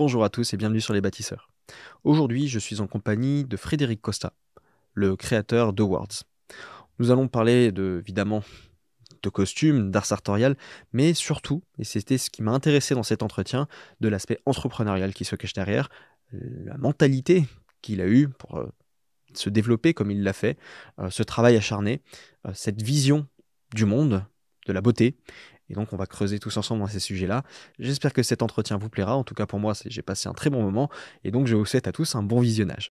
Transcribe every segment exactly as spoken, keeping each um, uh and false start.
Bonjour à tous et bienvenue sur Les Bâtisseurs. Aujourd'hui, je suis en compagnie de Frédéric Costa, le créateur d'Howard's. Nous allons parler de, évidemment de costumes, d'art sartorial, mais surtout, et c'était ce qui m'a intéressé dans cet entretien, de l'aspect entrepreneurial qui se cache derrière, la mentalité qu'il a eue pour se développer comme il l'a fait, ce travail acharné, cette vision du monde, de la beauté. Et donc, on va creuser tous ensemble dans ces sujets-là. J'espère que cet entretien vous plaira. En tout cas, pour moi, j'ai passé un très bon moment. Et donc, je vous souhaite à tous un bon visionnage.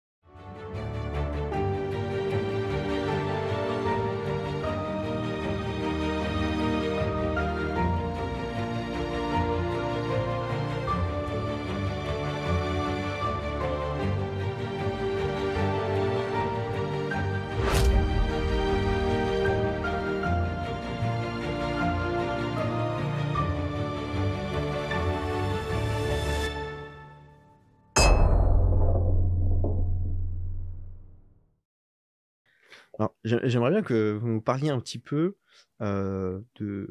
J'aimerais bien que vous nous parliez un petit peu euh, de,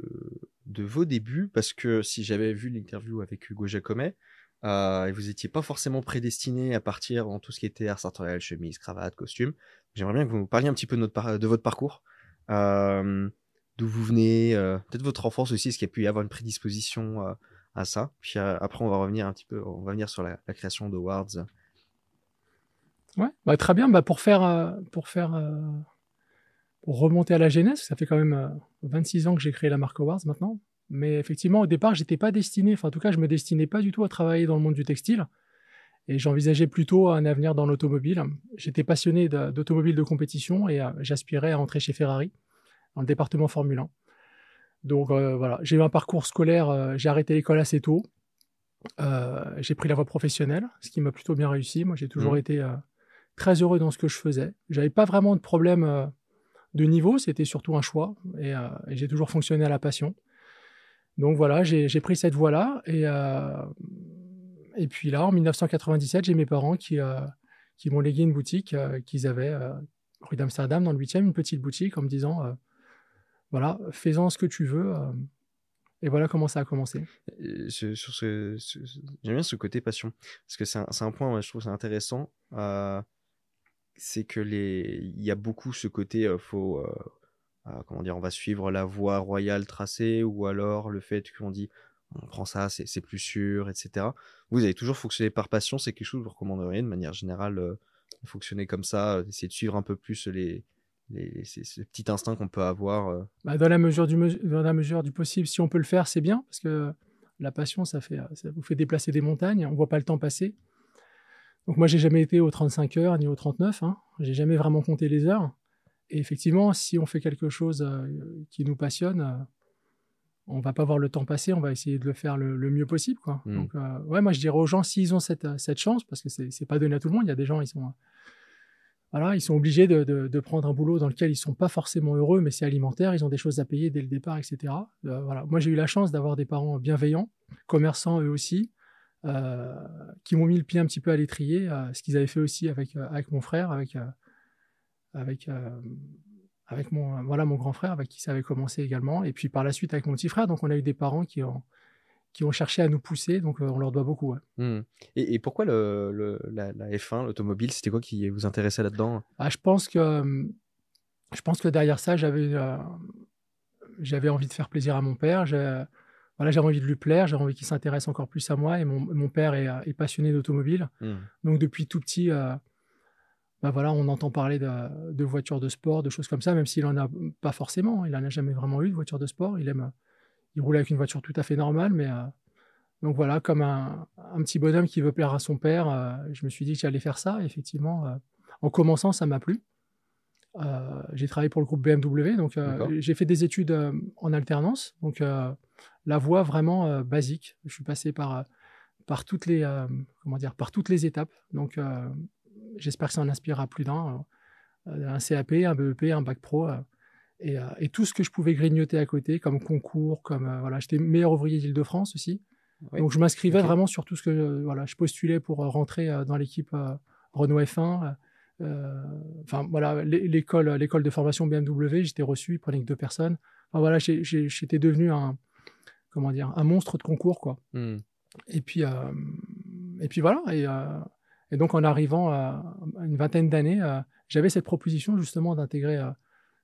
de vos débuts, parce que si j'avais vu l'interview avec Hugo Jacomet, euh, vous n'étiez pas forcément prédestiné à partir dans tout ce qui était art sartorial, chemise, cravate, costume. J'aimerais bien que vous nous parliez un petit peu de, notre, de votre parcours, euh, d'où vous venez, euh, peut-être votre enfance aussi, est-ce qu'il y a pu y avoir une prédisposition euh, à ça. Puis euh, après, on va revenir un petit peu, on va venir sur la, la création de Howard's. Ouais, bah, très bien. Bah, pour faire... Euh, pour faire euh... Pour remonter à la genèse, ça fait quand même vingt-six ans que j'ai créé la marque Howard's maintenant. Mais effectivement, au départ, je n'étais pas destiné, enfin en tout cas, je ne me destinais pas du tout à travailler dans le monde du textile. Et j'envisageais plutôt un avenir dans l'automobile. J'étais passionné d'automobile de compétition et j'aspirais à rentrer chez Ferrari, dans le département Formule un. Donc euh, voilà, j'ai eu un parcours scolaire, euh, j'ai arrêté l'école assez tôt. Euh, j'ai pris la voie professionnelle, ce qui m'a plutôt bien réussi. Moi, j'ai toujours mmh. été euh, très heureux dans ce que je faisais. Je n'avais pas vraiment de problème... Euh, de niveau, c'était surtout un choix et, euh, et j'ai toujours fonctionné à la passion. Donc voilà, j'ai pris cette voie-là et, euh, et puis là, en mille neuf cent quatre-vingt-dix-sept, j'ai mes parents qui, euh, qui m'ont légué une boutique euh, qu'ils avaient euh, rue d'Amsterdam dans le huitième, une petite boutique en me disant euh, voilà, fais-en ce que tu veux euh, et voilà comment ça a commencé. Sur ce, ce, j'aime bien ce côté passion parce que c'est un, un point, ouais, je trouve c'est intéressant. Euh... c'est que les il y a beaucoup ce côté euh, faut euh, euh, comment dire on va suivre la voie royale tracée ou alors le fait qu'on dit on prend ça c'est plus sûr, etc. Vous avez toujours fonctionné par passion, c'est quelque chose que vous recommanderiez de manière générale, euh, fonctionner comme ça, euh, essayer de suivre un peu plus les, les ces, ces petits instincts qu'on peut avoir euh. Bah dans la mesure du me dans la mesure du possible, si on peut le faire c'est bien parce que la passion ça fait ça vous fait déplacer des montagnes, on voit pas le temps passer. Donc moi, j'ai jamais été aux trente-cinq heures ni aux trente-neuf, hein. J'ai jamais vraiment compté les heures. Et effectivement, si on fait quelque chose euh, qui nous passionne, euh, on va pas voir le temps passer, on va essayer de le faire le, le mieux possible, quoi. Mmh. Donc euh, ouais, moi je dirais aux gens, s'ils ont cette, cette chance, parce que c'est pas donné à tout le monde, il y a des gens, ils sont, euh, voilà, ils sont obligés de, de, de prendre un boulot dans lequel ils sont pas forcément heureux, mais c'est alimentaire, ils ont des choses à payer dès le départ, et cetera. Euh, voilà. Moi, j'ai eu la chance d'avoir des parents bienveillants, commerçants eux aussi, Euh, qui m'ont mis le pied un petit peu à l'étrier, euh, ce qu'ils avaient fait aussi avec, euh, avec mon frère, avec, euh, avec, euh, avec mon, euh, voilà, mon grand frère, avec qui ça avait commencé également, et puis par la suite avec mon petit frère. Donc on a eu des parents qui ont, qui ont cherché à nous pousser, donc euh, on leur doit beaucoup. Ouais. Mmh. Et, et pourquoi le, le, la, la F un, l'automobile, c'était quoi qui vous intéressait là-dedans? Ah, je pense que, je pense que derrière ça, j'avais euh, j'avais envie de faire plaisir à mon père, j'ai... Voilà, j'avais envie de lui plaire, j'avais envie qu'il s'intéresse encore plus à moi. Et mon, mon père est, est passionné d'automobile. Mmh. Donc, depuis tout petit, euh, bah voilà, on entend parler de, de voitures de sport, de choses comme ça, même s'il n'en a pas forcément. Il n'en a jamais vraiment eu de voiture de sport. Il aime, il roule avec une voiture tout à fait normale. Mais, euh, donc, voilà, comme un, un petit bonhomme qui veut plaire à son père, euh, je me suis dit que j'allais faire ça. Et effectivement, euh, en commençant, ça m'a plu. Euh, j'ai travaillé pour le groupe B M W. Donc, euh, j'ai fait des études euh, en alternance. Donc, euh, la voie vraiment euh, basique. Je suis passé par, par, toutes, les, euh, comment dire, par toutes les étapes. Donc, euh, j'espère que ça en inspirera plus d'un. Euh, un C A P, un B E P, un Bac Pro. Euh, et, euh, et tout ce que je pouvais grignoter à côté, comme concours, comme... Euh, voilà, j'étais meilleur ouvrier d'Île-de-France aussi. Oui. Donc, je m'inscrivais okay. vraiment sur tout ce que... Euh, voilà, je postulais pour euh, rentrer euh, dans l'équipe euh, Renault F un. Euh, enfin, voilà, l'école l'école de formation B M W, j'étais reçu, ils prenaient que deux personnes. Enfin, voilà, j'étais devenu un... comment dire, un monstre de concours, quoi. Mm. Et puis, euh, et puis voilà. Et, euh, et donc, en arrivant à une vingtaine d'années, euh, j'avais cette proposition justement d'intégrer... Euh,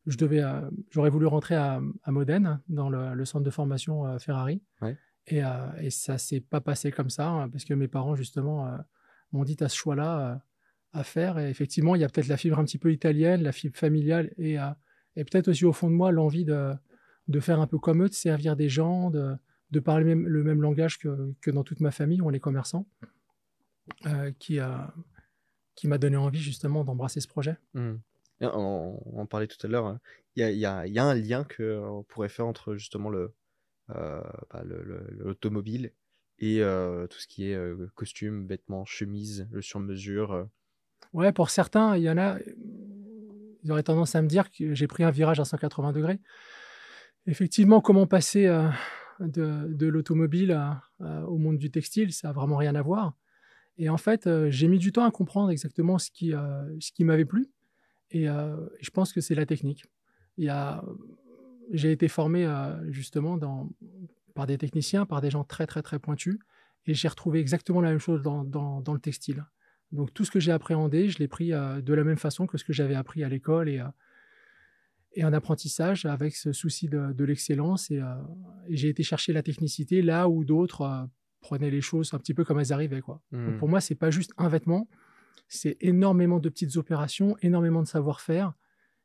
je devais, euh, j'aurais voulu rentrer à, à Modène, dans le, le centre de formation euh, Ferrari. Ouais. Et, euh, et ça ne s'est pas passé comme ça, hein, parce que mes parents, justement, euh, m'ont dit, t'as ce choix-là euh, à faire. Et effectivement, il y a peut-être la fibre un petit peu italienne, la fibre familiale, et, euh, et peut-être aussi, au fond de moi, l'envie de, de faire un peu comme eux, de servir des gens, de, de parler même, le même langage que, que dans toute ma famille, où on est commerçants, euh, qui, euh, qui m'a donné envie, justement, d'embrasser ce projet. Mmh. On, on en parlait tout à l'heure, il y, y, y a un lien qu'on pourrait faire entre justement le, euh, bah le, le, l'automobile et euh, tout ce qui est euh, costumes, vêtements, chemises, le sur-mesure. Euh. Ouais, pour certains, il y en a, ils auraient tendance à me dire que j'ai pris un virage à cent quatre-vingts degrés. Effectivement, comment passer euh, de, de l'automobile à, à, au monde du textile, ça n'a vraiment rien à voir. Et en fait, euh, j'ai mis du temps à comprendre exactement ce qui, euh, ce qui m'avait plu. Et euh, je pense que c'est la technique. Il y a, j'ai été formé euh, justement dans, par des techniciens, par des gens très, très, très pointus. Et j'ai retrouvé exactement la même chose dans, dans, dans le textile. Donc, tout ce que j'ai appréhendé, je l'ai pris euh, de la même façon que ce que j'avais appris à l'école et, euh, et en apprentissage, avec ce souci de, de l'excellence. Et, euh, et j'ai été chercher la technicité là où d'autres euh, prenaient les choses un petit peu comme elles arrivaient, quoi. Mmh. Donc, pour moi, ce n'est pas juste un vêtement. C'est énormément de petites opérations, énormément de savoir-faire.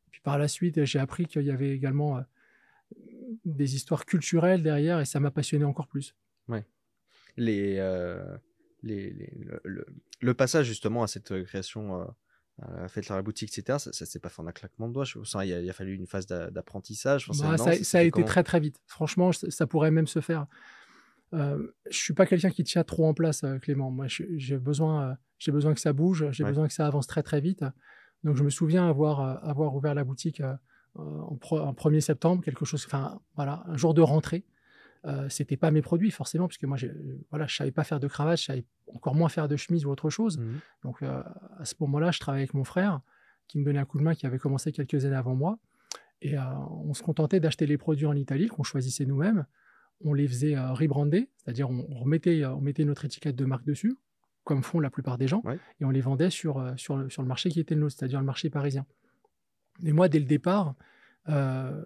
Puis par la suite, j'ai appris qu'il y avait également euh, des histoires culturelles derrière et ça m'a passionné encore plus. Ouais. Les, euh, les, les, le, le, le passage justement à cette création, euh, à la fête de la boutique, et cetera, ça ne s'est pas fait en un claquement de doigts. Je, ça, il, a, il a fallu une phase d'a, d'apprentissage. Enfin, bah, an, ça, ça, ça a été très très vite. Franchement, ça, ça pourrait même se faire. Euh, je ne suis pas quelqu'un qui tient trop en place, euh, Clément. Moi, je, j'ai, besoin, euh, j'ai besoin que ça bouge, j'ai ouais. besoin que ça avance très, très vite. Donc, je me souviens avoir, euh, avoir ouvert la boutique euh, en, pro- en premier septembre, quelque chose, enfin, voilà, un jour de rentrée. Euh, ce n'était pas mes produits, forcément, puisque moi, j'ai, voilà, je ne savais pas faire de cravate, je savais encore moins faire de chemise ou autre chose. Mmh. Donc, euh, à ce moment-là, je travaillais avec mon frère qui me donnait un coup de main, qui avait commencé quelques années avant moi. Et euh, on se contentait d'acheter les produits en Italie qu'on choisissait nous-mêmes. On les faisait euh, rebrander, c'est-à-dire on, on, remettait, on mettait notre étiquette de marque dessus, comme font la plupart des gens, ouais. et on les vendait sur, sur, le, sur le marché qui était le nôtre, c'est-à-dire le marché parisien. Et moi, dès le départ, euh,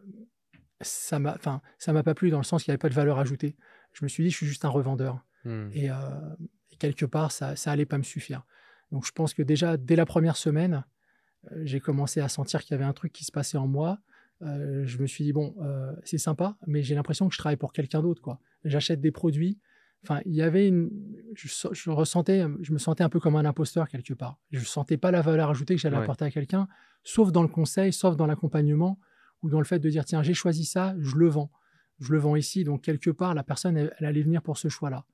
ça m'a, enfin, ça m'a pas plu dans le sens qu'il n'y avait pas de valeur ajoutée. Je me suis dit, je suis juste un revendeur. Mmh. Et, euh, et quelque part, ça n'allait pas me suffire. Donc, je pense que déjà, dès la première semaine, euh, j'ai commencé à sentir qu'il y avait un truc qui se passait en moi. Euh, je me suis dit, bon, euh, c'est sympa, mais j'ai l'impression que je travaille pour quelqu'un d'autre, quoi. J'achète des produits. Enfin, il y avait une... Je, je ressentais, je me sentais un peu comme un imposteur quelque part. Je ne sentais pas la valeur ajoutée que j'allais ouais. apporter à quelqu'un, sauf dans le conseil, sauf dans l'accompagnement, ou dans le fait de dire, tiens, j'ai choisi ça, je le vends. Je le vends ici. Donc, quelque part, la personne, elle, elle allait venir pour ce choix-là.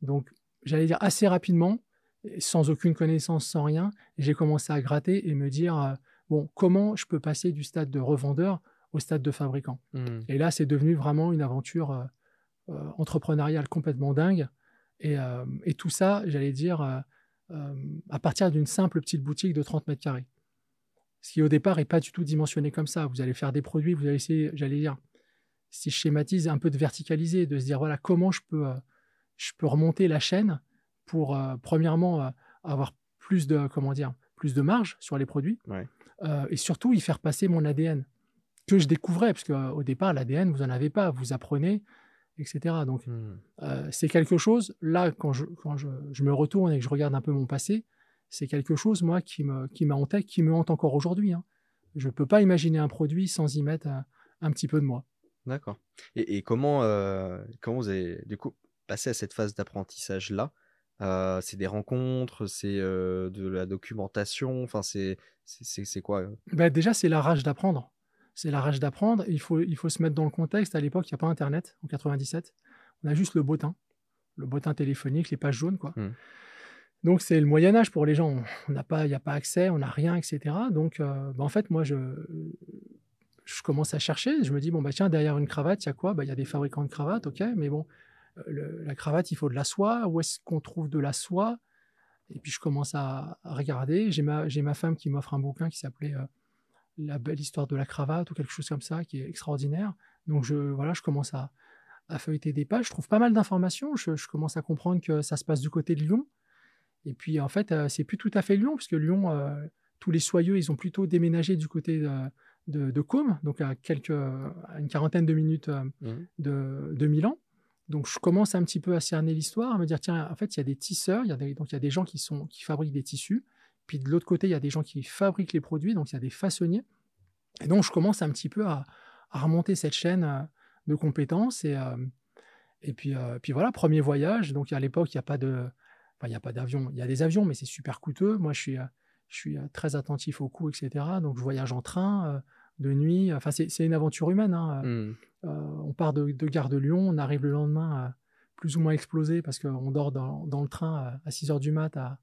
Donc, j'allais dire assez rapidement, sans aucune connaissance, sans rien, j'ai commencé à gratter et me dire... Euh, Bon, comment je peux passer du stade de revendeur au stade de fabricant ? Mmh. Et là, c'est devenu vraiment une aventure euh, euh, entrepreneuriale complètement dingue. Et, euh, et tout ça, j'allais dire, euh, euh, à partir d'une simple petite boutique de trente mètres carrés. Ce qui, au départ, n'est pas du tout dimensionné comme ça. Vous allez faire des produits, vous allez essayer, j'allais dire, si je schématise, un peu de verticaliser, de se dire, voilà, comment je peux, euh, je peux remonter la chaîne pour, euh, premièrement, euh, avoir plus de, comment dire, plus de marge sur les produits. Ouais. Euh, et surtout y faire passer mon A D N que je découvrais, parce qu'au euh, départ l'A D N vous n'en avez pas, vous apprenez, etc. Donc mmh. euh, c'est quelque chose là, quand, je, quand je, je me retourne et que je regarde un peu mon passé, c'est quelque chose moi qui, me, qui m'a hanté, qui me hante encore aujourd'hui, hein. Je ne peux pas imaginer un produit sans y mettre un, un petit peu de moi. D'accord. Et, et comment, euh, comment vous avez du coup passé à cette phase d'apprentissage là? Euh, c'est des rencontres, c'est euh, de la documentation, enfin c'est, c'est, c'est, c'est quoi euh bah déjà, c'est la rage d'apprendre. C'est la rage d'apprendre. Il faut, il faut se mettre dans le contexte. À l'époque, il n'y a pas Internet, en quatre-vingt-dix-sept. On a juste le bottin, le bottin téléphonique, les pages jaunes, quoi. Mmh. Donc, c'est le Moyen-Âge pour les gens. Il n'y a pas accès, on n'a rien, et cetera. Donc, euh, bah en fait, moi, je, je commence à chercher. Je me dis, bon, bah tiens, derrière une cravate, il y a quoi ? Bah, il y a des fabricants de cravates, ok, mais bon. Le, la cravate, il faut de la soie. Où est-ce qu'on trouve de la soie? Et puis, je commence à, à regarder. J'ai ma, j'ai ma femme qui m'offre un bouquin qui s'appelait euh, « La belle histoire de la cravate » ou quelque chose comme ça, qui est extraordinaire. Donc, je, voilà, je commence à, à feuilleter des pages. Je trouve pas mal d'informations. Je, je commence à comprendre que ça se passe du côté de Lyon. Et puis, en fait, euh, c'est plus tout à fait Lyon, puisque Lyon, euh, tous les soyeux, ils ont plutôt déménagé du côté de, de, de Côme, donc à, quelques, à une quarantaine de minutes euh, mmh. de, de Milan. Donc, je commence un petit peu à cerner l'histoire, à me dire, tiens, en fait, il y a des tisseurs, il y a des, donc il y a des gens qui, sont, qui fabriquent des tissus. Puis, de l'autre côté, il y a des gens qui fabriquent les produits, donc il y a des façonniers. Et donc, je commence un petit peu à, à remonter cette chaîne euh, de compétences. Et, euh, et puis, euh, puis, voilà, premier voyage. Donc, à l'époque, il n'y a pas de... Enfin, il n'y a pas d'avion. Il y a des avions, mais c'est super coûteux. Moi, je suis, je suis très attentif aux coûts, et cetera. Donc, je voyage en train, de nuit. Enfin, c'est, c'est une aventure humaine. Hein. Mm. Euh, on part de, de gare de Lyon. On arrive le lendemain plus ou moins explosé parce qu'on dort dans, dans le train à six heures du mat à,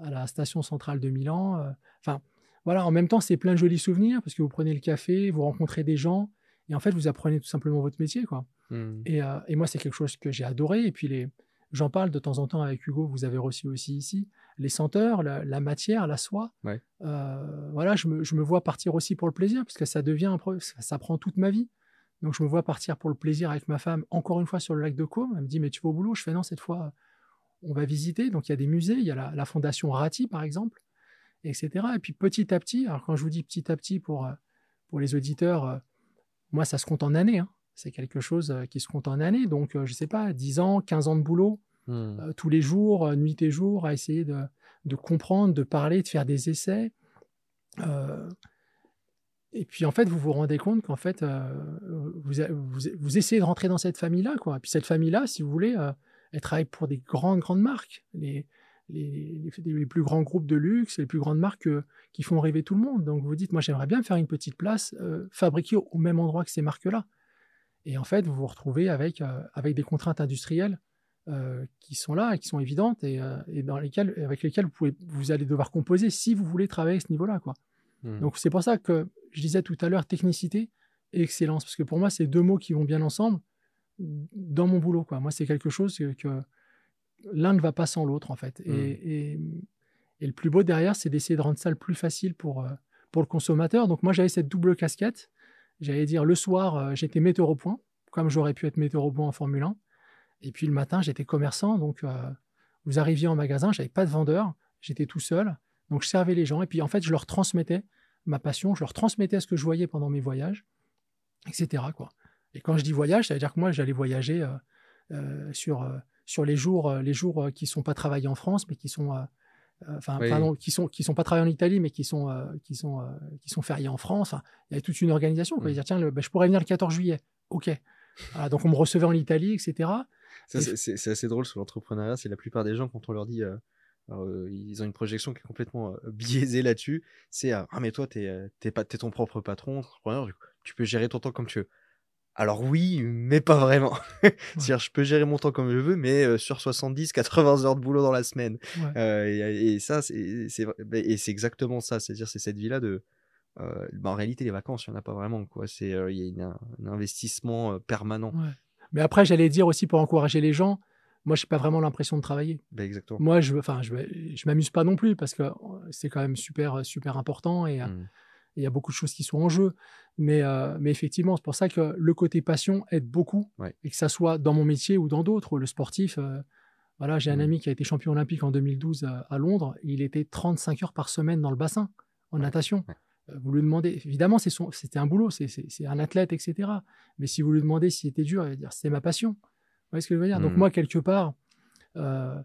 à la station centrale de Milan. Enfin, voilà. En même temps, c'est plein de jolis souvenirs parce que vous prenez le café, vous rencontrez des gens et en fait, vous apprenez tout simplement votre métier, quoi. Mm. Et, euh, et moi, c'est quelque chose que j'ai adoré. Et puis, les... J'en parle de temps en temps avec Hugo, vous avez reçu aussi ici, les senteurs, la, la matière, la soie. Ouais. Euh, voilà, je me, je me vois partir aussi pour le plaisir, parce que ça devient un pro, ça, ça prend toute ma vie. Donc, je me vois partir pour le plaisir avec ma femme, encore une fois sur le lac de Côme. Elle me dit, mais tu vas au boulot? Je fais, non, cette fois, on va visiter. Donc, il y a des musées, il y a la, la fondation Ratti, par exemple, et cetera. Et puis, petit à petit, alors quand je vous dis petit à petit pour, pour les auditeurs, euh, moi, ça se compte en années, hein. C'est quelque chose qui se compte en années. Donc, je ne sais pas, dix ans, quinze ans de boulot, mmh. euh, tous les jours, nuit et jour, à essayer de, de comprendre, de parler, de faire des essais. Euh, et puis, en fait, vous vous rendez compte qu'en fait, euh, vous, vous, vous essayez de rentrer dans cette famille-là, quoi. Et puis, cette famille-là, si vous voulez, euh, elle travaille pour des grandes, grandes marques, les, les, les plus grands groupes de luxe, les plus grandes marques euh, qui font rêver tout le monde. Donc, vous vous dites, moi, j'aimerais bien faire une petite place euh, fabriquée au, au même endroit que ces marques-là. Et en fait, vous vous retrouvez avec, euh, avec des contraintes industrielles euh, qui sont là et qui sont évidentes et, euh, et dans lesquelles, avec lesquelles vous, pouvez, vous allez devoir composer si vous voulez travailler à ce niveau-là, quoi. Mmh. Donc, c'est pour ça que je disais tout à l'heure technicité et excellence, parce que pour moi, c'est deux mots qui vont bien ensemble dans mon boulot, quoi. Moi, c'est quelque chose que, que l'un ne va pas sans l'autre, en fait. Mmh. Et, et, et le plus beau derrière, c'est d'essayer de rendre ça le plus facile pour, pour le consommateur. Donc, moi, j'avais cette double casquette. J'allais dire, le soir, euh, j'étais metteur au point, comme j'aurais pu être metteur au point en Formule un. Et puis le matin, j'étais commerçant. Donc, euh, vous arriviez en magasin, je n'avais pas de vendeur, j'étais tout seul. Donc, je servais les gens. Et puis, en fait, je leur transmettais ma passion, je leur transmettais ce que je voyais pendant mes voyages, et cetera, quoi. Et quand je dis voyage, ça veut dire que moi, j'allais voyager euh, euh, sur, euh, sur les jours, euh, les jours euh, qui ne sont pas travaillés en France, mais qui sont... Euh, Enfin, oui. pardon, qui sont qui sont pas travaillés en Italie, mais qui sont euh, qui sont euh, qui sont fériés en France. Enfin, il y a toute une organisation. Quoi. Mmh. Dire tiens, le, ben, je pourrais venir le quatorze juillet. Ok. Voilà, donc on me recevait en Italie, et cetera. Ça, et... c'est, c'est assez drôle sur l'entrepreneuriat. C'est la plupart des gens quand on leur dit, euh, alors, euh, ils ont une projection qui est complètement euh, biaisée là-dessus. C'est euh, ah mais toi t'es t'es pas t'es ton propre patron, entrepreneur. Tu peux gérer ton temps comme tu veux. Alors oui, mais pas vraiment. C'est-à-dire, je peux gérer mon temps comme je veux, mais euh, sur soixante-dix, quatre-vingts heures de boulot dans la semaine. Ouais. Euh, et, et ça, c'est, c'est, et c'est exactement ça. C'est-à-dire, c'est cette vie-là de... Euh, bah, en réalité, les vacances, il n'y en a pas vraiment, quoi. C'est, euh, y a une, un investissement euh, permanent. Ouais. Mais après, j'allais dire aussi, pour encourager les gens, moi, je n'ai pas vraiment l'impression de travailler. Bah, exactement. Moi, je ne je, je m'amuse pas non plus, parce que c'est quand même super, super important et... Mmh. Il y a beaucoup de choses qui sont en jeu. Mais, euh, mais effectivement, c'est pour ça que le côté passion aide beaucoup. Ouais. Et que ça soit dans mon métier ou dans d'autres. Le sportif, euh, voilà, j'ai un mmh. ami qui a été champion olympique en deux mille douze à, à Londres. Il était trente-cinq heures par semaine dans le bassin, en ouais. natation. Ouais. Euh, vous lui demandez, évidemment, c'est son, c'était un boulot, c'est, c'est, c'est un athlète, et cetera. Mais si vous lui demandez si c'était dur, il va dire c'était ma passion. Vous voyez ce que je veux dire? mmh. Donc, moi, quelque part, euh,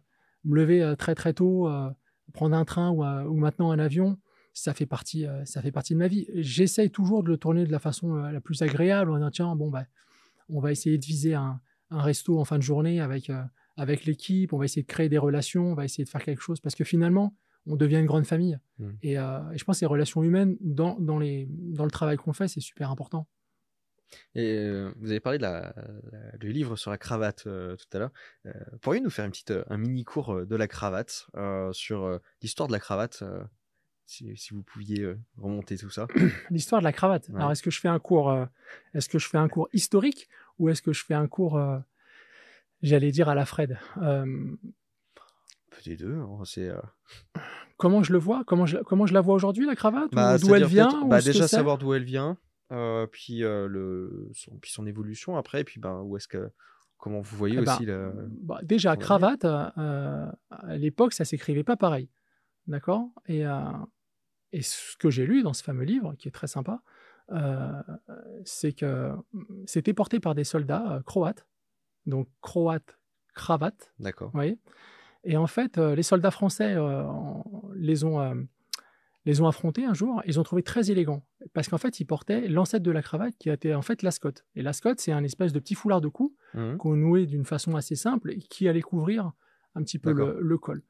me lever très, très tôt, euh, prendre un train ou, euh, ou maintenant un avion. Ça fait partie, euh, ça fait partie de ma vie. J'essaye toujours de le tourner de la façon euh, la plus agréable. On dit, tiens, bon, bah, on va essayer de viser un, un resto en fin de journée avec, euh, avec l'équipe. On va essayer de créer des relations. On va essayer de faire quelque chose. Parce que finalement, on devient une grande famille. Mmh. Et, euh, et je pense que les relations humaines, dans, dans, les, dans le travail qu'on fait, c'est super important. Et euh, vous avez parlé de la, la, du livre sur la cravate euh, tout à l'heure. Euh, pourriez-vous nous faire une petite, un mini cours de la cravate euh, sur euh, l'histoire de la cravate euh... Si, si vous pouviez euh, remonter tout ça. L'histoire de la cravate. Ouais. Alors, est-ce que je fais un cours, euh, est-ce que je fais un cours historique ou est-ce que je fais un cours, euh, j'allais dire à la Fred euh... Peut-être deux. Hein, c'est, euh... Comment je le vois comment je, comment je la vois aujourd'hui, la cravate bah, D'où elle vient ou bah, Déjà savoir d'où elle vient, euh, puis, euh, le, son, puis son évolution après, et puis bah, où est-ce que... Comment vous voyez eh ben, aussi le... bah, déjà, cravate, euh, à l'époque, ça ne s'écrivait pas pareil. D'accord et, euh, et ce que j'ai lu dans ce fameux livre, qui est très sympa, euh, c'est que c'était porté par des soldats euh, croates. Donc, croate, cravate. D'accord. Vous voyez. Et en fait, euh, les soldats français euh, les ont... Euh, les ont affrontés un jour, ils ont trouvé très élégant parce qu'en fait, ils portaient l'ancêtre de la cravate qui était en fait l'ascotte. Et l'ascotte, c'est un espèce de petit foulard de cou mmh. qu'on nouait d'une façon assez simple et qui allait couvrir un petit peu le, le col.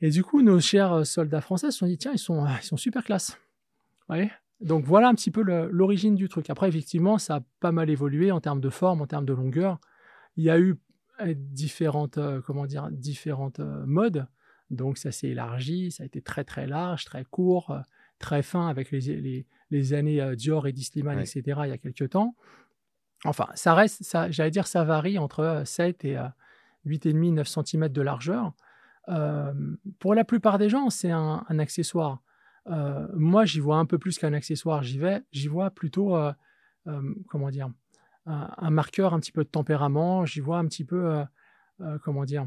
Et du coup, nos chers soldats français se sont dit, tiens, ils sont, ils sont super classe. Ouais. Donc voilà un petit peu l'origine du truc. Après, effectivement, ça a pas mal évolué en termes de forme, en termes de longueur. Il y a eu différentes, euh, comment dire, différentes euh, modes. Donc, ça s'est élargi, ça a été très, très large, très court, euh, très fin avec les, les, les années euh, Dior et Disneyman, ouais. et cetera, il y a quelques temps. Enfin, ça reste, ça, j'allais dire, ça varie entre euh, sept et euh, huit virgule cinq, neuf centimètres de largeur. Euh, pour la plupart des gens, c'est un, un accessoire. Euh, moi, j'y vois un peu plus qu'un accessoire. J'y vais, j'y vois plutôt, euh, euh, comment dire, un, un marqueur un petit peu de tempérament. J'y vois un petit peu, euh, euh, comment dire...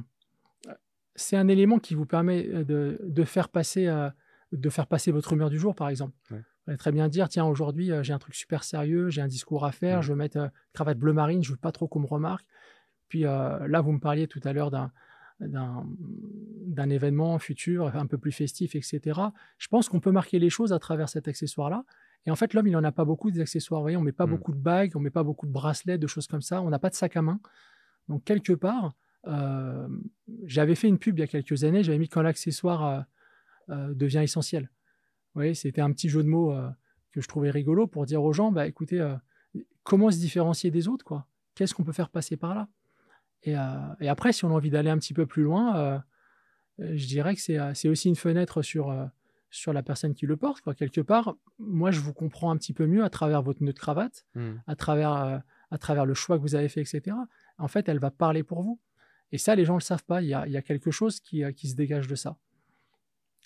C'est un élément qui vous permet de, de, faire passer, euh, de faire passer votre humeur du jour, par exemple. Ouais. Vous allez très bien dire, tiens, aujourd'hui, euh, j'ai un truc super sérieux, j'ai un discours à faire, ouais. je vais mettre euh, cravate bleu marine, je veux pas trop qu'on me remarque. Puis euh, là, vous me parliez tout à l'heure d'un événement futur, un peu plus festif, et cetera. Je pense qu'on peut marquer les choses à travers cet accessoire-là. Et en fait, l'homme, il n'en a pas beaucoup des accessoires. Vous voyez, on ne met pas ouais. beaucoup de bagues, on ne met pas beaucoup de bracelets, de choses comme ça. On n'a pas de sac à main. Donc, quelque part... Euh, j'avais fait une pub il y a quelques années, j'avais mis quand l'accessoire euh, euh, devient essentiel. Vous voyez, c'était un petit jeu de mots euh, que je trouvais rigolo pour dire aux gens, bah, écoutez, euh, comment se différencier des autres, quoi ? Qu'est-ce qu'on peut faire passer par là ? et, euh, et après, si on a envie d'aller un petit peu plus loin, euh, je dirais que c'est aussi une fenêtre sur, euh, sur la personne qui le porte, quoi. Quelque part, moi, je vous comprends un petit peu mieux à travers votre nœud de cravate, mmh. à travers, euh, à travers le choix que vous avez fait, et cetera. En fait, elle va parler pour vous. Et ça, les gens ne le savent pas. Il y a, il y a quelque chose qui, qui se dégage de ça.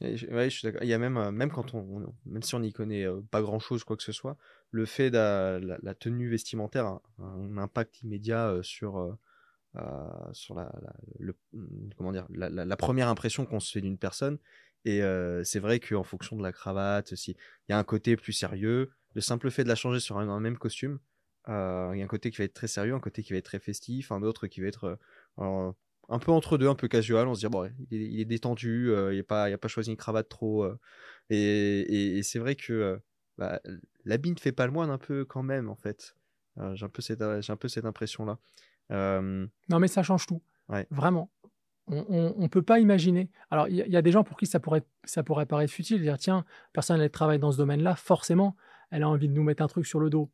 Et je, ouais, je suis d'accord. Il y a même, même, quand on, même si on n'y connaît pas grand-chose, quoi que ce soit, le fait de la, la tenue vestimentaire a un impact immédiat sur, euh, sur la, la, le, comment dire, la, la, la première impression qu'on se fait d'une personne. Et euh, c'est vrai qu'en fonction de la cravate, si, il y a un côté plus sérieux. Le simple fait de la changer sur un, un même costume, euh, il y a un côté qui va être très sérieux, un côté qui va être très festif, un autre qui va être... Euh, Alors, un peu entre deux, un peu casual, on se dit bon, il est, il est détendu, euh, il n'a pas, pas choisi une cravate trop. Euh, et et, et c'est vrai que euh, bah, l'habit ne fait pas le moine un peu quand même, en fait. Euh, j'ai un peu cette, cette impression-là. Euh... Non, mais ça change tout. Ouais. Vraiment. On ne peut pas imaginer. Alors, il y, y a des gens pour qui ça pourrait, ça pourrait paraître futile, dire tiens, personne elle travaille dans ce domaine-là, forcément, elle a envie de nous mettre un truc sur le dos.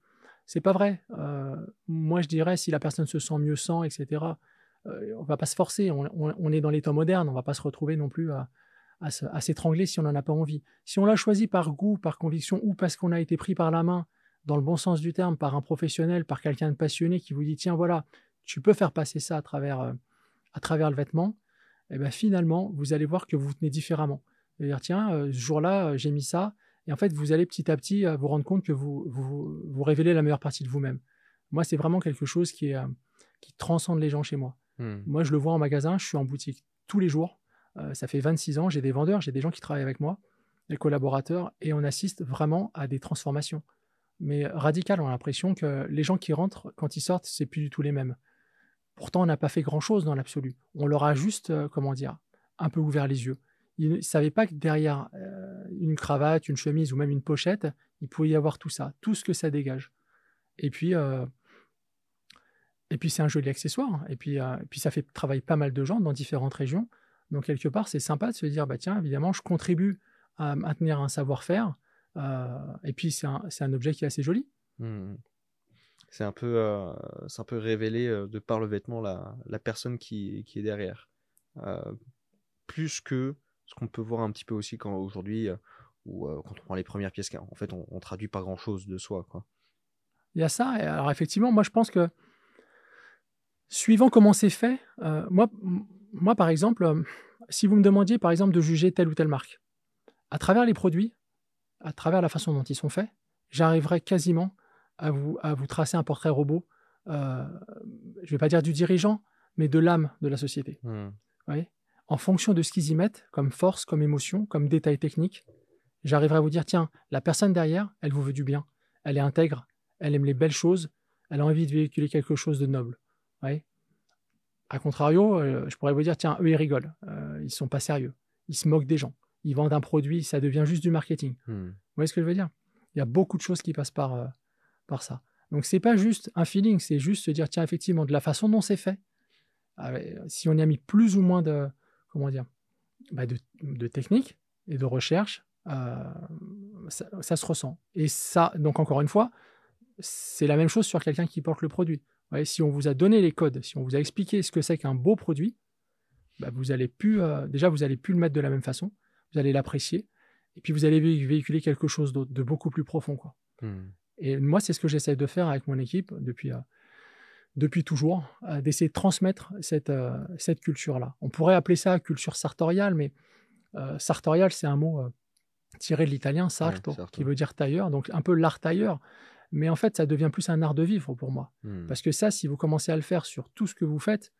C'est pas vrai. Euh, moi, je dirais si la personne se sent mieux sans, et cetera. Euh, on ne va pas se forcer, on, on, on est dans les temps modernes, on ne va pas se retrouver non plus à, à s'étrangler si on n'en a pas envie. Si on l'a choisi par goût, par conviction ou parce qu'on a été pris par la main, dans le bon sens du terme, par un professionnel, par quelqu'un de passionné qui vous dit « Tiens, voilà, tu peux faire passer ça à travers, euh, à travers le vêtement », et bien finalement, vous allez voir que vous vous tenez différemment. C'est-à-dire « Tiens, euh, ce jour-là, euh, j'ai mis ça », et en fait, vous allez petit à petit euh, vous rendre compte que vous, vous, vous révélez la meilleure partie de vous-même. Moi, c'est vraiment quelque chose qui, est, euh, qui transcende les gens chez moi. Hmm. Moi, je le vois en magasin, je suis en boutique tous les jours. Euh, ça fait vingt-six ans, j'ai des vendeurs, j'ai des gens qui travaillent avec moi, des collaborateurs, et on assiste vraiment à des transformations. Mais radicales, on a l'impression que les gens qui rentrent, quand ils sortent, c'est plus du tout les mêmes. Pourtant, on n'a pas fait grand-chose dans l'absolu. On leur a juste, euh, comment dire, un peu ouvert les yeux. Ils ne savaient pas que derrière euh, une cravate, une chemise ou même une pochette, il pouvait y avoir tout ça, tout ce que ça dégage. Et puis... Euh, Et puis, c'est un joli accessoire. Et puis, euh, et puis, ça fait travailler pas mal de gens dans différentes régions. Donc, quelque part, c'est sympa de se dire, bah, tiens, évidemment, je contribue à maintenir un savoir-faire. Euh, et puis, c'est un, un objet qui est assez joli. Mmh. C'est un, euh, un peu révélé, euh, de par le vêtement, la, la personne qui, qui est derrière. Euh, plus que ce qu'on peut voir un petit peu aussi quand, aujourd'hui, euh, ou euh, quand on prend les premières pièces, en fait, on ne traduit pas grand-chose de soi, quoi. Il y a ça. Et alors, effectivement, moi, je pense que suivant comment c'est fait, euh, moi, moi, par exemple, euh, si vous me demandiez, par exemple, de juger telle ou telle marque, à travers les produits, à travers la façon dont ils sont faits, j'arriverais quasiment à vous, à vous tracer un portrait robot euh, je ne vais pas dire du dirigeant, mais de l'âme de la société. Mmh. Vous voyez, en fonction de ce qu'ils y mettent, comme force, comme émotion, comme détail technique, j'arriverai à vous dire, tiens, la personne derrière, elle vous veut du bien, elle est intègre, elle aime les belles choses, elle a envie de véhiculer quelque chose de noble. Vous voyez, à contrario, euh, je pourrais vous dire, tiens, eux, ils rigolent, euh, ils ne sont pas sérieux, ils se moquent des gens, ils vendent un produit, ça devient juste du marketing. Mmh. Vous voyez ce que je veux dire? Il y a beaucoup de choses qui passent par, euh, par ça. Donc, ce n'est pas juste un feeling, c'est juste se dire, tiens, effectivement, de la façon dont c'est fait, avec, si on y a mis plus ou moins de, comment dire, bah de, de technique et de recherche, euh, ça, ça se ressent. Et ça, donc encore une fois, c'est la même chose sur quelqu'un qui porte le produit. Vous voyez, si on vous a donné les codes, si on vous a expliqué ce que c'est qu'un beau produit, bah vous allez plus, euh, déjà, vous n'allez plus le mettre de la même façon, vous allez l'apprécier, et puis vous allez véhiculer quelque chose d'autre, de beaucoup plus profond, quoi. Mmh. Et moi, c'est ce que j'essaie de faire avec mon équipe depuis, euh, depuis toujours, euh, d'essayer de transmettre cette, euh, cette culture-là. On pourrait appeler ça culture sartoriale, mais euh, sartoriale, c'est un mot euh, tiré de l'italien, sarto, ouais, sarto, qui veut dire tailleur, donc un peu l'art tailleur. Mais en fait, ça devient plus un art de vivre pour moi. Mmh. Parce que ça, si vous commencez à le faire sur tout ce que vous faites,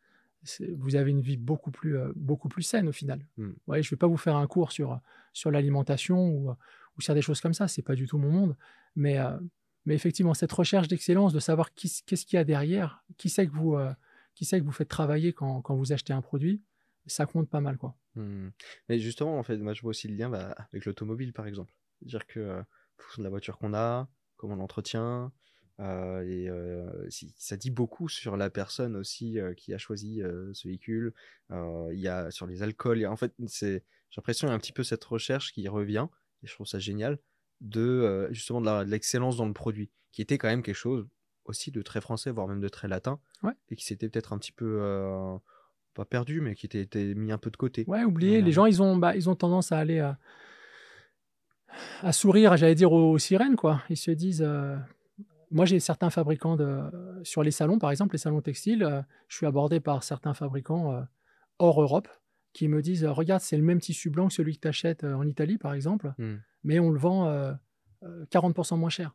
vous avez une vie beaucoup plus, euh, beaucoup plus saine au final. Mmh. Vous voyez, je ne vais pas vous faire un cours sur, sur l'alimentation ou, ou sur des choses comme ça. Ce n'est pas du tout mon monde. Mais, euh, mais effectivement, cette recherche d'excellence, de savoir qu'est-ce qu'il y a derrière, qui c'est que vous, euh, qui c'est que vous faites travailler quand, quand vous achetez un produit, ça compte pas mal, quoi. Mmh. Mais justement, en fait, moi, je vois aussi le lien bah, avec l'automobile, par exemple. C'est-à-dire que euh, la voiture qu'on a, comment on l'entretient, euh, et euh, ça dit beaucoup sur la personne aussi euh, qui a choisi euh, ce véhicule. Euh, il y a sur les alcools, il y a, en fait, j'ai l'impression qu'il y a un petit peu cette recherche qui revient, et je trouve ça génial, de euh, justement de l'excellence dans le produit, qui était quand même quelque chose aussi de très français, voire même de très latin, ouais, et qui s'était peut-être un petit peu euh, pas perdu, mais qui était, était mis un peu de côté. Ouais, oublié. Euh, les gens, ils ont, bah, ils ont tendance à aller. Euh... à sourire, j'allais dire, aux, aux sirènes, quoi. Ils se disent... Euh... Moi, j'ai certains fabricants de... Sur les salons, par exemple, les salons textiles, euh, je suis abordé par certains fabricants euh, hors Europe qui me disent, regarde, c'est le même tissu blanc que celui que tu achètes euh, en Italie, par exemple, mm. mais on le vend euh, euh, quarante pour cent moins cher.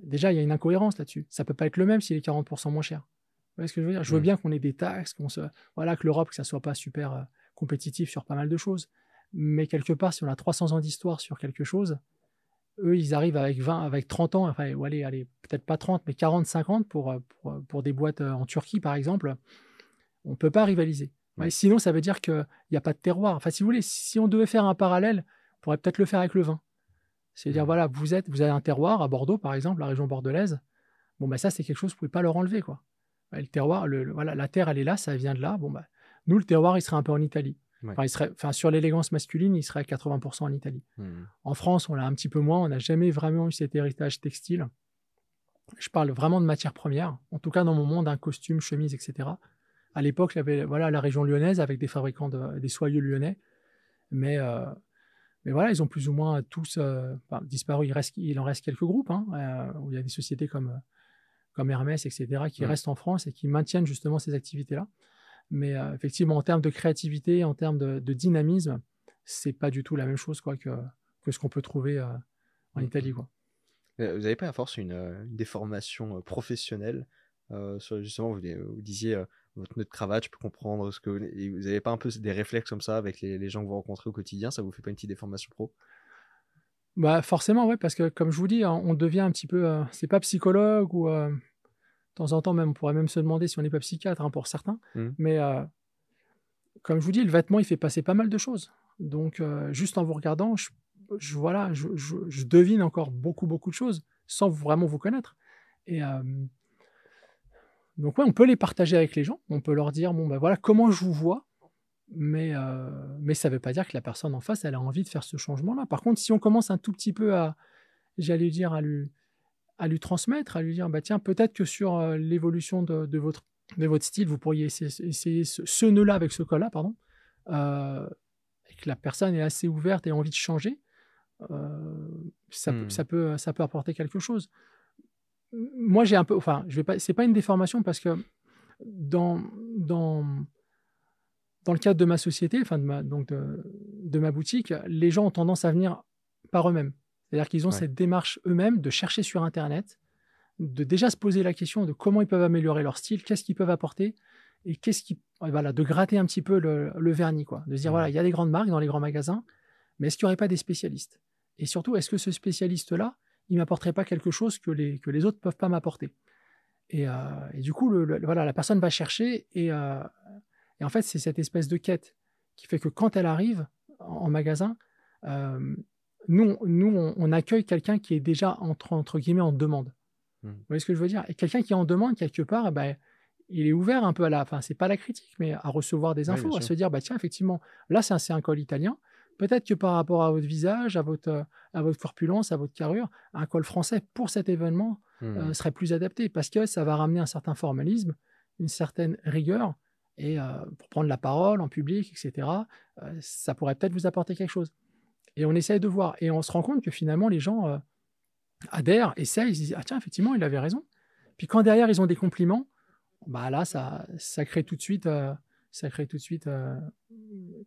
Déjà, il y a une incohérence là-dessus. Ça ne peut pas être le même s'il est quarante pour cent moins cher. Vous voyez ce que je veux dire? Je veux mm. bien qu'on ait des taxes, qu'on se... voilà, que l'Europe, que ça ne soit pas super euh, compétitif sur pas mal de choses. Mais quelque part, si on a trois cents ans d'histoire sur quelque chose, eux, ils arrivent avec vingt, avec trente ans, enfin, ou allez, allez, peut-être pas trente, mais quarante, cinquante pour, pour, pour des boîtes en Turquie, par exemple, on ne peut pas rivaliser. Ouais. Sinon, ça veut dire qu'il n'y a pas de terroir. Enfin, si vous voulez, si on devait faire un parallèle, on pourrait peut-être le faire avec le vin. C'est-à-dire, ouais. voilà, vous, êtes, vous avez un terroir à Bordeaux, par exemple, la région bordelaise. Bon, ben ça, c'est quelque chose que vous ne pouvez pas leur enlever, quoi. Le terroir, le, le, voilà, la terre, elle est là, ça vient de là. Bon, ben, nous, le terroir, il serait un peu en Italie. Ouais. Enfin, il serait, enfin, sur l'élégance masculine, il serait à quatre-vingts pour cent en Italie. Mmh. En France, on l'a un petit peu moins. On n'a jamais vraiment eu cet héritage textile. Je parle vraiment de matières premières. En tout cas, dans mon monde, un costume, chemise, et cetera. À l'époque, il y avait voilà, la région lyonnaise avec des fabricants, de, des soyeux lyonnais. Mais, euh, mais voilà, ils ont plus ou moins tous euh, enfin, disparu. Il, reste, il en reste quelques groupes, hein, euh, où il y a des sociétés comme, comme Hermès, et cetera, qui mmh. restent en France et qui maintiennent justement ces activités-là. Mais euh, effectivement, en termes de créativité, en termes de, de dynamisme, c'est pas du tout la même chose, quoi, que, que ce qu'on peut trouver euh, en Italie, quoi. Vous n'avez pas à force une, une déformation professionnelle euh, sur, justement, vous, vous disiez euh, votre nœud de cravate, je peux comprendre ce que vous, et vous n'avez pas un peu des réflexes comme ça avec les, les gens que vous rencontrez au quotidien, ça vous fait pas une petite déformation pro? Bah forcément, ouais, parce que comme je vous dis, on devient un petit peu, euh, c'est pas psychologue ou. Euh, De temps en temps, même, on pourrait même se demander si on n'est pas psychiatre, hein, pour certains. Mmh. Mais euh, comme je vous dis, le vêtement, il fait passer pas mal de choses. Donc, euh, juste en vous regardant, je, je, voilà, je, je, je devine encore beaucoup, beaucoup de choses sans vraiment vous connaître. Et euh, donc, ouais, on peut les partager avec les gens. On peut leur dire, bon, ben voilà, comment je vous vois. Mais, euh, mais ça ne veut pas dire que la personne en face, elle a envie de faire ce changement-là. Par contre, si on commence un tout petit peu à, j'allais dire, à lui... à lui transmettre, à lui dire, bah tiens, peut-être que sur euh, l'évolution de, de, votre, de votre style, vous pourriez essayer, essayer ce, ce nœud-là avec ce col-là, pardon, euh, et que la personne est assez ouverte et a envie de changer, euh, ça, mmh. peut, ça, peut, ça peut apporter quelque chose. Moi, j'ai un peu, enfin, je vais pas, c'est pas une déformation parce que dans, dans, dans le cadre de ma société, enfin, de ma, donc de, de ma boutique, les gens ont tendance à venir par eux-mêmes. C'est-à-dire qu'ils ont ouais. cette démarche eux-mêmes de chercher sur Internet, de déjà se poser la question de comment ils peuvent améliorer leur style, qu'est-ce qu'ils peuvent apporter et qu'est-ce qui, voilà, de gratter un petit peu le, le vernis, quoi, de se dire, voilà, il y a des grandes marques dans les grands magasins, mais est-ce qu'il n'y aurait pas des spécialistes? Et surtout, est-ce que ce spécialiste-là, il ne m'apporterait pas quelque chose que les, que les autres ne peuvent pas m'apporter? Et, euh, et du coup, le, le, voilà, la personne va chercher et, euh, et en fait, c'est cette espèce de quête qui fait que quand elle arrive en, en magasin, euh, nous, nous on, on accueille quelqu'un qui est déjà, entre, entre guillemets, en demande. Mmh. Vous voyez ce que je veux dire? Et quelqu'un qui est en demande, quelque part, bah, il est ouvert un peu à la... Enfin, c'est pas la critique, mais à recevoir des infos, oui, à se dire, bah, tiens, effectivement, là, c'est un, un col italien. Peut-être que par rapport à votre visage, à votre, à votre corpulence, à votre carrure, un col français pour cet événement mmh. euh, serait plus adapté parce que ça va ramener un certain formalisme, une certaine rigueur et euh, pour prendre la parole en public, et cetera, euh, ça pourrait peut-être vous apporter quelque chose. Et on essaye de voir et on se rend compte que finalement, les gens euh, adhèrent, essayent, ils disent « Ah tiens, effectivement, il avait raison ». Puis quand derrière, ils ont des compliments, bah là, ça, ça crée tout de suite... Euh, ça crée tout de suite euh,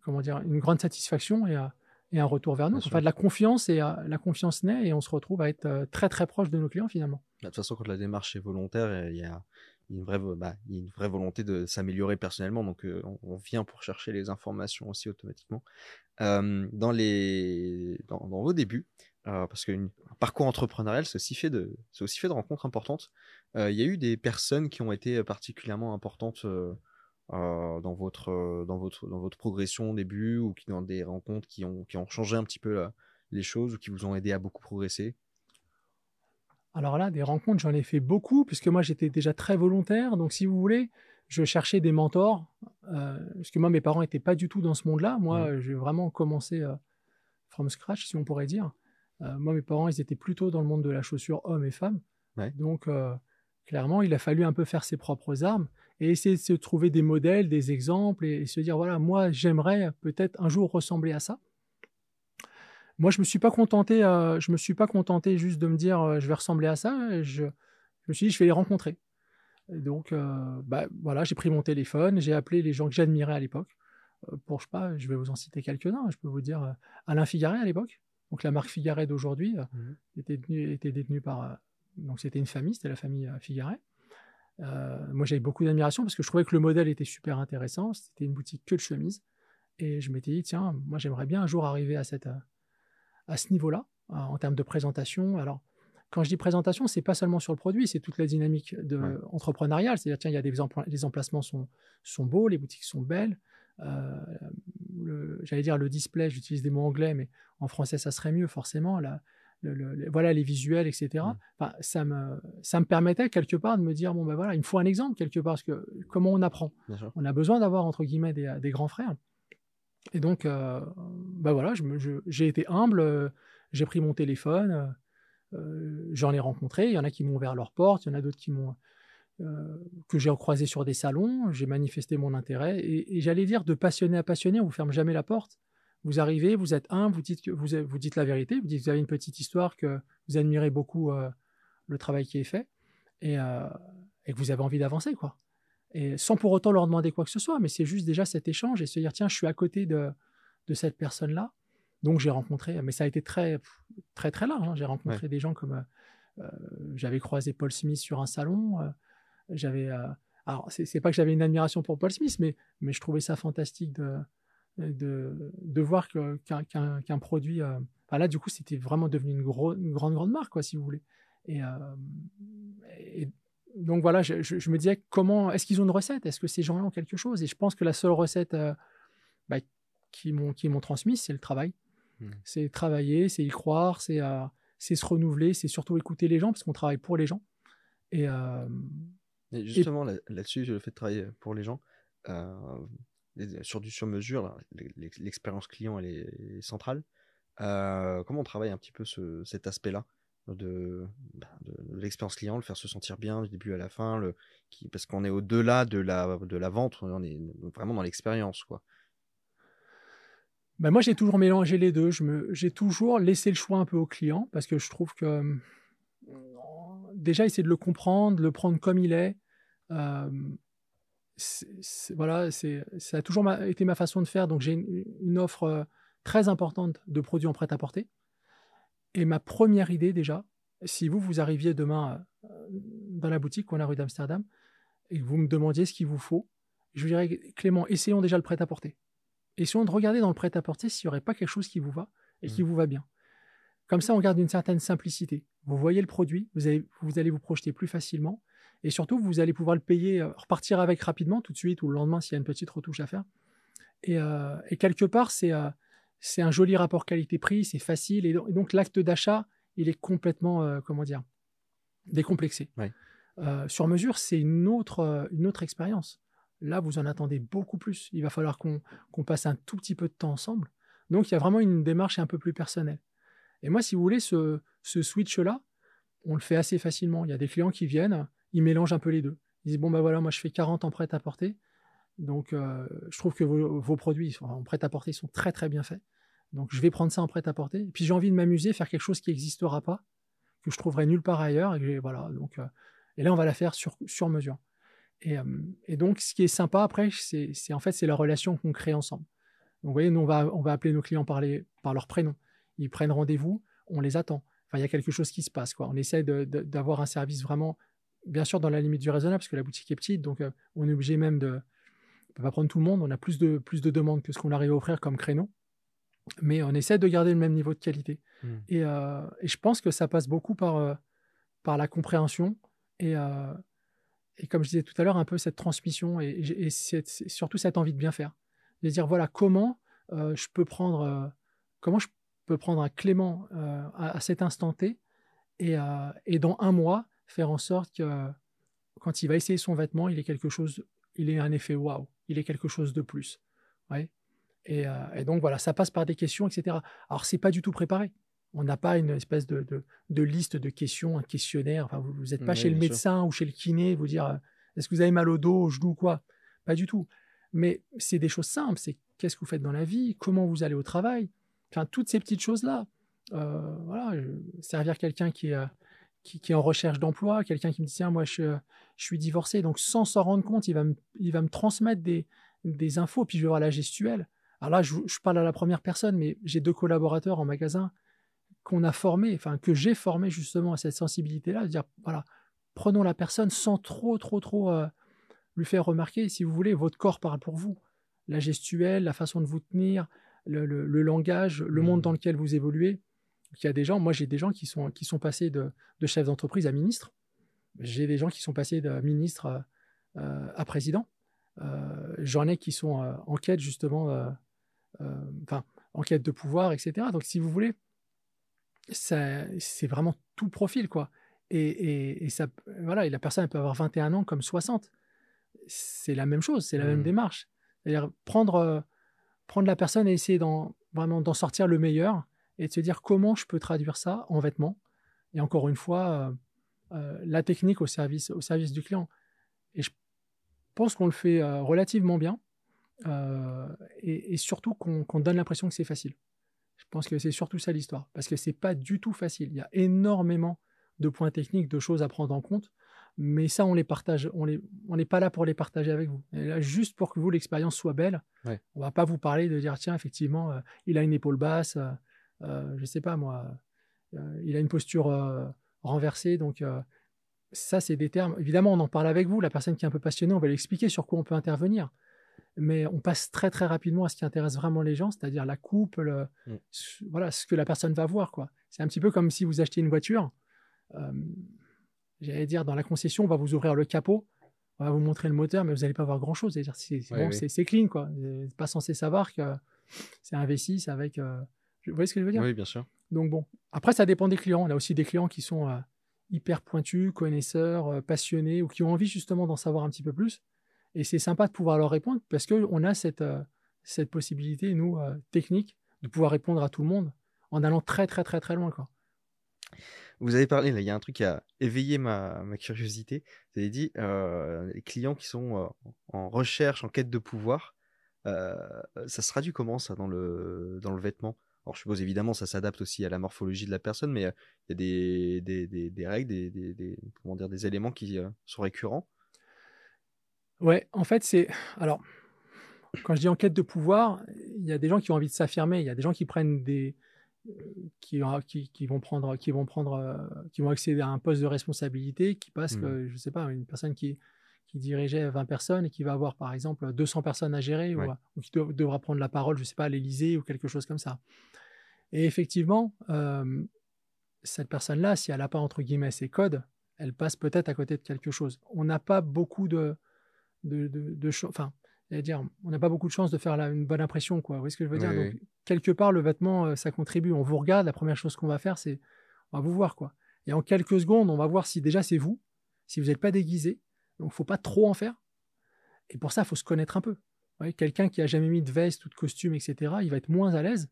comment dire, une grande satisfaction et, euh, et un retour vers nous. Enfin, de la confiance et euh, la confiance naît et on se retrouve à être euh, très très proche de nos clients finalement. De toute façon, quand la démarche est volontaire, il y a une vraie, bah, il y a une vraie volonté de s'améliorer personnellement. Donc, euh, on, on vient pour chercher les informations aussi automatiquement. Euh, dans, les, dans, dans vos débuts, euh, parce qu'un parcours entrepreneurial, c'est aussi fait de, c'est aussi fait de rencontres importantes. Euh, il y a eu des personnes qui ont été particulièrement importantes euh, Euh, dans, votre, euh, dans, votre, dans votre progression au début ou qui, dans des rencontres qui ont, qui ont changé un petit peu là, les choses ou qui vous ont aidé à beaucoup progresser? Alors là, des rencontres, j'en ai fait beaucoup puisque moi, j'étais déjà très volontaire. Donc, si vous voulez, je cherchais des mentors euh, parce que moi, mes parents n'étaient pas du tout dans ce monde-là. Moi, ouais. j'ai vraiment commencé euh, from scratch, si on pourrait dire. Euh, moi, mes parents, ils étaient plutôt dans le monde de la chaussure hommes et femmes. Ouais. Donc, euh, clairement, il a fallu un peu faire ses propres armes et essayer de se trouver des modèles, des exemples et, et se dire, voilà, moi, j'aimerais peut-être un jour ressembler à ça. Moi, je ne me suis pas contenté, euh, je me suis pas contenté juste de me dire, euh, je vais ressembler à ça. Je, je me suis dit, je vais les rencontrer. Et donc, euh, bah, voilà, j'ai pris mon téléphone, j'ai appelé les gens que j'admirais à l'époque. Euh, pour, je sais pas, je vais vous en citer quelques-uns. Je peux vous dire, euh, Alain Figaret à l'époque. Donc, la marque Figaret d'aujourd'hui euh, mm-hmm. était, détenue, était détenue par... Euh, Donc, c'était une famille, c'était la famille Figaret. Euh, moi, j'avais beaucoup d'admiration parce que je trouvais que le modèle était super intéressant. C'était une boutique que de chemises. Et je m'étais dit, tiens, moi, j'aimerais bien un jour arriver à, cette, à ce niveau-là, en termes de présentation. Alors, quand je dis présentation, ce n'est pas seulement sur le produit, c'est toute la dynamique de, ouais. entrepreneuriale. C'est-à-dire, tiens, il y a des empl- les emplacements sont, sont beaux, les boutiques sont belles. Euh, le, j'allais dire le display, j'utilise des mots anglais, mais en français, ça serait mieux, forcément. La, Le, le, le, voilà les visuels, et cetera. Mmh. Enfin, ça me ça me permettait quelque part de me dire bon ben voilà, il me faut un exemple quelque part parce que comment on apprend, on a besoin d'avoir entre guillemets des, des grands frères. Et donc euh, ben voilà, je me, je, j'ai été humble, euh, j'ai pris mon téléphone, euh, j'en ai rencontré. Il y en a qui m'ont ouvert leurs portes, il y en a d'autres qui m'ont euh, que j'ai croisé sur des salons. J'ai manifesté mon intérêt et, et j'allais dire de passionné à passionné, on vous ferme jamais la porte. Vous arrivez, vous êtes un, vous dites, vous, vous dites la vérité, vous dites que vous avez une petite histoire, que vous admirez beaucoup euh, le travail qui est fait et, euh, et que vous avez envie d'avancer, quoi. Et sans pour autant leur demander quoi que ce soit, mais c'est juste déjà cet échange et se dire, tiens, je suis à côté de, de cette personne-là. Donc, j'ai rencontré, mais ça a été très, très, très large. Hein. J'ai rencontré ouais. des gens comme, euh, euh, j'avais croisé Paul Smith sur un salon, euh, j'avais, euh, alors, c'est, c'est pas que j'avais une admiration pour Paul Smith, mais, mais je trouvais ça fantastique de... De, de voir que, qu'un, qu'un, qu'un produit... Euh, enfin là, du coup, c'était vraiment devenu une, gros, une grande, grande marque, quoi, si vous voulez. Et, euh, et donc, voilà, je, je, je me disais, comment, est-ce qu'ils ont une recette? Est-ce que ces gens-là ont quelque chose? Et je pense que la seule recette euh, bah, qu'ils m'ont, qu'ils m'ont transmise, c'est le travail. Mmh. C'est travailler, c'est y croire, c'est, euh, c'est se renouveler, c'est surtout écouter les gens, parce qu'on travaille pour les gens. Et, euh, et justement, et... Là, là-dessus, le fait de travailler pour les gens... Euh... sur du sur-mesure, l'expérience client elle est centrale. Euh, comment on travaille un petit peu ce, cet aspect-là de, de l'expérience client, le faire se sentir bien du début à la fin, le, qui, parce qu'on est au-delà de la, de la vente, on est vraiment dans l'expérience, quoi. Ben moi, j'ai toujours mélangé les deux. Je me, j'ai toujours laissé le choix un peu au client parce que je trouve que déjà, essayer de le comprendre, le prendre comme il est, euh, C'est, c'est, voilà, c'est, ça a toujours ma, été ma façon de faire. Donc, j'ai une, une offre euh, très importante de produits en prêt-à-porter. Et ma première idée, déjà, si vous, vous arriviez demain euh, dans la boutique qu'on a rue d'Amsterdam et que vous me demandiez ce qu'il vous faut, je vous dirais, Clément, essayons déjà le prêt-à-porter. Essayons de regarder dans le prêt-à-porter s'il n'y aurait pas quelque chose qui vous va et mmh. qui vous va bien. Comme ça, on garde une certaine simplicité. Vous voyez le produit, vous allez vous, allez vous projeter plus facilement et surtout, vous allez pouvoir le payer, repartir avec rapidement, tout de suite ou le lendemain s'il y a une petite retouche à faire. Et, euh, et quelque part, c'est euh, c'est un joli rapport qualité-prix, c'est facile. Et donc, donc l'acte d'achat, il est complètement, euh, comment dire, décomplexé. Ouais. Euh, sur mesure, c'est une autre, une autre expérience. Là, vous en attendez beaucoup plus. Il va falloir qu'on qu'on passe un tout petit peu de temps ensemble. Donc, il y a vraiment une démarche un peu plus personnelle. Et moi, si vous voulez, ce, ce switch-là, on le fait assez facilement. Il y a des clients qui viennent, ils mélangent un peu les deux. Ils disent, bon, ben voilà, moi, je fais quarante en prêt-à-porter. Donc, euh, je trouve que vos, vos produits en prêt-à-porter sont très, très bien faits. Donc, je vais prendre ça en prêt-à-porter. Et puis, j'ai envie de m'amuser, faire quelque chose qui n'existera pas, que je trouverai nulle part ailleurs. Et, voilà, donc, euh, et là, on va la faire sur, sur mesure. Et, euh, et donc, ce qui est sympa après, c'est, c'est en fait, c'est la relation qu'on crée ensemble. Donc, vous voyez, nous, on va, on va appeler nos clients par, les, par leur prénom. Ils prennent rendez-vous, on les attend. Enfin, il y a quelque chose qui se passe, quoi. On essaie de, de, d'avoir un service vraiment, bien sûr, dans la limite du raisonnable, parce que la boutique est petite, donc euh, on est obligé même de... On ne peut pas prendre tout le monde, on a plus de, plus de demandes que ce qu'on arrive à offrir comme créneau, mais on essaie de garder le même niveau de qualité. Mmh. Et, euh, et je pense que ça passe beaucoup par, euh, par la compréhension et, euh, et, comme je disais tout à l'heure, un peu cette transmission et, et, et cette, surtout cette envie de bien faire. De dire, voilà, comment, euh, je, peux prendre, euh, comment je peux prendre un Clément euh, à, à cet instant T et, euh, et dans un mois, faire en sorte que euh, quand il va essayer son vêtement, il ait quelque chose... il est un effet waouh, il est quelque chose de plus. Ouais. Et, euh, et donc voilà, ça passe par des questions, et cetera. Alors, ce n'est pas du tout préparé. On n'a pas une espèce de, de, de liste de questions, un questionnaire. Enfin, vous n'êtes pas oui, chez le médecin sûr. Ou chez le kiné, vous dire euh, est-ce que vous avez mal au dos, au genou, quoi? Pas du tout. Mais c'est des choses simples. C'est qu'est-ce que vous faites dans la vie? Comment vous allez au travail? Enfin, toutes ces petites choses-là. Euh, voilà, servir quelqu'un qui est... Euh, Qui, qui est en recherche d'emploi, quelqu'un qui me dit tiens, moi je, je suis divorcé, donc sans s'en rendre compte, il va me, il va me transmettre des, des infos, puis je vais voir la gestuelle. Alors là, je, je parle à la première personne, mais j'ai deux collaborateurs en magasin qu'on a formés, enfin que j'ai formés justement à cette sensibilité-là, de dire voilà, prenons la personne sans trop, trop, trop euh, lui faire remarquer. Si vous voulez, votre corps parle pour vous. La gestuelle, la façon de vous tenir, le, le, le langage, le monde dans lequel vous évoluez. Il y a des gens, moi j'ai des gens qui sont, qui sont passés de, de chef d'entreprise à ministre, j'ai des gens qui sont passés de ministre euh, à président, euh, j'en ai qui sont euh, en quête justement, euh, euh, enfin en quête de pouvoir, et cetera. Donc si vous voulez, ça, c'est vraiment tout profil, quoi. Et, et, et, ça, voilà, et la personne elle peut avoir vingt et un ans comme soixante, c'est la même chose, c'est la mmh. même démarche. C'est-à-dire prendre, euh, prendre la personne et essayer d'en, vraiment d'en sortir le meilleur, et de se dire comment je peux traduire ça en vêtements. Et encore une fois, euh, euh, la technique au service, au service du client. Et je pense qu'on le fait euh, relativement bien, euh, et, et surtout qu'on, qu'on donne l'impression que c'est facile. Je pense que c'est surtout ça l'histoire, parce que ce n'est pas du tout facile. Il y a énormément de points techniques, de choses à prendre en compte, mais ça, on les partage, on les, on n'est pas là pour les partager avec vous. Et là, juste pour que vous, l'expérience soit belle, ouais. On ne va pas vous parler de dire, tiens, effectivement, euh, il a une épaule basse, euh, Euh, je ne sais pas moi, euh, il a une posture euh, renversée, donc euh, ça c'est des termes, évidemment on en parle avec vous, la personne qui est un peu passionnée, on va lui expliquer sur quoi on peut intervenir, mais on passe très très rapidement à ce qui intéresse vraiment les gens, c'est-à-dire la coupe, le... mm. voilà, ce que la personne va voir, quoi. C'est un petit peu comme si vous achetiez une voiture, euh, j'allais dire dans la concession, on va vous ouvrir le capot, on va vous montrer le moteur, mais vous n'allez pas voir grand-chose, c'est-à-dire c'est, c'est, oui, bon, oui. c'est, c'est clean, quoi. Vous n'êtes pas censé savoir que c'est un V six avec... Euh, vous voyez ce que je veux dire? Oui, bien sûr. Donc bon, après ça dépend des clients. On a aussi des clients qui sont euh, hyper pointus, connaisseurs, euh, passionnés ou qui ont envie justement d'en savoir un petit peu plus. Et c'est sympa de pouvoir leur répondre parce qu'on a cette, euh, cette possibilité, nous, euh, technique, de pouvoir répondre à tout le monde en allant très, très, très, très loin, quoi. Vous avez parlé, là, il y a un truc qui a éveillé ma, ma curiosité. Vous avez dit, euh, les clients qui sont euh, en recherche, en quête de pouvoir, euh, ça se traduit comment, ça, dans le, dans le vêtement? Alors, je suppose évidemment ça s'adapte aussi à la morphologie de la personne, mais il euh, y a des, des, des, des règles, des, des, des, comment dire, des éléments qui euh, sont récurrents. Ouais, en fait, c'est. Alors, quand je dis en quête de pouvoir, il y a des gens qui ont envie de s'affirmer, il y a des gens qui prennent des, qui, qui, qui vont prendre, qui vont prendre, qui vont accéder à un poste de responsabilité, qui passe, mmh. que, je sais pas, une personne qui, qui dirigeait vingt personnes et qui va avoir, par exemple, deux cents personnes à gérer, ouais. ou, ou qui doit, devra prendre la parole, je sais pas, à l'Élysée ou quelque chose comme ça. Et effectivement, euh, cette personne-là, si elle n'a pas, entre guillemets, ses codes, elle passe peut-être à côté de quelque chose. On n'a pas beaucoup de... de, de, de enfin, dire, on n'a pas beaucoup de chance de faire la, une bonne impression, quoi. Vous voyez ce que je veux dire ? Oui. Donc, quelque part, le vêtement, ça contribue. On vous regarde, la première chose qu'on va faire, c'est... On va vous voir, quoi. Et en quelques secondes, on va voir si déjà c'est vous, si vous n'êtes pas déguisé. Donc, il ne faut pas trop en faire. Et pour ça, il faut se connaître un peu. Quelqu'un qui n'a jamais mis de veste ou de costume, et cetera, il va être moins à l'aise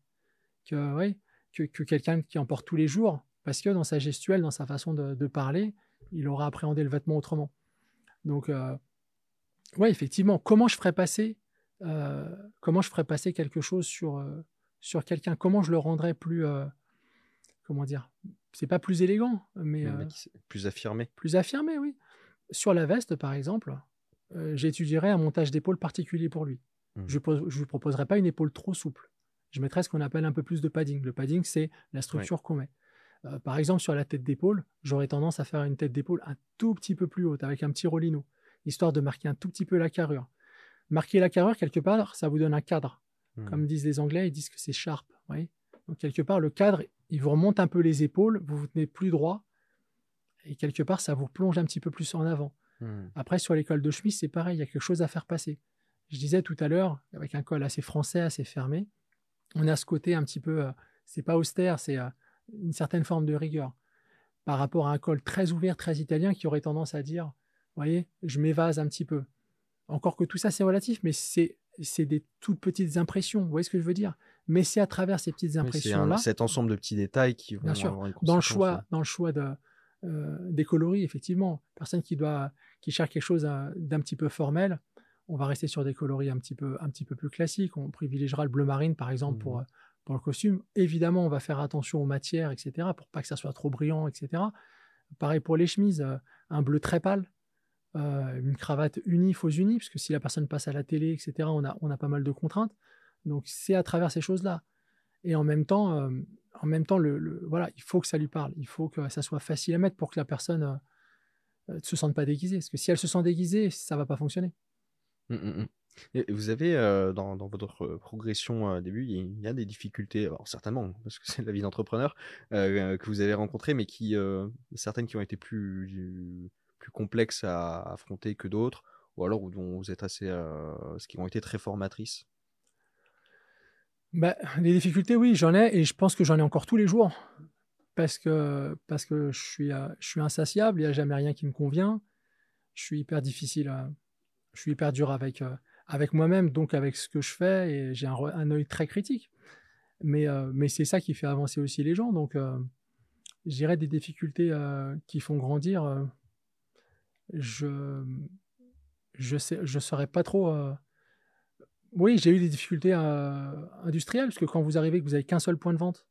que... Ouais, que, que quelqu'un qui en porte tous les jours, parce que dans sa gestuelle, dans sa façon de, de parler, il aura appréhendé le vêtement autrement. Donc, euh, ouais, effectivement, comment je ferais passer, euh, comment je ferais passer quelque chose sur, euh, sur quelqu'un? Comment je le rendrais plus, euh, comment dire, c'est pas plus élégant, mais, mais, euh, mais plus affirmé. Plus affirmé, oui. Sur la veste, par exemple, euh, j'étudierais un montage d'épaule particulier pour lui. Mmh. Je ne lui proposerais pas une épaule trop souple. Je mettrais ce qu'on appelle un peu plus de padding. Le padding, c'est la structure, oui. qu'on met. Euh, par exemple, sur la tête d'épaule, j'aurais tendance à faire une tête d'épaule un tout petit peu plus haute, avec un petit rolino, histoire de marquer un tout petit peu la carrure. Marquer la carrure, quelque part, ça vous donne un cadre. Mmh. Comme disent les Anglais, ils disent que c'est sharp. Oui. Donc, quelque part, le cadre, il vous remonte un peu les épaules, vous vous tenez plus droit, et quelque part, ça vous plonge un petit peu plus en avant. Mmh. Après, sur les cols de chemise, c'est pareil, il y a quelque chose à faire passer. Je disais tout à l'heure, avec un col assez français, assez fermé, on a ce côté un petit peu, euh, c'est pas austère, c'est... Euh, une certaine forme de rigueur par rapport à un col très ouvert, très italien, qui aurait tendance à dire, vous voyez, je m'évase un petit peu. Encore que tout ça, c'est relatif, mais c'est des toutes petites impressions, vous voyez ce que je veux dire? Mais c'est à travers ces petites impressions-là... C'est cet ensemble de petits détails qui vont bien sûr, avoir une conséquence. Dans le choix, ouais. dans le choix de, euh, des coloris, effectivement. Personne qui, doit, qui cherche quelque chose d'un petit peu formel, on va rester sur des coloris un petit peu, un petit peu plus classiques. On privilégiera le bleu marine, par exemple, mmh. pour... Pour le costume, évidemment, on va faire attention aux matières, et cetera, pour pas que ça soit trop brillant, et cetera. Pareil pour les chemises, euh, un bleu très pâle, euh, une cravate unie, faux unie, parce que si la personne passe à la télé, et cetera, on a, on a pas mal de contraintes. Donc, c'est à travers ces choses-là. Et en même temps, euh, en même temps le, le, voilà, il faut que ça lui parle. Il faut que ça soit facile à mettre pour que la personne euh, ne se sente pas déguisée. Parce que si elle se sent déguisée, ça ne va pas fonctionner. Mmh, mmh. Et vous avez, euh, dans, dans votre progression au euh, début, il y, y a des difficultés, alors certainement, parce que c'est la vie d'entrepreneur, euh, que vous avez rencontrées, mais qui, euh, certaines qui ont été plus, plus complexes à affronter que d'autres, ou alors où, dont vous êtes assez, euh, ce qui ont été très formatrices. Bah, les difficultés, oui, j'en ai, et je pense que j'en ai encore tous les jours, parce que, parce que je suis, euh, je suis insatiable, il n'y a jamais rien qui me convient, je suis hyper difficile, euh, je suis hyper dur avec... Euh, avec moi-même, donc avec ce que je fais, et j'ai un, un œil très critique. Mais, euh, mais c'est ça qui fait avancer aussi les gens. Donc, euh, je dirais des difficultés euh, qui font grandir. Euh, je je sais, je saurais pas trop... Euh... Oui, j'ai eu des difficultés euh, industrielles, parce que quand vous arrivez, que vous n'avez qu'un seul point de vente,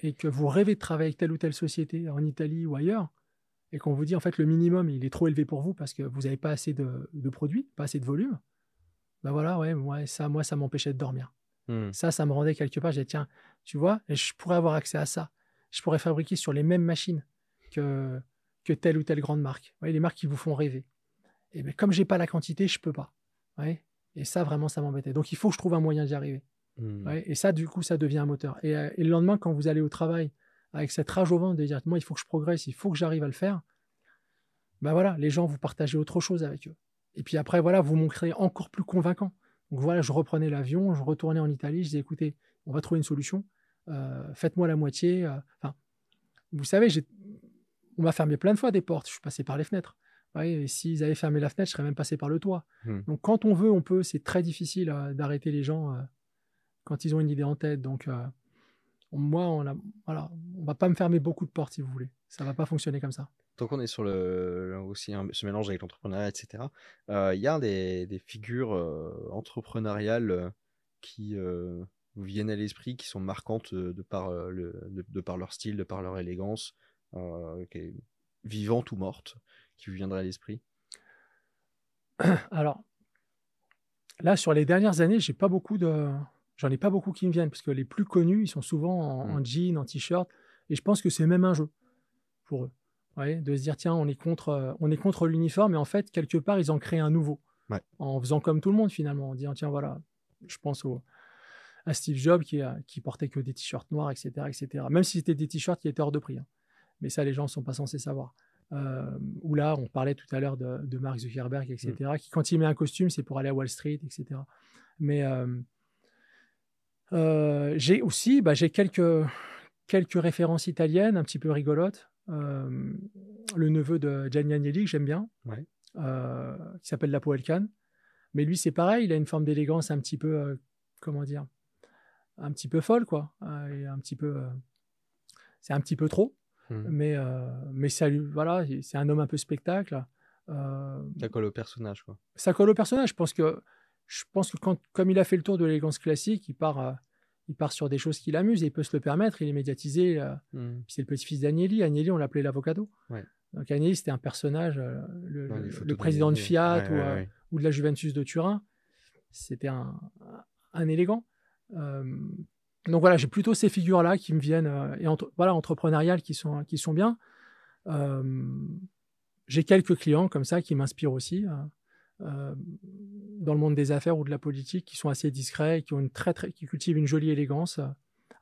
et que vous rêvez de travailler avec telle ou telle société, en Italie ou ailleurs, et qu'on vous dit, en fait, le minimum, il est trop élevé pour vous, parce que vous n'avez pas assez de, de produits, pas assez de volume, ben voilà, ouais, ouais, ça, moi, ça m'empêchait de dormir. Mmh. Ça, ça me rendait quelque part, je disais, tiens, tu vois, je pourrais avoir accès à ça. Je pourrais fabriquer sur les mêmes machines que, que telle ou telle grande marque. Ouais, les marques qui vous font rêver. Et ben, comme je n'ai pas la quantité, je ne peux pas. Ouais. Et ça, vraiment, ça m'embêtait. Donc, il faut que je trouve un moyen d'y arriver. Mmh. Ouais. Et ça, du coup, ça devient un moteur. Et, et le lendemain, quand vous allez au travail, avec cette rage au ventre de dire, moi, il faut que je progresse, il faut que j'arrive à le faire, ben voilà, les gens, vous partagez autre chose avec eux. Et puis après, voilà, vous montrez encore plus convaincant. Donc voilà, je reprenais l'avion, je retournais en Italie, je disais, écoutez, on va trouver une solution, euh, faites-moi la moitié. Euh, enfin, vous savez, on m'a fermé plein de fois des portes, je suis passé par les fenêtres. Ouais, et s'ils avaient fermé la fenêtre, je serais même passé par le toit. Mmh. Donc quand on veut, on peut, c'est très difficile euh, d'arrêter les gens euh, quand ils ont une idée en tête. Donc euh, moi, on a, voilà, on va pas me fermer beaucoup de portes, si vous voulez. Ça va pas fonctionner comme ça. Tant qu'on est sur le, aussi un, ce mélange avec l'entrepreneuriat, et cetera, il euh, y a des, des figures euh, entrepreneuriales euh, qui euh, vous viennent à l'esprit, qui sont marquantes euh, de, par, euh, le, de, de par leur style, de par leur élégance, euh, qui est vivante ou morte, qui vous viendrait à l'esprit? Alors, là, sur les dernières années, j'ai pas beaucoup de... J'en ai pas beaucoup qui me viennent, parce que les plus connus, ils sont souvent en, mmh. en jean, en t-shirt. Et je pense que c'est même un jeu pour eux. Ouais, de se dire, tiens, on est contre, euh, on est contre l'uniforme. Et en fait, quelque part, ils en créent un nouveau. Ouais. En faisant comme tout le monde, finalement. En disant, tiens, voilà, je pense au, à Steve Jobs qui, a, qui portait que des t-shirts noirs, et cetera, et cetera. Même si c'était des t-shirts qui étaient hors de prix. Hein. Mais ça, les gens ne sont pas censés savoir. Euh, Ou là, on parlait tout à l'heure de, de Mark Zuckerberg, et cetera, mmh. qui, quand il met un costume, c'est pour aller à Wall Street, et cetera. Mais euh, euh, j'ai aussi bah, j'ai quelques, quelques références italiennes un petit peu rigolotes. Euh, le neveu de Gianni Agnelli, que j'aime bien, ouais. euh, qui s'appelle Lapo Elkan. Mais lui, c'est pareil, il a une forme d'élégance un petit peu, euh, comment dire, un petit peu folle, quoi. Euh, et un petit peu, euh, c'est un petit peu trop. Mmh. Mais, euh, mais ça, voilà, c'est un homme un peu spectacle. Euh, ça colle au personnage, quoi. Ça colle au personnage. Je pense que, je pense que quand, comme il a fait le tour de l'élégance classique, il part, euh, il part sur des choses qui l'amusent et il peut se le permettre. Il est médiatisé. Euh, mmh. C'est le petit-fils d'Agnelli. Agnelli, on l'appelait l'avocado. Ouais. Donc Agnelli, c'était un personnage, euh, le, ouais, le président de Fiat ouais, ou, ouais, euh, ouais. ou de la Juventus de Turin. C'était un, un élégant. Euh, Donc voilà, j'ai plutôt ces figures-là qui me viennent, euh, et entre, voilà, entrepreneuriales qui sont, qui sont bien. Euh, j'ai quelques clients comme ça qui m'inspirent aussi, euh, euh, dans le monde des affaires ou de la politique, qui sont assez discrets, et qui, ont une très, très, qui cultivent une jolie élégance euh,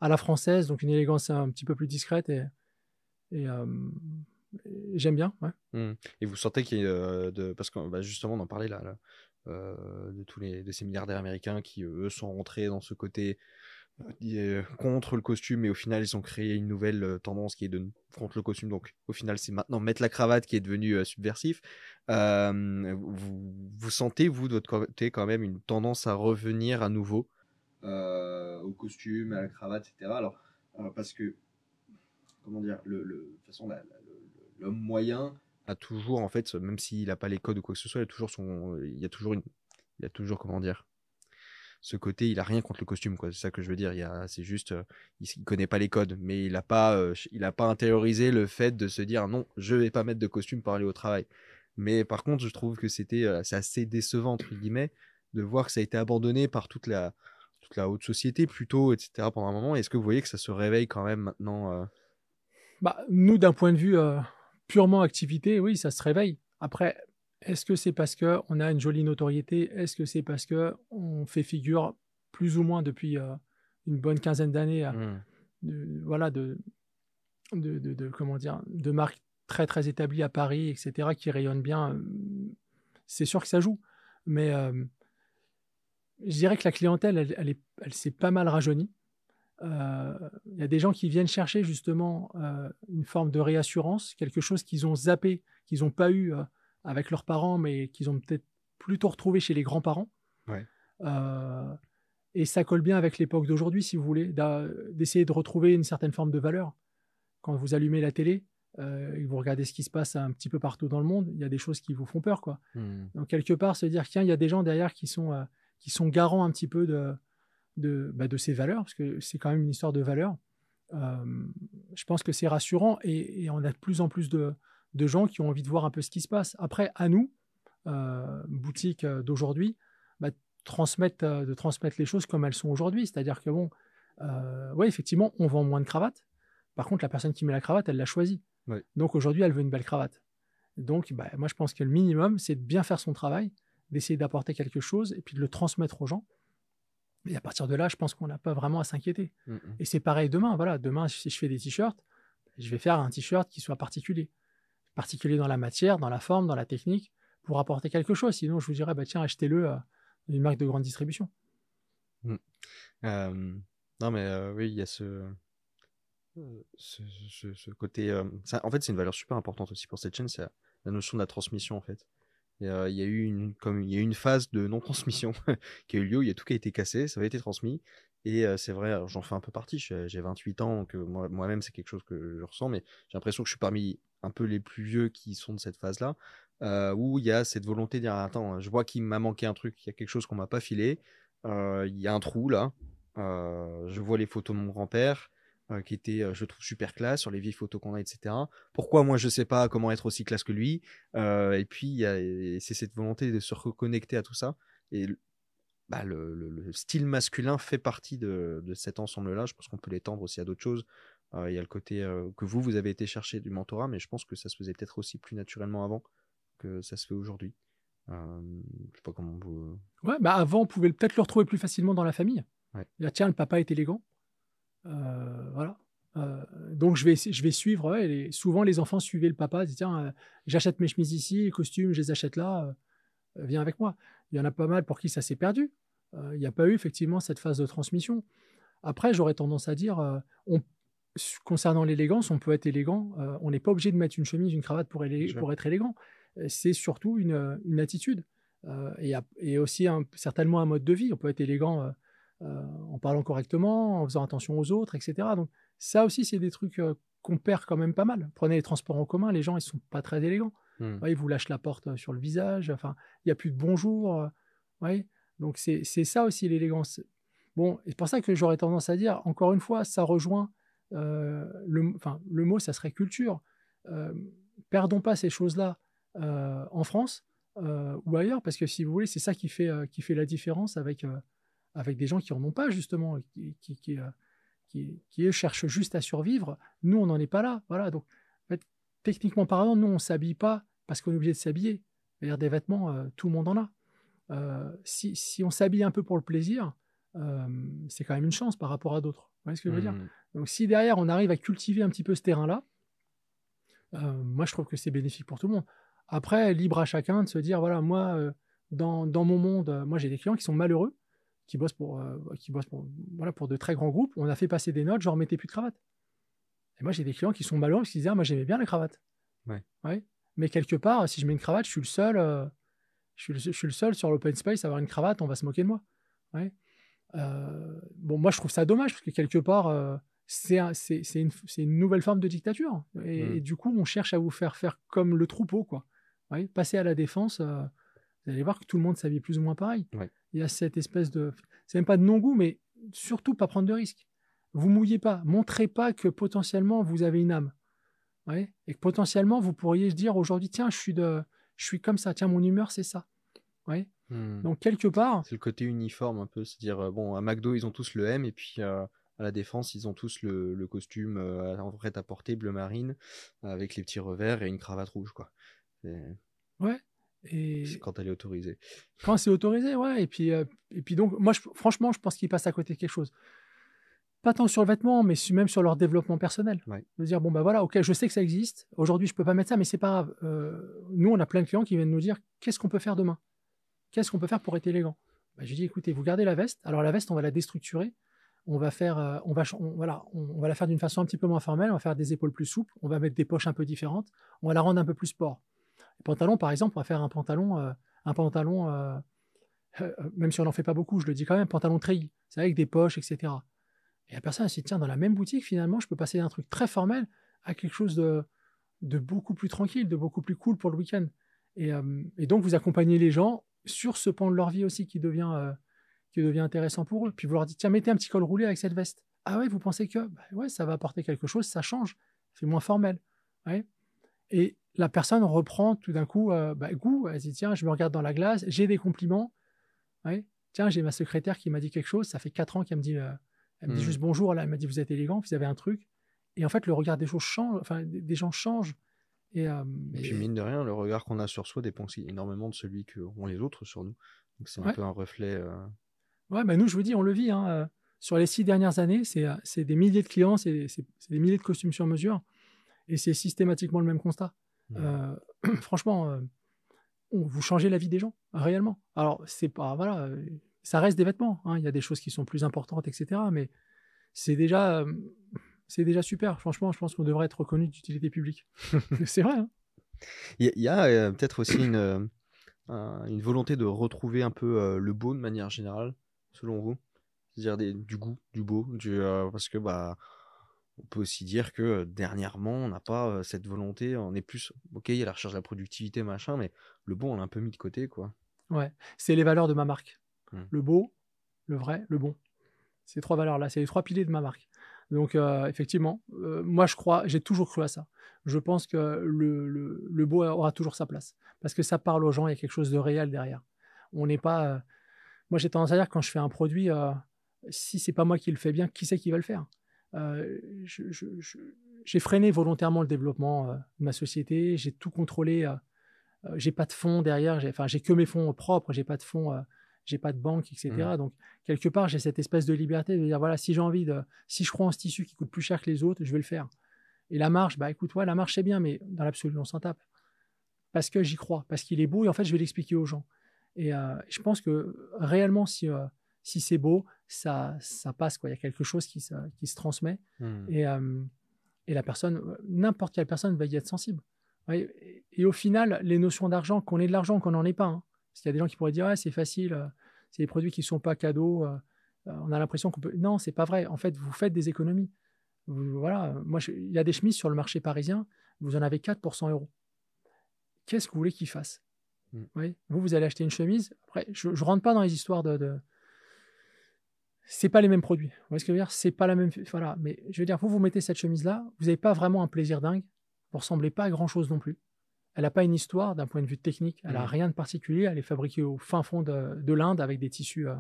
à la française, donc une élégance un petit peu plus discrète, et, et, euh, et j'aime bien. Ouais. Mmh. Et vous sentez qu'il y a, euh, de, parce qu'on va justement en parler là, là euh, de tous les, de ces milliardaires américains qui, eux, sont rentrés dans ce côté... contre le costume, et au final ils ont créé une nouvelle tendance qui est de contre le costume, donc au final c'est maintenant mettre la cravate qui est devenu euh, subversif. Euh, vous, vous sentez vous de votre côté quand même une tendance à revenir à nouveau euh, au costume, à la cravate, etc. alors, alors parce que comment dire, le, le, de toute façon la, la, le, l'homme moyen a toujours en fait, même s'il n'a pas les codes ou quoi que ce soit, il a toujours son, il y a toujours une, il y a toujours comment dire ce côté, il a rien contre le costume, quoi. C'est ça que je veux dire. Il y a, c'est juste, euh, il, il connaît pas les codes, mais il a pas, euh, il a pas intériorisé le fait de se dire non, je vais pas mettre de costume pour aller au travail. Mais par contre, je trouve que c'était, euh, c'est assez décevant entre guillemets de voir que ça a été abandonné par toute la, toute la haute société plutôt, et cetera. Pendant un moment, est-ce que vous voyez que ça se réveille quand même maintenant euh... Bah, nous, d'un point de vue euh, purement activité, oui, ça se réveille. Après. Est-ce que c'est parce qu'on a une jolie notoriété? Est-ce que c'est parce qu'on fait figure plus ou moins depuis euh, une bonne quinzaine d'années euh, mmh. de, voilà, de, de, de, de, comment dire, de marques très, très établies à Paris, et cetera, qui rayonnent bien? euh, C'est sûr que ça joue. Mais euh, je dirais que la clientèle, elle, elle, est, elle s'est pas mal rajeunie. Il euh, y a des gens qui viennent chercher justement euh, une forme de réassurance, quelque chose qu'ils ont zappé, qu'ils n'ont pas eu... Euh, avec leurs parents, mais qu'ils ont peut-être plutôt retrouvé chez les grands-parents. Ouais. Euh, et ça colle bien avec l'époque d'aujourd'hui, si vous voulez, d'a, d'essayer de retrouver une certaine forme de valeur. Quand vous allumez la télé euh, et que vous regardez ce qui se passe un petit peu partout dans le monde, il y a des choses qui vous font peur, quoi. Mmh. Donc, quelque part, se dire, tiens, il y a des gens derrière qui sont, euh, qui sont garants un petit peu de, de, bah, de ces valeurs, parce que c'est quand même une histoire de valeurs. Euh, je pense que c'est rassurant, et, et on a de plus en plus de... de gens qui ont envie de voir un peu ce qui se passe. Après, à nous, euh, boutiques d'aujourd'hui, bah, transmettre, euh, de transmettre les choses comme elles sont aujourd'hui. C'est-à-dire que, bon, euh, ouais, effectivement, on vend moins de cravates. Par contre, la personne qui met la cravate, elle l'a choisie. Oui. Donc, aujourd'hui, elle veut une belle cravate. Donc, bah, moi, je pense que le minimum, c'est de bien faire son travail, d'essayer d'apporter quelque chose et puis de le transmettre aux gens. Et à partir de là, je pense qu'on n'a pas vraiment à s'inquiéter. Mm-hmm. Et c'est pareil demain. Voilà, demain, si je fais des t-shirts, je vais faire un t-shirt qui soit particulier. particulier dans la matière, dans la forme, dans la technique, pour apporter quelque chose. Sinon, je vous dirais, bah, tiens, achetez-le à euh, une marque de grande distribution. Mmh. Euh, non, mais euh, oui, il y a ce, ce, ce, ce côté... Euh, ça, en fait, c'est une valeur super importante aussi pour cette chaîne, c'est la, la notion de la transmission, en fait. Il euh, y a eu une, comme, y a eu une phase de non-transmission qui a eu lieu, où il y a tout qui a été cassé, ça a été transmis. Et euh, c'est vrai, j'en fais un peu partie, j'ai, j'ai vingt-huit ans, donc euh, moi, moi-même, c'est quelque chose que je ressens, mais j'ai l'impression que je suis parmi... un peu les plus vieux qui sont de cette phase-là, euh, où il y a cette volonté de dire, attends, je vois qu'il m'a manqué un truc, il y a quelque chose qu'on m'a pas filé, euh, il y a un trou là, euh, je vois les photos de mon grand-père, euh, qui était, je trouve, super classe, sur les vieilles photos qu'on a, et cetera. Pourquoi moi, je sais pas comment être aussi classe que lui? euh, Et puis, il y a, et c'est cette volonté de se reconnecter à tout ça, et bah, le, le, le style masculin fait partie de, de cet ensemble-là. Je pense qu'on peut l'étendre aussi à d'autres choses. Euh, y a le côté euh, que vous, vous avez été chercher du mentorat, mais je pense que ça se faisait peut-être aussi plus naturellement avant que ça se fait aujourd'hui. Euh, je sais pas comment vous... Ouais, bah avant, on pouvait peut-être le retrouver plus facilement dans la famille. Ouais. Là, tiens, le papa est élégant. Euh, voilà. Euh, donc, je vais, je vais suivre. Ouais, les, souvent, les enfants suivaient le papa. Disaient, tiens, euh, j'achète mes chemises ici, les costumes, je les achète là. Euh, viens avec moi. Il y en a pas mal pour qui ça s'est perdu. Euh, il n'y a pas eu, effectivement, cette phase de transmission. Après, j'aurais tendance à dire... Euh, on concernant l'élégance, on peut être élégant, euh, on n'est pas obligé de mettre une chemise, une cravate pour, élé- pour être élégant. C'est surtout une, une attitude euh, et, a, et aussi un, certainement un mode de vie. On peut être élégant euh, euh, en parlant correctement, en faisant attention aux autres, et cetera. Donc ça aussi, c'est des trucs euh, qu'on perd quand même pas mal. Prenez les transports en commun, les gens, ils ne sont pas très élégants. Mmh. Ouais, ils vous lâchent la porte sur le visage, enfin, il n'y a plus de bonjour. Euh, ouais. Donc c'est, c'est ça aussi l'élégance. Bon, c'est pour ça que j'aurais tendance à dire, encore une fois, ça rejoint Euh, le, enfin, le mot, ça serait culture. Euh, perdons pas ces choses-là euh, en France euh, ou ailleurs, parce que si vous voulez, c'est ça qui fait, euh, qui fait la différence avec, euh, avec des gens qui n'en ont pas, justement, qui, qui, qui, euh, qui, qui eux, cherchent juste à survivre. Nous, on n'en est pas là. Voilà. Donc, en fait, techniquement parlant, nous, on ne s'habille pas parce qu'on est obligé de s'habiller. C'est-à-dire des vêtements, euh, tout le monde en a. Euh, si, si on s'habille un peu pour le plaisir, euh, c'est quand même une chance par rapport à d'autres. Vous voyez ce que je veux dire ? Donc, si derrière, on arrive à cultiver un petit peu ce terrain-là, euh, moi, je trouve que c'est bénéfique pour tout le monde. Après, libre à chacun de se dire, voilà, moi, euh, dans, dans mon monde, euh, moi, j'ai des clients qui sont malheureux, qui bossent pour, euh, qui bossent pour, voilà, pour de très grands groupes. On a fait passer des notes, genre, mettez plus de cravate. Et moi, j'ai des clients qui sont malheureux parce qu'ils disent, ah, moi, j'aimais bien la cravate. Ouais. Ouais. Mais quelque part, si je mets une cravate, je suis le seul, euh, je suis le, je suis le seul sur l'open space à avoir une cravate, on va se moquer de moi. Ouais. Euh, bon, moi, je trouve ça dommage parce que quelque part... Euh, C'est, un, c'est, c'est, une, c'est une nouvelle forme de dictature. Et, mmh. et du coup, on cherche à vous faire faire comme le troupeau, quoi. Vous voyez, passer à la défense, euh, vous allez voir que tout le monde s'habille plus ou moins pareil. Ouais. Il y a cette espèce de... C'est même pas de non-goût, mais surtout pas prendre de risques. Vous mouillez pas. Montrez pas que potentiellement, vous avez une âme. Vous voyez, et que potentiellement, vous pourriez dire aujourd'hui, tiens, je suis, de... je suis comme ça. Tiens, mon humeur, c'est ça. Vous voyez, mmh. Donc, quelque part... C'est le côté uniforme, un peu. C'est-à-dire, bon, à McDo, ils ont tous le M, et puis... Euh... À la défense, ils ont tous le, le costume euh, en prêt-à-porter bleu marine avec les petits revers et une cravate rouge, quoi. Et... Ouais. Et... C'est quand elle est autorisée. Quand c'est autorisé, ouais. Et puis, euh, et puis donc, moi, je, franchement, je pense qu'ils passent à côté de quelque chose. Pas tant sur le vêtement, mais même sur leur développement personnel. Ouais. De dire, bon, bah voilà, ok, je sais que ça existe. Aujourd'hui, je peux pas mettre ça, mais c'est pas grave. Euh, nous, on a plein de clients qui viennent nous dire, qu'est-ce qu'on peut faire demain ? Qu'est-ce qu'on peut faire pour être élégant ? Bah, je dis, écoutez, vous gardez la veste. Alors, la veste, on va la déstructurer. On va, faire, on, va, on, voilà, on va la faire d'une façon un petit peu moins formelle, on va faire des épaules plus souples, on va mettre des poches un peu différentes, on va la rendre un peu plus sport. Les pantalons, par exemple, on va faire un pantalon, euh, un pantalon euh, euh, même si on n'en fait pas beaucoup, je le dis quand même, pantalon treillis, c'est avec des poches, et cetera. Et la personne elle se dit, tiens, dans la même boutique, finalement, je peux passer d'un truc très formel à quelque chose de, de beaucoup plus tranquille, de beaucoup plus cool pour le week-end. Et, euh, et donc, vous accompagnez les gens sur ce pan de leur vie aussi qui devient... Euh, qui devient intéressant pour eux. Puis vous leur dites, tiens, mettez un petit col roulé avec cette veste. Ah ouais, vous pensez que bah ouais, ça va apporter quelque chose, ça change, c'est moins formel. Ouais. Et la personne reprend tout d'un coup euh, bah, goût, elle dit, tiens, je me regarde dans la glace, j'ai des compliments. Ouais. Tiens, j'ai ma secrétaire qui m'a dit quelque chose, ça fait quatre ans qu'elle me dit, euh, elle me mmh. dit juste bonjour, là, elle m'a dit, vous êtes élégant, vous avez un truc. Et en fait, le regard des choses change, enfin, des gens change. Et, euh, et puis, mine de rien, le regard qu'on a sur soi dépend aussi énormément de celui qu'ont les autres sur nous. Donc, c'est un ouais. peu un reflet... Euh... Ouais, bah nous, je vous dis, on le vit. Hein, euh, sur les six dernières années, c'est, c'est des milliers de clients, c'est, c'est, c'est des milliers de costumes sur mesure. Et c'est systématiquement le même constat. Mmh. Euh, franchement, euh, on, vous changez la vie des gens, réellement. Alors, c'est pas, voilà, ça reste des vêtements. Hein, il y a des choses qui sont plus importantes, et cetera. Mais c'est déjà, euh, c'est déjà super. Franchement, je pense qu'on devrait être reconnu d'utilité publique. C'est vrai. Hein, il y a euh, peut-être aussi une, euh, une volonté de retrouver un peu euh, le beau de manière générale. Selon vous, c'est-à-dire des, du goût, du beau, du, euh, parce que bah, on peut aussi dire que euh, dernièrement, on n'a pas euh, cette volonté, on est plus, ok, il y a la recherche de la productivité, machin, mais le bon, on l'a un peu mis de côté, quoi. Ouais, c'est les valeurs de ma marque. Hum. Le beau, le vrai, le bon. Ces trois valeurs-là, c'est les trois piliers de ma marque. Donc, euh, effectivement, euh, moi, je crois, j'ai toujours cru à ça. Je pense que le, le, le beau aura toujours sa place, parce que ça parle aux gens, il y a quelque chose de réel derrière. On n'est pas... Euh, Moi, j'ai tendance à dire, quand je fais un produit, euh, si ce n'est pas moi qui le fais bien, qui c'est qui va le faire? euh, je, je, je, J'ai freiné volontairement le développement euh, de ma société. J'ai tout contrôlé. Euh, euh, j'ai pas de fonds derrière. Enfin, j'ai que mes fonds propres. J'ai pas de fonds. Euh, j'ai pas de banque, et cetera. Mmh. Donc, quelque part, j'ai cette espèce de liberté de dire voilà, si j'ai envie de, si je crois en ce tissu qui coûte plus cher que les autres, je vais le faire. Et la marge, bah écoute, ouais, la marge c'est bien, mais dans l'absolu, on s'en tape parce que j'y crois, parce qu'il est beau et en fait, je vais l'expliquer aux gens. Et euh, je pense que réellement, si euh, si c'est beau, ça ça passe quoi. Il y a quelque chose qui ça, qui se transmet. Mmh. Et euh, Et la personne, n'importe quelle personne va y être sensible. Et, et au final, les notions d'argent, qu'on ait de l'argent, qu'on n'en ait pas. Hein. Parce qu'il y a des gens qui pourraient dire ouais, c'est facile, euh, c'est des produits qui ne sont pas cadeaux. Euh, on a l'impression qu'on peut. Non, ce n'est pas vrai. En fait, vous faites des économies. Vous, voilà. Moi, je, il y a des chemises sur le marché parisien, vous en avez quatre pour cent euros. Qu'est-ce que vous voulez qu'ils fassent? Mmh. Oui. Vous, vous allez acheter une chemise. Après, je ne rentre pas dans les histoires de. de... C'est pas les mêmes produits. Vous voyez ce que je veux dire? C'est pas la même. Voilà. Mais je veux dire, vous vous mettez cette chemise-là, vous n'avez pas vraiment un plaisir dingue. Vous ne ressemblez pas à grand-chose non plus. Elle n'a pas une histoire d'un point de vue technique. Elle n'a mmh. rien de particulier. Elle est fabriquée au fin fond de, de l'Inde avec des tissus euh,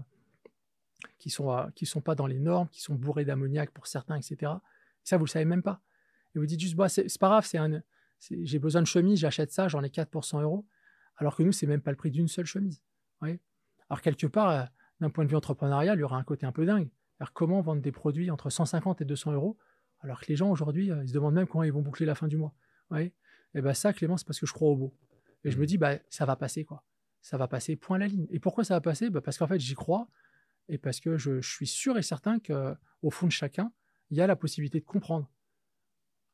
qui ne sont, euh, sont pas dans les normes, qui sont bourrés d'ammoniac pour certains, et cetera. Ça, vous ne le savez même pas. Et vous dites juste, bah, c'est pas grave, j'ai besoin de chemise, j'achète ça, j'en ai quatre pour cent euros. Alors que nous, c'est même pas le prix d'une seule chemise. Vous voyez? Alors, quelque part. Euh, D'un point de vue entrepreneurial, il y aura un côté un peu dingue. Alors, comment vendre des produits entre cent cinquante et deux cents euros alors que les gens aujourd'hui, ils se demandent même comment ils vont boucler la fin du mois. Ouais. Et bien ça, Clément, c'est parce que je crois au beau. Et je me dis, bah, ça va passer, quoi. Ça va passer, point la ligne. Et pourquoi ça va passer? Bah, parce qu'en fait, j'y crois et parce que je, je suis sûr et certain qu'au fond de chacun, il y a la possibilité de comprendre.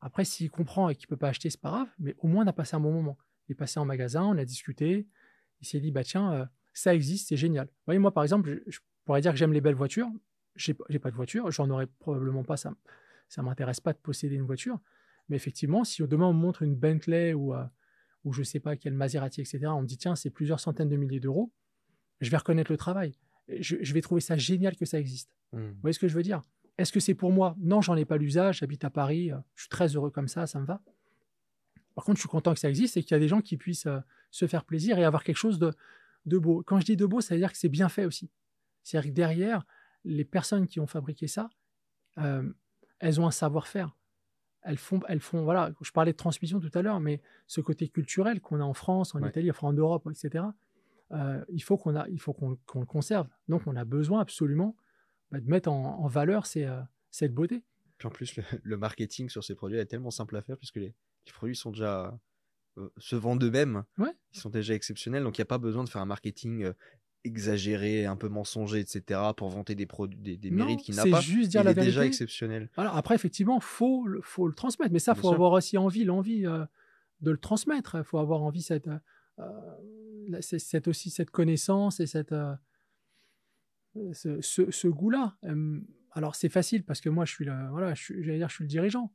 Après, s'il comprend et qu'il ne peut pas acheter, ce n'est pas grave, mais au moins, on a passé un bon moment. Il est passé en magasin, on a discuté, il s'est dit, bah, tiens... Euh, ça existe, c'est génial. Vous voyez, moi, par exemple, je, je pourrais dire que j'aime les belles voitures. Je n'ai pas de voiture, j'en aurais probablement pas. Ça ne m'intéresse pas de posséder une voiture. Mais effectivement, si demain, on me montre une Bentley ou, euh, ou je ne sais pas quel Maserati, et cetera, on me dit, tiens, c'est plusieurs centaines de milliers d'euros, je vais reconnaître le travail. Je, je vais trouver ça génial que ça existe. Mmh. Vous voyez ce que je veux dire? Est-ce que c'est pour moi? Non, j'en ai pas l'usage. J'habite à Paris. Euh, je suis très heureux comme ça, ça me va. Par contre, je suis content que ça existe et qu'il y a des gens qui puissent euh, se faire plaisir et avoir quelque chose de... de beau. Quand je dis de beau, ça veut dire que c'est bien fait aussi. C'est-à-dire que derrière, les personnes qui ont fabriqué ça, euh, elles ont un savoir-faire. Elles font, elles font, voilà, je parlais de transmission tout à l'heure, mais ce côté culturel qu'on a en France, en ouais. Italie, enfin en Europe, et cetera, euh, il faut qu'on a, il faut qu'on, qu'on le conserve. Donc, on a besoin absolument bah, de mettre en, en valeur ces, euh, cette beauté. Puis en plus, le, le marketing sur ces produits est tellement simple à faire puisque les, les produits sont déjà... se vendent d'eux-mêmes, ouais. Ils sont déjà exceptionnels, donc il n'y a pas besoin de faire un marketing euh, exagéré, un peu mensonger, et cetera, pour vanter des, des, des mérites qu'il n'a pas. C'est juste dire la vérité. Il est déjà exceptionnel. Alors, après, effectivement, il faut, faut le transmettre, mais ça, il faut avoir aussi envie, l'envie euh, de le transmettre. Il faut avoir envie cette, euh, cette, aussi cette connaissance et cette, euh, ce, ce, ce goût-là. Alors, c'est facile parce que moi, je suis le, voilà, je suis, j'allais dire, je suis le dirigeant.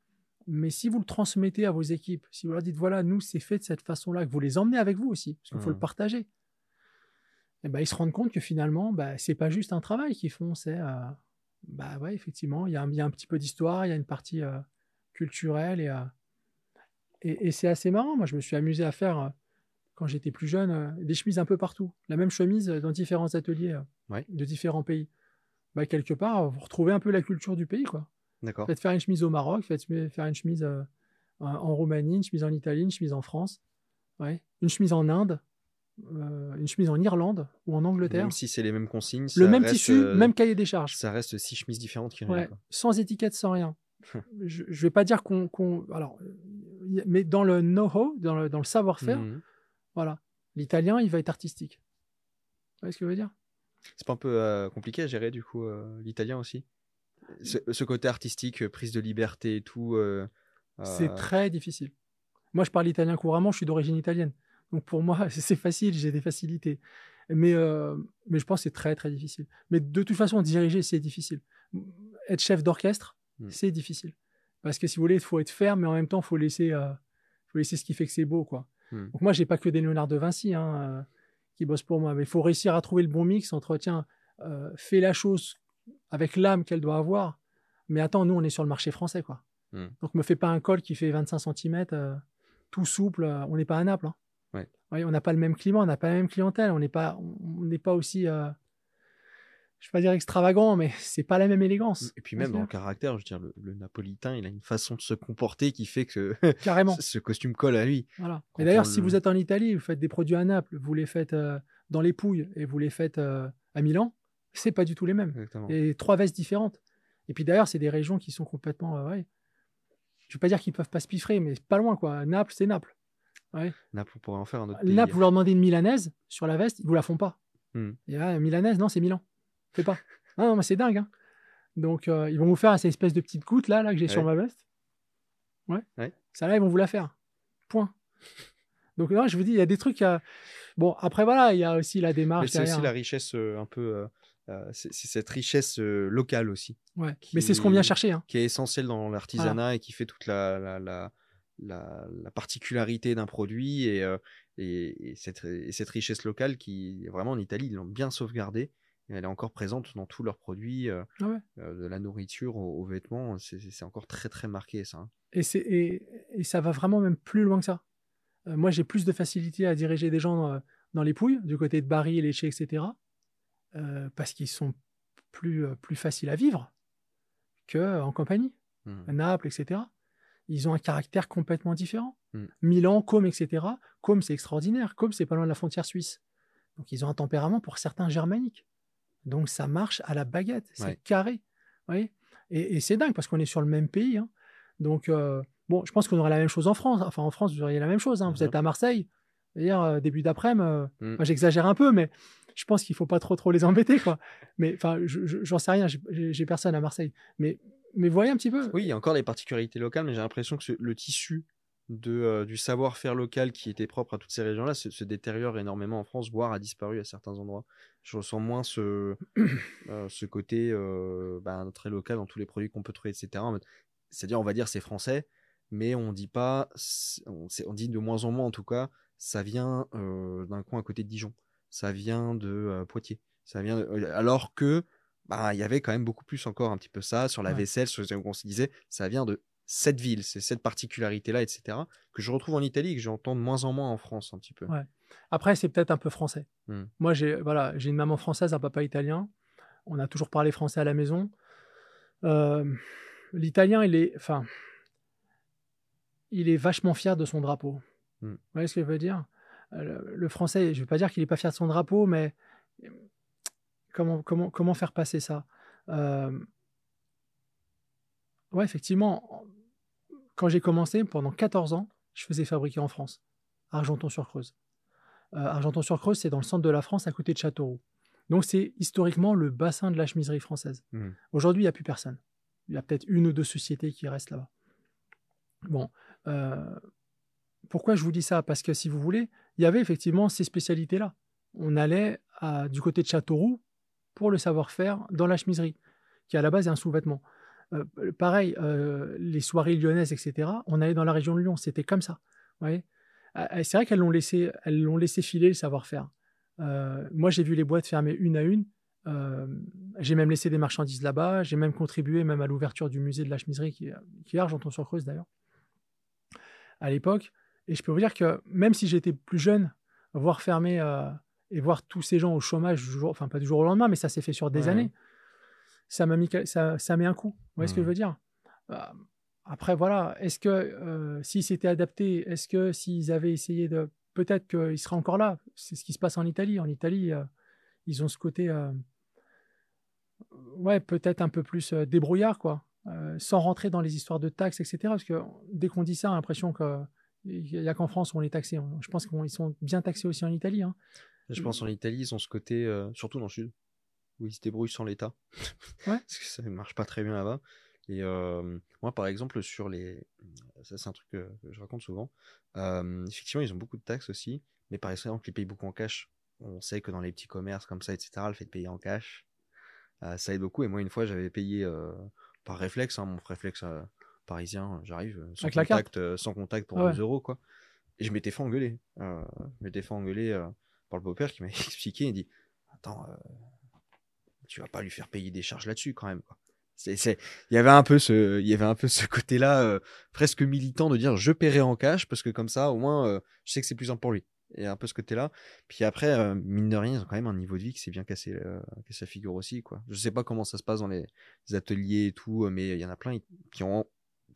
Mais si vous le transmettez à vos équipes, si vous leur dites, voilà, nous, c'est fait de cette façon-là, que vous les emmenez avec vous aussi, parce qu'il mmh. faut le partager, et bah, ils se rendent compte que finalement, bah, ce n'est pas juste un travail qu'ils font, c'est, euh, bah, ouais, effectivement, il y a, y a un petit peu d'histoire, il y a une partie euh, culturelle, et, euh, et, et c'est assez marrant. Moi, je me suis amusé à faire, euh, quand j'étais plus jeune, euh, des chemises un peu partout, la même chemise dans différents ateliers euh, ouais. de différents pays. Bah, quelque part, vous retrouvez un peu la culture du pays, quoi. Faites faire une chemise au Maroc, faites faire une chemise euh, en Roumanie, une chemise en Italie, une chemise en France, ouais. Une chemise en Inde, euh, une chemise en Irlande ou en Angleterre. Même si c'est les mêmes consignes. Le même reste, tissu, euh, même cahier des charges. Ça reste six chemises différentes qui ouais. Sans étiquette, sans rien. Je ne vais pas dire qu'on... qu'on alors, mais dans le know-how, dans le, dans le savoir-faire, mm-hmm. voilà, l'italien, il va être artistique. Vous voyez ce que je veux dire? C'est pas un peu euh, compliqué à gérer, du coup, euh, l'italien aussi? Ce, ce côté artistique, prise de liberté et tout. Euh, c'est euh... très difficile. Moi, je parle italien couramment, je suis d'origine italienne. Donc pour moi, c'est facile, j'ai des facilités. Mais, euh, mais je pense que c'est très, très difficile. Mais de toute façon, diriger, c'est difficile. Être chef d'orchestre, mmh. c'est difficile. Parce que si vous voulez, il faut être ferme, mais en même temps, il faut laisser, euh, faut laisser ce qui fait que c'est beau, quoi. Mmh. Donc moi, je n'ai pas que des Léonard de Vinci hein, euh, qui bossent pour moi. Mais il faut réussir à trouver le bon mix entre, tiens, euh, fais la chose avec l'âme qu'elle doit avoir. Mais attends, nous, on est sur le marché français, quoi. Mmh. Donc, ne me fais pas un col qui fait vingt-cinq centimètres, euh, tout souple. Euh, on n'est pas à Naples. Hein. Ouais. Ouais, on n'a pas le même climat, on n'a pas la même clientèle. On n'est pas, on n'est pas aussi... Euh... je vais pas dire extravagant, mais c'est pas la même élégance. Et puis même dans le caractère, je veux dire, le, le napolitain, il a une façon de se comporter qui fait que carrément ce costume colle à lui. Voilà. Et d'ailleurs, le... si vous êtes en Italie, vous faites des produits à Naples, vous les faites euh, dans les Pouilles et vous les faites euh, à Milan, c'est pas du tout les mêmes. Exactement. Et trois vestes différentes. Et puis d'ailleurs, c'est des régions qui sont complètement... Euh, ouais. Je ne vais pas dire qu'ils ne peuvent pas se piffrer, mais pas loin, quoi. Naples, c'est Naples. Ouais. Naples, on pourrait en faire un autre pays. Naples, vous leur demandez une milanaise sur la veste, ils ne vous la font pas. Mm. Et là, milanaise, non, c'est Milan. Fais pas. Non, non, mais c'est dingue. Hein. Donc, euh, ils vont vous faire cette espèce de petite goutte là, là que j'ai ouais. sur ma veste. Ouais. ouais. Ça, là, ils vont vous la faire. Point. Donc, non, je vous dis, il y a des trucs... À... Bon, après, voilà, il y a aussi la démarche. C'est aussi la richesse euh, un peu... Euh... Euh, c'est cette richesse euh, locale aussi. Ouais. Qui, mais c'est ce qu'on vient chercher. Hein. Qui est essentielle dans l'artisanat voilà. et qui fait toute la, la, la, la, la particularité d'un produit et, euh, et, et, cette, et cette richesse locale qui, vraiment en Italie, ils l'ont bien sauvegardée. Elle est encore présente dans tous leurs produits, euh, ah ouais. euh, de la nourriture aux, aux vêtements. C'est encore très, très marqué ça. Hein. Et, et, et ça va vraiment même plus loin que ça. Euh, moi, j'ai plus de facilité à diriger des gens dans, dans les Pouilles, du côté de Bari, Lecce, et cetera. Euh, parce qu'ils sont plus, plus faciles à vivre qu'en compagnie, mmh. Naples, et cetera. Ils ont un caractère complètement différent. Mmh. Milan, Côme, et cetera. Côme, c'est extraordinaire. Côme, c'est pas loin de la frontière suisse. Donc, ils ont un tempérament pour certains germanique. Donc, ça marche à la baguette. C'est ouais. carré. Vous voyez, et, et c'est dingue parce qu'on est sur le même pays. Hein. Donc, euh, bon, je pense qu'on aurait la même chose en France. Enfin, en France, vous auriez la même chose. Hein. Mmh. Vous êtes à Marseille. D'ailleurs, euh, début d'après-midi, euh, mm. enfin, j'exagère un peu, mais je pense qu'il ne faut pas trop, trop les embêter, quoi. Mais enfin, j'en sais rien, j'ai personne à Marseille. Mais, mais voyez un petit peu. Oui, il y a encore les particularités locales, mais j'ai l'impression que ce, le tissu de, euh, du savoir-faire local qui était propre à toutes ces régions-là se, se détériore énormément en France, voire a disparu à certains endroits. Je ressens moins ce, euh, ce côté euh, ben, très local dans tous les produits qu'on peut trouver, et cetera. C'est-à-dire, on va dire c'est français, mais on dit pas, on, on dit de moins en moins en tout cas. Ça vient euh, d'un coin à côté de Dijon, ça vient de euh, Poitiers, ça vient de... alors que bah, y avait quand même beaucoup plus encore un petit peu ça sur la ouais. vaisselle, sur ce qu'on se disait, ça vient de cette ville, c'est cette particularité-là, et cetera, que je retrouve en Italie et que j'entends de moins en moins en France un petit peu. Ouais. Après, c'est peut-être un peu français. Hum. Moi, j'ai voilà, j'ai une maman française, un papa italien, on a toujours parlé français à la maison. Euh, L'italien, il est, enfin, il est vachement fier de son drapeau. Vous voyez ce que je veux dire? Le, le français, je ne veux pas dire qu'il n'est pas fier de son drapeau, mais comment, comment, comment faire passer ça? euh... Ouais, effectivement, quand j'ai commencé, pendant quatorze ans, je faisais fabriquer en France, Argenton-sur-Creuse. Euh, Argenton-sur-Creuse, c'est dans le centre de la France, à côté de Châteauroux. Donc, c'est historiquement le bassin de la chemiserie française. Mmh. Aujourd'hui, il n'y a plus personne. Il y a peut-être une ou deux sociétés qui restent là-bas. Bon... Euh... Pourquoi je vous dis ça? Parce que si vous voulez, il y avait effectivement ces spécialités-là. On allait à, du côté de Châteauroux pour le savoir-faire dans la chemiserie, qui à la base est un sous-vêtement. Euh, pareil, euh, les soirées lyonnaises, et cetera, on allait dans la région de Lyon, c'était comme ça. C'est vrai qu'elles l'ont laissé, elles l'ont laissé filer le savoir-faire. Euh, moi, j'ai vu les boîtes fermer une à une. Euh, j'ai même laissé des marchandises là-bas. J'ai même contribué même à l'ouverture du musée de la chemiserie, qui, qui est Argenton-sur-Creuse d'ailleurs, à l'époque. Et je peux vous dire que même si j'étais plus jeune, voir fermer euh, et voir tous ces gens au chômage, du jour, enfin pas du jour au lendemain, mais ça s'est fait sur des ouais. années, ça m'a mis, ça, ça met un coup. Vous voyez mmh. ce que je veux dire? euh, Après, voilà, est-ce que euh, s'ils s'étaient adaptés, est-ce que s'ils avaient essayé de... Peut-être qu'ils seraient encore là. C'est ce qui se passe en Italie. En Italie, euh, ils ont ce côté, euh, ouais, peut-être un peu plus euh, débrouillard, quoi. Euh, sans rentrer dans les histoires de taxes, et cetera. Parce que dès qu'on dit ça, on a l'impression que... Il n'y a qu'en France où on les taxait. Je pense qu'ils sont bien taxés aussi en Italie. Hein. Je pense en Italie, ils ont ce côté, euh, surtout dans le sud, où ils se débrouillent sans l'État. Ouais. Parce que ça ne marche pas très bien là-bas. Et euh, moi, par exemple, sur les... Ça, c'est un truc que je raconte souvent. Euh, effectivement, ils ont beaucoup de taxes aussi. Mais par exemple, ils payent beaucoup en cash. On sait que dans les petits commerces comme ça, et cetera, le fait de payer en cash, euh, ça aide beaucoup. Et moi, une fois, j'avais payé euh, par réflexe, hein, mon réflexe... Euh, parisien, j'arrive sans contact, euh, sans contact pour ouais. deux euros, quoi. Et je m'étais fait engueuler. Euh, je m'étais fait engueuler euh, par le beau-père qui m'a expliqué, il dit « Attends, euh, tu vas pas lui faire payer des charges là-dessus quand même, quoi. » Il y avait un peu ce, il y avait un peu ce côté-là euh, presque militant de dire « Je paierai en cash parce que comme ça, au moins, euh, je sais que c'est plus simple pour lui. » et un peu ce côté-là. Puis après, euh, mine de rien, ils ont quand même un niveau de vie qui s'est bien cassé, euh, cassé la figure aussi, quoi. Je sais pas comment ça se passe dans les, les ateliers et tout, mais il y en a plein qui ont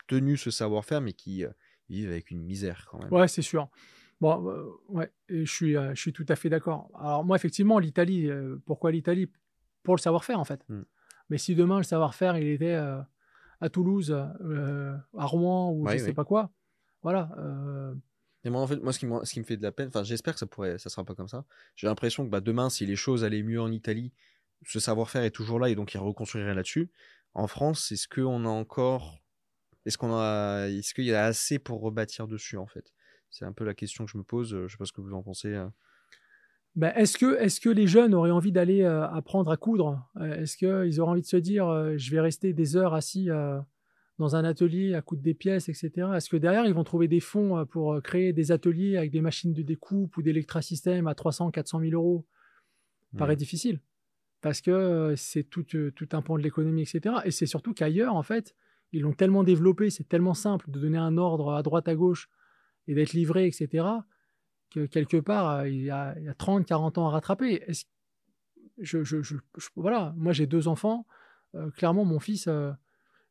tenu ce savoir-faire, mais qui euh, vivent avec une misère quand même. Ouais, c'est sûr. Bon, euh, ouais, je suis, euh, je suis tout à fait d'accord. Alors moi, effectivement, l'Italie, euh, pourquoi l'Italie? Pour le savoir-faire, en fait. Mm. Mais si demain, le savoir-faire, il était euh, à Toulouse, euh, à Rouen, ou ouais, je ne ouais. sais pas quoi, voilà. Euh... Et moi, en fait, moi, ce qui me, ce qui me fait de la peine, enfin, j'espère que ça pourrait, ça sera pas comme ça. J'ai l'impression que bah, demain, si les choses allaient mieux en Italie, ce savoir-faire est toujours là et donc il reconstruirait là-dessus. En France, est-ce qu'on a encore... Est-ce qu'on a... Est-ce qu'il y a assez pour rebâtir dessus, en fait? C'est un peu la question que je me pose. Je ne sais pas ce que vous en pensez. Ben, est-ce que, est-ce que les jeunes auraient envie d'aller euh, apprendre à coudre? Est-ce qu'ils auraient envie de se dire euh, je vais rester des heures assis euh, dans un atelier à coudre des pièces, et cetera? Est-ce que derrière, ils vont trouver des fonds pour créer des ateliers avec des machines de découpe ou d'électrasystèmes à trois cents, quatre cent mille euros? Ça paraît mmh. difficile parce que euh, c'est tout, euh, tout un pan de l'économie, et cetera. Et c'est surtout qu'ailleurs, en fait, ils l'ont tellement développé, c'est tellement simple de donner un ordre à droite, à gauche et d'être livré, et cetera, que quelque part, euh, il y a, a trente, quarante ans à rattraper. Est-ce... Je, je, je, je, voilà, moi, j'ai deux enfants. Euh, clairement, mon fils, euh,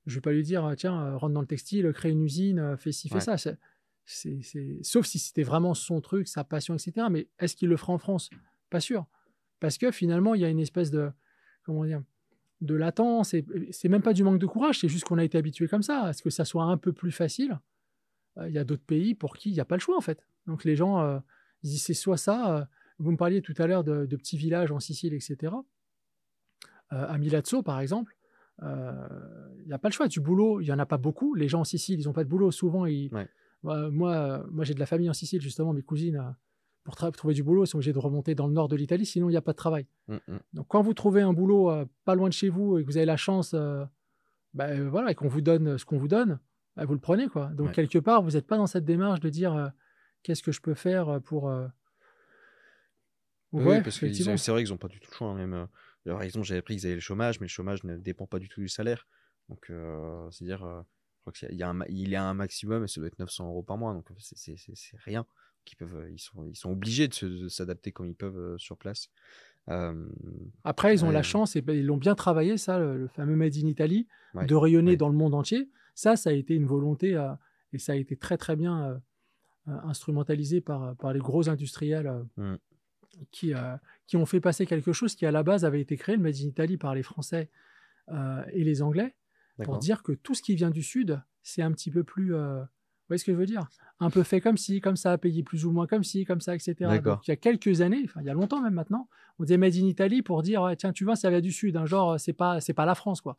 je ne vais pas lui dire, tiens, euh, rentre dans le textile, crée une usine, euh, fais ci, fais ouais. ça. C'est, c'est, c'est... Sauf si c'était vraiment son truc, sa passion, et cetera. Mais est-ce qu'il le fera en France? Pas sûr. Parce que finalement, il y a une espèce de... Comment dire? De latence. Et, c'est même pas du manque de courage, c'est juste qu'on a été habitué comme ça. Est-ce que ça soit un peu plus facile? Il y a d'autres pays pour qui il n'y a pas le choix, en fait. Donc, les gens euh, ils disent, c'est soit ça. Euh, vous me parliez tout à l'heure de, de petits villages en Sicile, et cetera. Euh, à Milazzo, par exemple, euh, il n'y a pas le choix. Du boulot, il n'y en a pas beaucoup. Les gens en Sicile, ils n'ont pas de boulot. Souvent, ils... ouais. euh, moi, euh, moi j'ai de la famille en Sicile, justement, mes cousines, euh, pour, tra- pour trouver du boulot, ils sont obligés de remonter dans le nord de l'Italie, sinon, il n'y a pas de travail. Mm-hmm. Donc, quand vous trouvez un boulot euh, pas loin de chez vous et que vous avez la chance, euh, ben, euh, voilà, et qu'on vous donne ce qu'on vous donne, bah, vous le prenez, quoi. Donc, ouais. quelque part, vous n'êtes pas dans cette démarche de dire euh, qu'est-ce que je peux faire pour... Euh... Ouais, oui, parce que ont, c'est vrai qu'ils n'ont pas du tout le choix. Hein, même, euh, leur raison, j'avais appris qu'ils avaient le chômage, mais le chômage ne dépend pas du tout du salaire. Donc, euh, c'est-à-dire, euh, je crois qu'il y a, un, il y a un maximum, et ça doit être neuf cents euros par mois. Donc, c'est, c'est, c'est, c'est rien. Ils, peuvent, ils, sont, ils sont obligés de, se, de s'adapter comme ils peuvent euh, sur place. Euh, Après, ils ont ouais, la chance, et ben, ils l'ont bien travaillé, ça, le, le fameux Made in Italy, ouais, de rayonner ouais. dans le monde entier. Ça, ça a été une volonté euh, et ça a été très, très bien euh, instrumentalisé par, par les gros industriels euh, mmh. qui, euh, qui ont fait passer quelque chose qui, à la base, avait été créé, le Made in Italy, par les Français euh, et les Anglais, D'accord. pour dire que tout ce qui vient du Sud, c'est un petit peu plus... Euh, vous voyez ce que je veux dire? Un peu fait comme ci, comme ça, payé plus ou moins comme ci, comme ça, et cetera. D'accord. Donc, il y a quelques années, enfin, il y a longtemps même maintenant, on disait Made in Italy pour dire, ouais, tiens, tu vois, ça vient du Sud, hein, genre, c'est pas, c'est pas la France, quoi.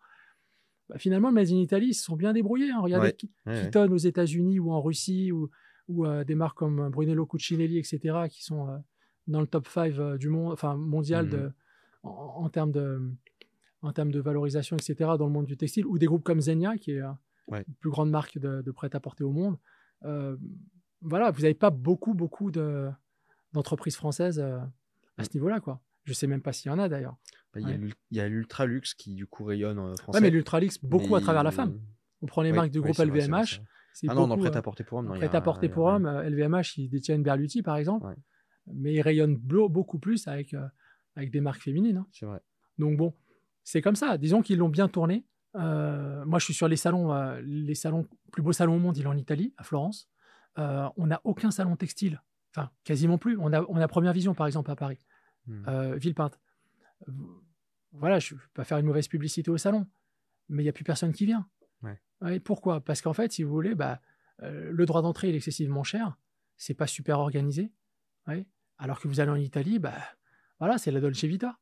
Bah, finalement, Made in Italy, ils se sont bien débrouillés. Hein. Regardez ouais, ouais, Keaton ouais. aux États-Unis ou en Russie, ou, ou euh, des marques comme Brunello Cucinelli, et cetera, qui sont euh, dans le top cinq euh, du monde, enfin mondial mm-hmm. de, en, en termes de, en termes de valorisation, et cetera, dans le monde du textile, ou des groupes comme Zegna, qui est euh, ouais. la plus grande marque de, de prêt-à-porter au monde. Euh, voilà, vous n'avez pas beaucoup, beaucoup de, d'entreprises françaises euh, à ce niveau-là, quoi. Je ne sais même pas s'il y en a d'ailleurs. Bah, il ouais. y a l'Ultralux qui du coup rayonne en français. Oui, mais l'Ultralux, beaucoup mais... à travers la femme. On prend les oui, marques du groupe oui, L V M H. Vrai, c'est vrai. C'est ah beaucoup, non, dans le prêt-à-porter pour hommes. Prêt-à-porter pour hommes, L V M H, ils détiennent Berluti par exemple. Ouais. Mais ils rayonnent beaucoup plus avec, euh, avec des marques féminines. Hein. C'est vrai. Donc bon, c'est comme ça. Disons qu'ils l'ont bien tourné. Euh, moi, je suis sur les salons, euh, les salons, plus beaux salons au monde, il est en Italie, à Florence. Euh, on n'a aucun salon textile. Enfin, quasiment plus. On a, on a Première Vision par exemple à Paris. Mmh. Euh, Villepinte. Voilà, je ne vais pas faire une mauvaise publicité au salon, mais il n'y a plus personne qui vient. Ouais. Ouais, pourquoi? Parce qu'en fait, si vous voulez, bah, euh, le droit d'entrée il est excessivement cher, c'est pas super organisé. Ouais. Alors que vous allez en Italie, bah, voilà, c'est la Dolce Vita.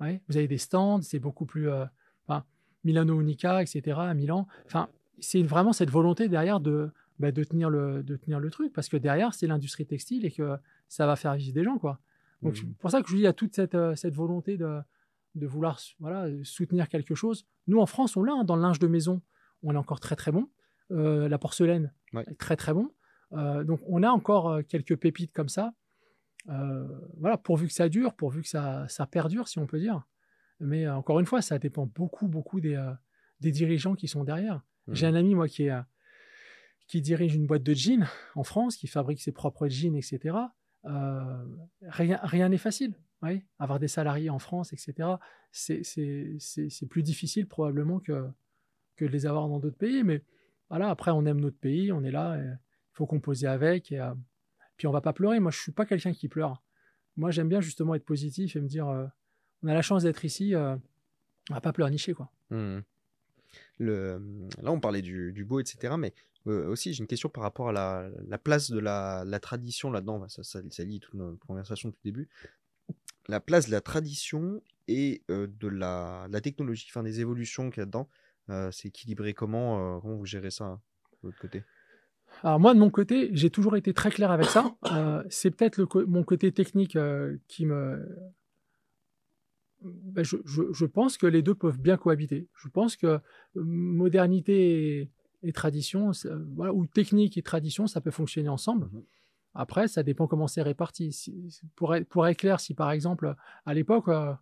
Ouais. Vous avez des stands, c'est beaucoup plus... Euh, enfin, Milano Unica, et cetera, à Milan. Enfin, c'est vraiment cette volonté derrière de, bah, de, tenir le, de tenir le truc, parce que derrière, c'est l'industrie textile et que ça va faire vivre des gens, quoi. Donc, c'est pour ça que je dis, il y a toute cette, cette volonté de, de vouloir voilà, soutenir quelque chose. Nous, en France, on l'a, hein, dans le linge de maison, on est encore très, très bon. Euh, la porcelaine ouais. est très, très bon. Euh, donc, on a encore quelques pépites comme ça. Euh, voilà, pourvu que ça dure, pourvu que ça, ça perdure, si on peut dire. Mais euh, encore une fois, ça dépend beaucoup, beaucoup des, euh, des dirigeants qui sont derrière. Mmh. J'ai un ami, moi, qui, est, euh, qui dirige une boîte de jeans en France, qui fabrique ses propres jeans, et cetera, Euh, rien rien n'est facile. Oui. Avoir des salariés en France, et cetera, c'est, c'est, c'est, c'est plus difficile probablement que, que de les avoir dans d'autres pays. Mais voilà, après, on aime notre pays, on est là, il faut composer avec. Et, euh, puis, on ne va pas pleurer. Moi, je ne suis pas quelqu'un qui pleure. Moi, j'aime bien justement être positif et me dire, euh, on a la chance d'être ici, euh, on ne va pas pleurnicher, quoi. Mmh. Le, là, on parlait du, du beau, et cetera, mais euh, aussi, j'ai une question par rapport à la, la place de la, la tradition là-dedans. Ça, ça, ça lie toute notre conversation depuis le début. La place de la tradition et euh, de, la, de la technologie, enfin des évolutions qu'il y a dedans, euh, c'est équilibré comment, euh, comment vous gérez ça, hein, de votre côté? Alors moi, de mon côté, j'ai toujours été très clair avec ça. Euh, c'est peut-être le co- mon côté technique euh, qui me... Ben, je, je, je pense que les deux peuvent bien cohabiter. Je pense que modernité et, et tradition, voilà, ou technique et tradition, ça peut fonctionner ensemble. Mmh. Après, ça dépend comment c'est réparti. Si, pour, être, pour être clair, si par exemple, à l'époque, euh,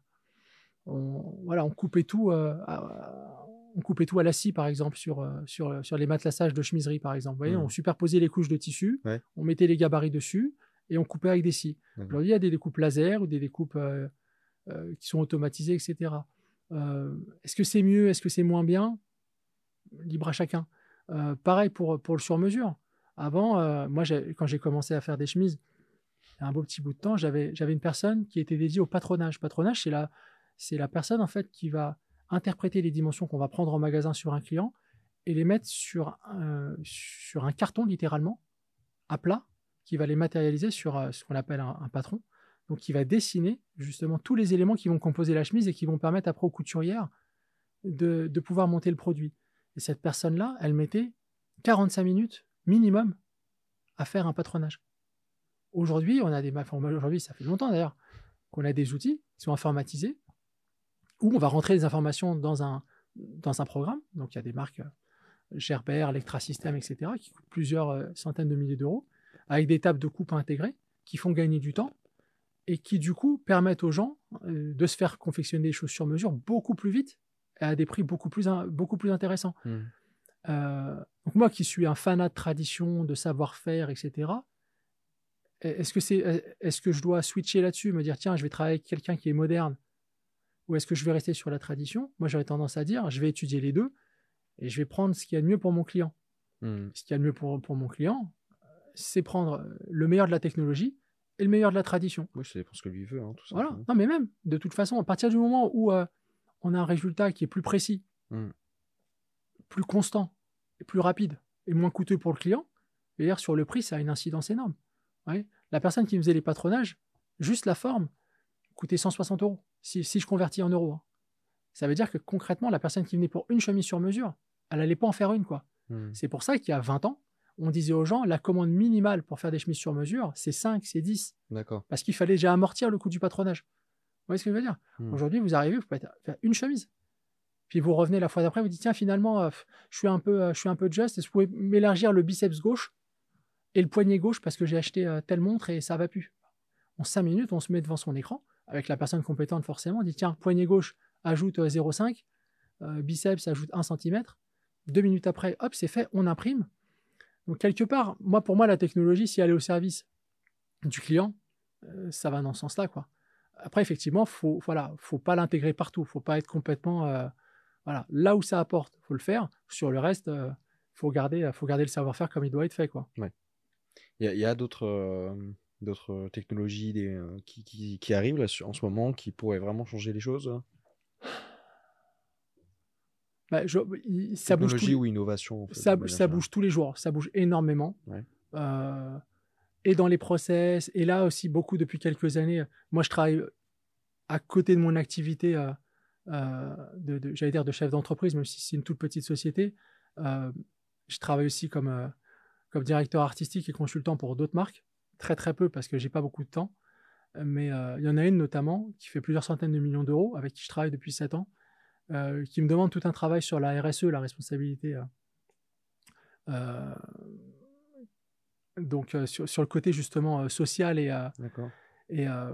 on, voilà, on, coupait tout, euh, à, on coupait tout à la scie, par exemple, sur, sur, sur les matelassages de chemiserie, par exemple. Vous voyez, mmh. On superposait les couches de tissu, ouais. On mettait les gabarits dessus et on coupait avec des scies. Mmh. Aujourd'hui, il y a des découpes laser ou des découpes euh, euh, qui sont automatisées, et cetera. Euh, est-ce que c'est mieux? Est-ce que c'est moins bien? Libre à chacun. Euh, pareil pour, pour le sur-mesure. Avant, euh, moi, j'ai, quand j'ai commencé à faire des chemises, il y a un beau petit bout de temps, j'avais, j'avais une personne qui était dédiée au patronage. Patronage, c'est la, c'est la personne en fait qui va interpréter les dimensions qu'on va prendre en magasin sur un client et les mettre sur, euh, sur un carton, littéralement, à plat, qui va les matérialiser sur euh, ce qu'on appelle un, un patron. Donc, qui va dessiner justement tous les éléments qui vont composer la chemise et qui vont permettre après aux couturières de, de pouvoir monter le produit. Et cette personne-là, elle mettait quarante-cinq minutes minimum à faire un patronage. Aujourd'hui, on a des, enfin, aujourd'hui, ça fait longtemps d'ailleurs qu'on a des outils qui sont informatisés où on va rentrer des informations dans un, dans un programme. Donc, il y a des marques euh, Gerber, Lectra System, et cetera, qui coûtent plusieurs euh, centaines de milliers d'euros avec des tables de coupe intégrées qui font gagner du temps et qui, du coup, permettent aux gens euh, de se faire confectionner des choses sur mesure beaucoup plus vite et à des prix beaucoup plus, in- beaucoup plus intéressants. Mmh. Euh, donc moi qui suis un fanat de tradition, de savoir-faire, et cetera, est-ce que, c'est, est-ce que je dois switcher là-dessus, me dire tiens, je vais travailler avec quelqu'un qui est moderne, ou est-ce que je vais rester sur la tradition? Moi, j'aurais tendance à dire je vais étudier les deux et je vais prendre ce qu'il y a de mieux pour mon client. Mmh. Ce qu'il y a de mieux pour, pour mon client, c'est prendre le meilleur de la technologie et le meilleur de la tradition. Oui, c'est pour ce que lui veut, hein, tout ça. Voilà. Non, mais même, de toute façon, à partir du moment où euh, on a un résultat qui est plus précis, mmh. plus constant, plus rapide et moins coûteux pour le client, d'ailleurs sur le prix, ça a une incidence énorme. Ouais. La personne qui faisait les patronages, juste la forme, coûtait cent soixante euros, si, si je convertis en euros. Hein. Ça veut dire que concrètement, la personne qui venait pour une chemise sur mesure, elle n'allait pas en faire une, quoi. Mmh. C'est pour ça qu'il y a vingt ans, on disait aux gens, la commande minimale pour faire des chemises sur mesure, c'est cinq, c'est dix. D'accord. Parce qu'il fallait déjà amortir le coût du patronage. Vous voyez ce que je veux dire ? Mmh. Aujourd'hui, vous arrivez, vous pouvez faire une chemise. Puis vous revenez la fois d'après, vous dites tiens, finalement, euh, je suis un peu, euh, je suis un peu just. Est-ce que vous pouvez m'élargir le biceps gauche et le poignet gauche parce que j'ai acheté euh, telle montre et ça va plus. En cinq minutes, on se met devant son écran avec la personne compétente forcément. On dit tiens, poignet gauche, ajoute euh, zéro virgule cinq, euh, biceps, ajoute un centimètre. Deux minutes après, hop, c'est fait, on imprime. Donc quelque part, moi pour moi, la technologie, si elle est au service du client, euh, ça va dans ce sens-là, quoi. Après, effectivement, faut, voilà, faut pas l'intégrer partout, faut pas être complètement euh, Voilà, là où ça apporte, il faut le faire. Sur le reste, il euh, faut, euh, faut garder le savoir-faire comme il doit être fait, quoi. Ouais. Il y a, il y a d'autres, euh, d'autres technologies des, euh, qui, qui, qui arrivent là, en ce moment qui pourraient vraiment changer les choses. Bah, je, ça Technologie bouge tout, ou innovation en fait, ça, ça bouge tous les jours, ça bouge énormément. Ouais. Euh, et dans les process, et là aussi beaucoup depuis quelques années. Moi, je travaille à côté de mon activité... Euh, Euh, de, de, j'allais dire de chef d'entreprise, même si c'est une toute petite société. Euh, je travaille aussi comme, euh, comme directeur artistique et consultant pour d'autres marques, très très peu parce que j'ai pas beaucoup de temps, mais euh, il y en a une notamment qui fait plusieurs centaines de millions d'euros, avec qui je travaille depuis sept ans, euh, qui me demande tout un travail sur la R S E, la responsabilité euh, euh, donc euh, sur, sur le côté justement euh, social et, euh, et euh,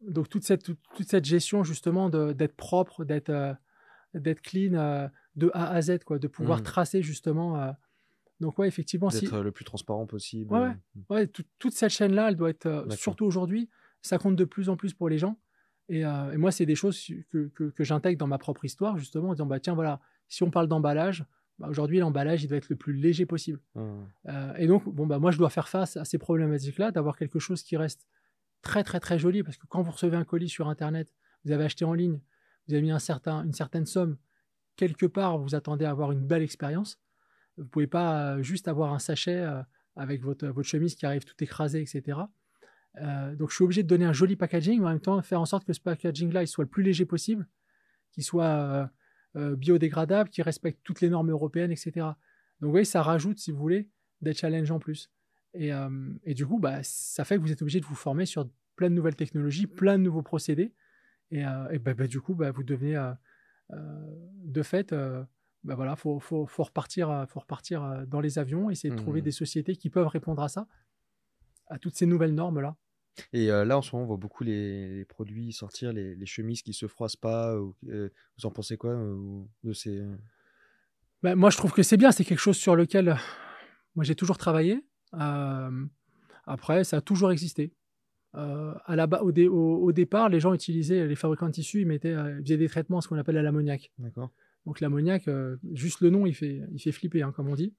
donc, toute cette, toute, toute cette gestion, justement, de, d'être propre, d'être, euh, d'être clean, euh, de A à Z, quoi, de pouvoir mmh. tracer, justement, euh, Donc ouais, effectivement, d'être si... le plus transparent possible. Ouais, ouais. ouais tout, toute cette chaîne-là, elle doit être, euh, surtout aujourd'hui, ça compte de plus en plus pour les gens. Et, euh, et moi, c'est des choses que, que, que j'intègre dans ma propre histoire, justement, en disant, bah, tiens, voilà, si on parle d'emballage, bah, aujourd'hui, l'emballage, il doit être le plus léger possible. Mmh. Euh, et donc, bon, bah, moi, je dois faire face à ces problématiques-là, d'avoir quelque chose qui reste très, très, très joli, parce que quand vous recevez un colis sur Internet, vous avez acheté en ligne, vous avez mis un certain, une certaine somme, quelque part, vous attendez à avoir une belle expérience. Vous ne pouvez pas juste avoir un sachet avec votre, votre chemise qui arrive tout écrasée, et cetera. Euh, donc, je suis obligé de donner un joli packaging, mais en même temps, faire en sorte que ce packaging-là, il soit le plus léger possible, qu'il soit euh, biodégradable, qu'il respecte toutes les normes européennes, et cetera. Donc, vous voyez, ça rajoute, si vous voulez, des challenges en plus. Et, euh, et du coup, bah, ça fait que vous êtes obligé de vous former sur plein de nouvelles technologies, plein de nouveaux procédés. Et, euh, et bah, bah, du coup, bah, vous devenez, euh, euh, de fait... Euh, Ben voilà, faut, faut, faut, repartir, faut repartir dans les avions, essayer de trouver mmh. des sociétés qui peuvent répondre à ça, à toutes ces nouvelles normes-là. Et euh, là, en ce moment, on voit beaucoup les, les produits sortir, les, les chemises qui ne se froissent pas. Ou, euh, vous en pensez quoi euh, de ces... ben, moi, je trouve que c'est bien. C'est quelque chose sur lequel euh, moi j'ai toujours travaillé. Euh, après, ça a toujours existé. Euh, à la, au, dé, au, au départ, les gens utilisaient, les fabricants de tissus, ils, mettaient, euh, ils faisaient des traitements, ce qu'on appelle à l'ammoniac. D'accord. Donc l'ammoniac, euh, juste le nom, il fait, il fait flipper, hein, comme on dit.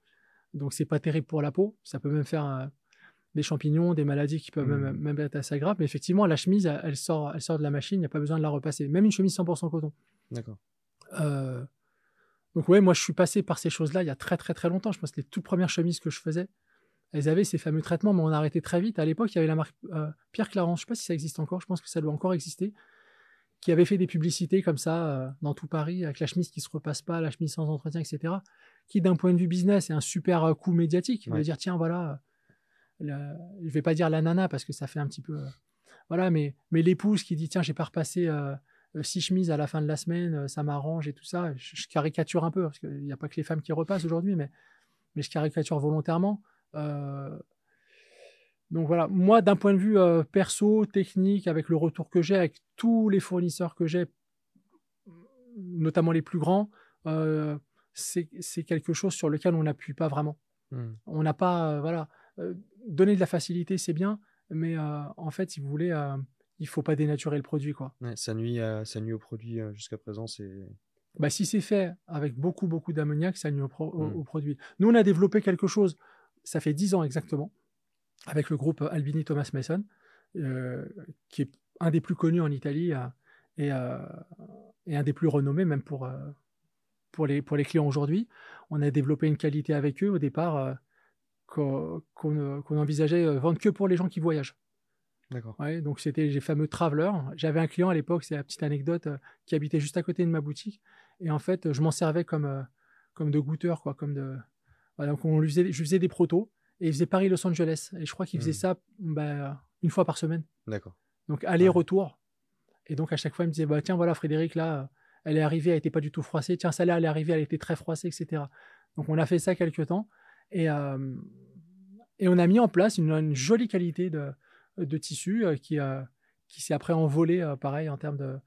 Donc c'est pas terrible pour la peau. Ça peut même faire euh, des champignons, des maladies qui peuvent mmh. même, même être assez graves. Mais effectivement, la chemise, elle sort, elle sort de la machine. Il n'y a pas besoin de la repasser. Même une chemise cent pour cent coton. D'accord. Euh, donc ouais, moi je suis passé par ces choses-là il y a très très très longtemps. Je pense que les toutes premières chemises que je faisais, elles avaient ces fameux traitements, mais on a arrêté très vite. À l'époque, il y avait la marque euh, Pierre Clarence. Je ne sais pas si ça existe encore. Je pense que ça doit encore exister. Qui avait fait des publicités comme ça euh, dans tout Paris, avec la chemise qui ne se repasse pas, la chemise sans entretien, et cetera, qui, d'un point de vue business, est un super euh, coup médiatique. Ouais. De dire, tiens, voilà, euh, le, je ne vais pas dire la nana parce que ça fait un petit peu... Euh, voilà, mais, mais l'épouse qui dit, tiens, je n'ai pas repassé euh, six chemises à la fin de la semaine, euh, ça m'arrange et tout ça. Je, je caricature un peu, parce qu'il n'y a pas que les femmes qui repassent aujourd'hui, mais, mais je caricature volontairement. Euh, Donc voilà, moi d'un point de vue euh, perso, technique, avec le retour que j'ai, avec tous les fournisseurs que j'ai, notamment les plus grands, euh, c'est, c'est quelque chose sur lequel on n'appuie pas vraiment. Mmh. On n'a pas, euh, voilà, euh, donner de la facilité c'est bien, mais euh, en fait si vous voulez, euh, il ne faut pas dénaturer le produit, quoi. Ouais, ça nuit, euh, ça nuit au produit euh, jusqu'à présent, c'est... Bah, si c'est fait avec beaucoup, beaucoup d'ammoniac, ça nuit au, pro- mmh. au, au produit. Nous on a développé quelque chose, ça fait dix ans exactement, avec le groupe Albini Thomas Mason, euh, qui est un des plus connus en Italie euh, et, euh, et un des plus renommés, même pour, euh, pour, les, pour les clients aujourd'hui. On a développé une qualité avec eux au départ euh, qu'on, qu'on, qu'on envisageait vendre que pour les gens qui voyagent. D'accord. Ouais, donc, c'était les fameux travelers. J'avais un client à l'époque, c'est la petite anecdote, euh, qui habitait juste à côté de ma boutique. Et en fait, je m'en servais comme, euh, comme de goûteur, quoi, comme de... Voilà, donc on lui faisait, je faisais des protos. Et il faisait Paris-Los Angeles. Et je crois qu'il faisait mmh. ça bah, une fois par semaine. D'accord. Donc, aller-retour. Et donc, à chaque fois, il me disait, bah, tiens, voilà, Frédéric, là, elle est arrivée, elle n'était pas du tout froissée. Tiens, celle-là, elle est arrivée, elle était très froissée, et cetera. Donc, on a fait ça quelques temps. Et, euh, et on a mis en place une, une jolie qualité de, de tissu euh, qui, euh, qui s'est après envolée, euh, pareil, en termes de,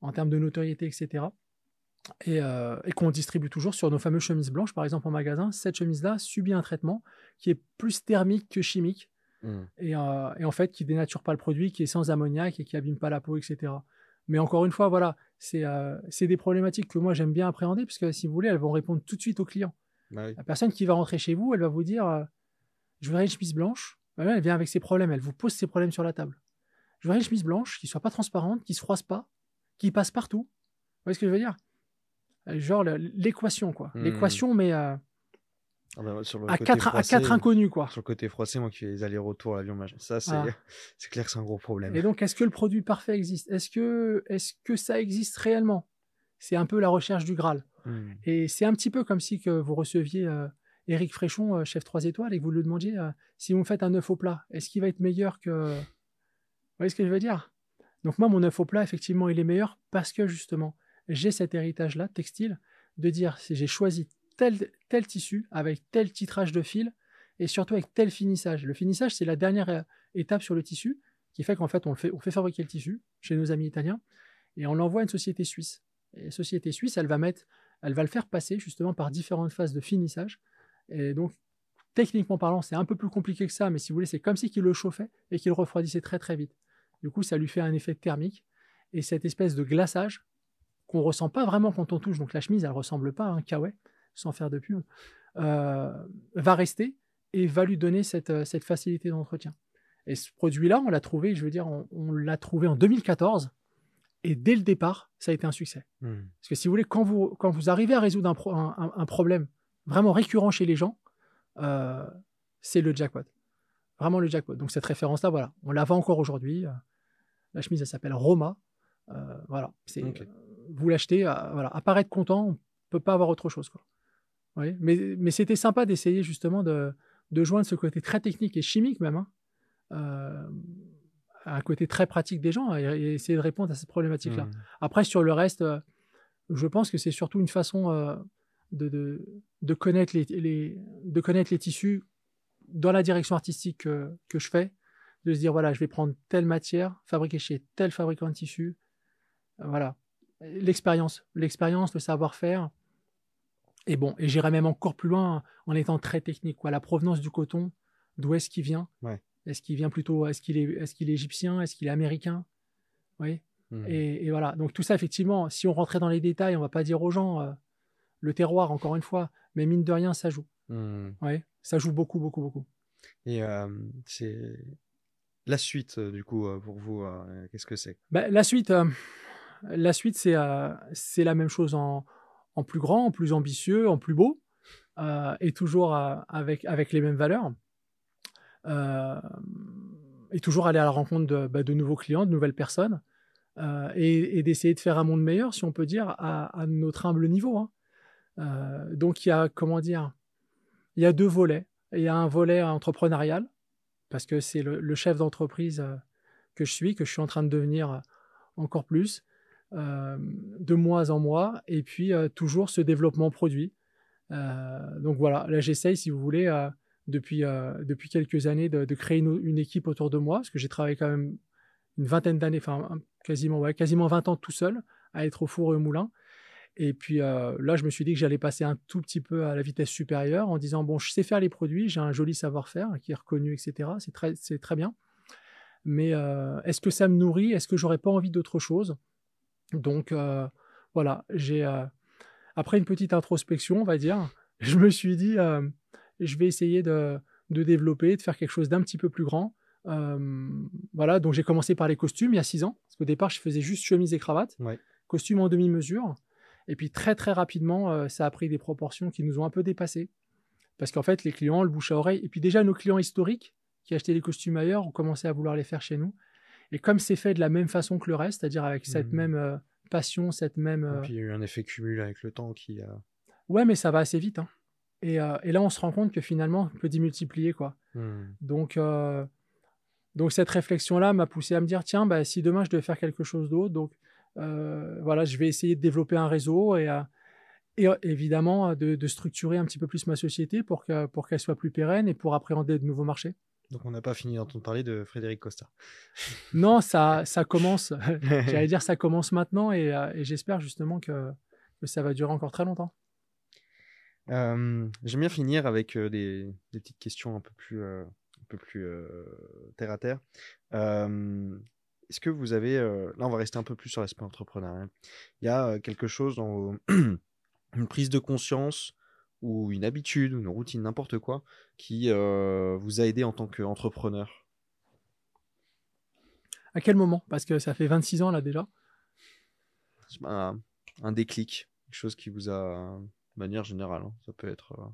en termes de notoriété, et cetera. Et, euh, et qu'on distribue toujours sur nos fameuses chemises blanches, par exemple en magasin. Cette chemise-là subit un traitement qui est plus thermique que chimique mmh. et, euh, et en fait qui dénature pas le produit, qui est sans ammoniac et qui abîme pas la peau, et cetera. Mais encore une fois, voilà, c'est, euh, c'est des problématiques que moi j'aime bien appréhender parce que si vous voulez, elles vont répondre tout de suite aux clients. Bah oui. La personne qui va rentrer chez vous, elle va vous dire euh, je voudrais une chemise blanche. Elle vient avec ses problèmes, elle vous pose ses problèmes sur la table. Je voudrais une chemise blanche qui soit pas transparente, qui se froisse pas, qui passe partout. Vous voyez ce que je veux dire? Genre l'équation, quoi. Mmh. L'équation, mais euh, ah ben, sur le à, côté quatre, froissé, à quatre inconnus, quoi. Sur le côté froissé, moi qui fais les allers-retours à l'avion, machin. Ça, c'est, ah. c'est clair que c'est un gros problème. Et donc, est-ce que le produit parfait existe? Est-ce que, est-ce que ça existe réellement? C'est un peu la recherche du Graal. Mmh. Et c'est un petit peu comme si que vous receviez euh, Éric Fréchon, euh, chef trois étoiles, et que vous lui demandiez euh, si vous me faites un œuf au plat, est-ce qu'il va être meilleur que... Vous voyez ce que je veux dire? Donc moi, mon œuf au plat, effectivement, il est meilleur parce que, justement... j'ai cet héritage-là, textile, de dire si j'ai choisi tel, tel tissu avec tel titrage de fil et surtout avec tel finissage. Le finissage, c'est la dernière étape sur le tissu qui fait qu'en fait on, le fait, on fait fabriquer le tissu chez nos amis italiens et on l'envoie à une société suisse. Et la société suisse, elle va, mettre, elle va le faire passer justement par différentes phases de finissage. Et donc, Techniquement parlant, c'est un peu plus compliqué que ça, mais si vous voulez, c'est comme si qu'il le chauffait et qu'il refroidissait très très vite. Du coup, ça lui fait un effet thermique et cette espèce de glaçage qu'on ne ressent pas vraiment quand on touche, donc la chemise, elle ne ressemble pas à un kawaii, sans faire de pub, euh, va rester et va lui donner cette, cette facilité d'entretien. Et ce produit-là, on l'a trouvé, je veux dire, on, on l'a trouvé en deux mille quatorze et dès le départ, ça a été un succès. Mmh. Parce que si vous voulez, quand vous, quand vous arrivez à résoudre un, pro, un, un, un problème vraiment récurrent chez les gens, euh, c'est le jackpot. Vraiment le jackpot. Donc cette référence-là, voilà, on la vend encore aujourd'hui. La chemise, elle s'appelle Roma. Euh, voilà, c'est, okay. euh, vous l'achetez, euh, voilà, à paraître content, on ne peut pas avoir autre chose, quoi. Vous voyez, mais, mais c'était sympa d'essayer justement de, de joindre ce côté très technique et chimique même, hein, euh, à un côté très pratique des gens et, et essayer de répondre à cette problématique-là. Mmh. Après, sur le reste, euh, je pense que c'est surtout une façon euh, de, de, de, connaître les, les, de connaître les tissus dans la direction artistique que, que je fais, de se dire, voilà, je vais prendre telle matière, fabriquée chez tel fabricant de tissus. Voilà, l'expérience, l'expérience, le savoir-faire. Et bon, et j'irai même encore plus loin en étant très technique, quoi. La provenance du coton, d'où est-ce qu'il vient? Ouais. Est-ce qu'il vient plutôt, est-ce qu'il est, est-ce qu'il est égyptien? Est-ce qu'il est américain? Oui. Mmh. Et, et voilà. Donc tout ça, effectivement, si on rentrait dans les détails, on va pas dire aux gens euh, le terroir, encore une fois, mais mine de rien, ça joue. Mmh. Oui, ça joue beaucoup, beaucoup, beaucoup. Et euh, c'est la suite, euh, du coup, euh, pour vous, euh, qu'est-ce que c'est? Bah, la suite. Euh... La suite, c'est euh, c'est la même chose en, en plus grand, en plus ambitieux, en plus beau, euh, et toujours euh, avec, avec les mêmes valeurs. Euh, et toujours aller à la rencontre de, bah, de nouveaux clients, de nouvelles personnes, euh, et, et d'essayer de faire un monde meilleur, si on peut dire, à, à notre humble niveau, hein. Euh, donc, il y a, comment dire, il y a deux volets. Il y a un volet entrepreneurial, parce que c'est le, le chef d'entreprise euh, que je suis, que je suis en train de devenir euh, encore plus. Euh, de mois en mois et puis euh, toujours ce développement produit, euh, donc voilà, là j'essaye, si vous voulez, euh, depuis, euh, depuis quelques années de, de créer une, une équipe autour de moi, parce que j'ai travaillé quand même une vingtaine d'années, enfin quasiment, ouais, quasiment vingt ans tout seul à être au four et au moulin, et puis euh, là je me suis dit que j'allais passer un tout petit peu à la vitesse supérieure en disant bon, je sais faire les produits, j'ai un joli savoir-faire qui est reconnu, etc, c'est très, c'est très bien, mais euh, est-ce que ça me nourrit, est-ce que j'aurais pas envie d'autre chose? Donc, euh, voilà, j'ai, euh, après une petite introspection, on va dire, je me suis dit, euh, je vais essayer de, de développer, de faire quelque chose d'un petit peu plus grand. Euh, voilà, donc j'ai commencé par les costumes il y a six ans, parce qu'au départ, je faisais juste chemise et cravate, ouais. Costume en demi-mesure. Et puis, très, très rapidement, euh, ça a pris des proportions qui nous ont un peu dépassés. Parce qu'en fait, les clients, le bouche à oreille, et puis déjà, nos clients historiques qui achetaient les costumes ailleurs ont commencé à vouloir les faire chez nous. Et comme c'est fait de la même façon que le reste, c'est-à-dire avec cette mmh. même euh, passion, cette même... Euh... Et puis il y a eu un effet cumul avec le temps qui... Euh... Ouais, mais ça va assez vite, hein. Et, euh, et là, on se rend compte que finalement, on peut démultiplier, quoi. Mmh. Donc, euh, donc cette réflexion-là m'a poussé à me dire, tiens, bah, si demain, je devais faire quelque chose d'autre, donc euh, voilà, je vais essayer de développer un réseau et, euh, et euh, évidemment de, de structurer un petit peu plus ma société pour, que, pour qu'elle soit plus pérenne et pour appréhender de nouveaux marchés. Donc, on n'a pas fini d'entendre parler de Frédéric Costa. Non, ça, ça commence. J'allais dire, ça commence maintenant et, et j'espère justement que, que ça va durer encore très longtemps. Euh, j'aime bien finir avec des, des petites questions un peu plus, euh, un peu plus euh, terre à terre. Euh, est-ce que vous avez... Euh, là, on va rester un peu plus sur l'aspect entrepreneurial. Il y a quelque chose dans vos... une prise de conscience ou une habitude, ou une routine, n'importe quoi, qui euh, vous a aidé en tant qu'entrepreneur? À quel moment? Parce que ça fait vingt-six ans là déjà. Un, un déclic, quelque chose qui vous a, de manière générale, hein, ça peut être euh,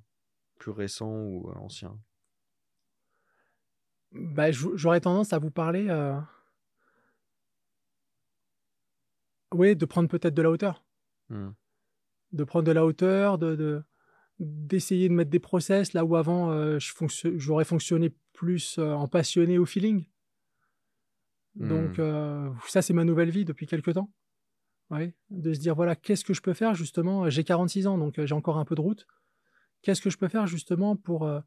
plus récent ou euh, ancien. Bah, j'aurais tendance à vous parler... Euh... Oui, de prendre peut-être de la hauteur. Hmm. De prendre de la hauteur, de... de... d'essayer de mettre des process là où avant euh, je fonc- j'aurais fonctionné plus euh, en passionné au feeling. Mmh. Donc euh, ça, c'est ma nouvelle vie depuis quelques temps. Ouais. De se dire, voilà, qu'est-ce que je peux faire justement? J'ai quarante-six ans, donc euh, j'ai encore un peu de route. Qu'est-ce que je peux faire justement pour, euh,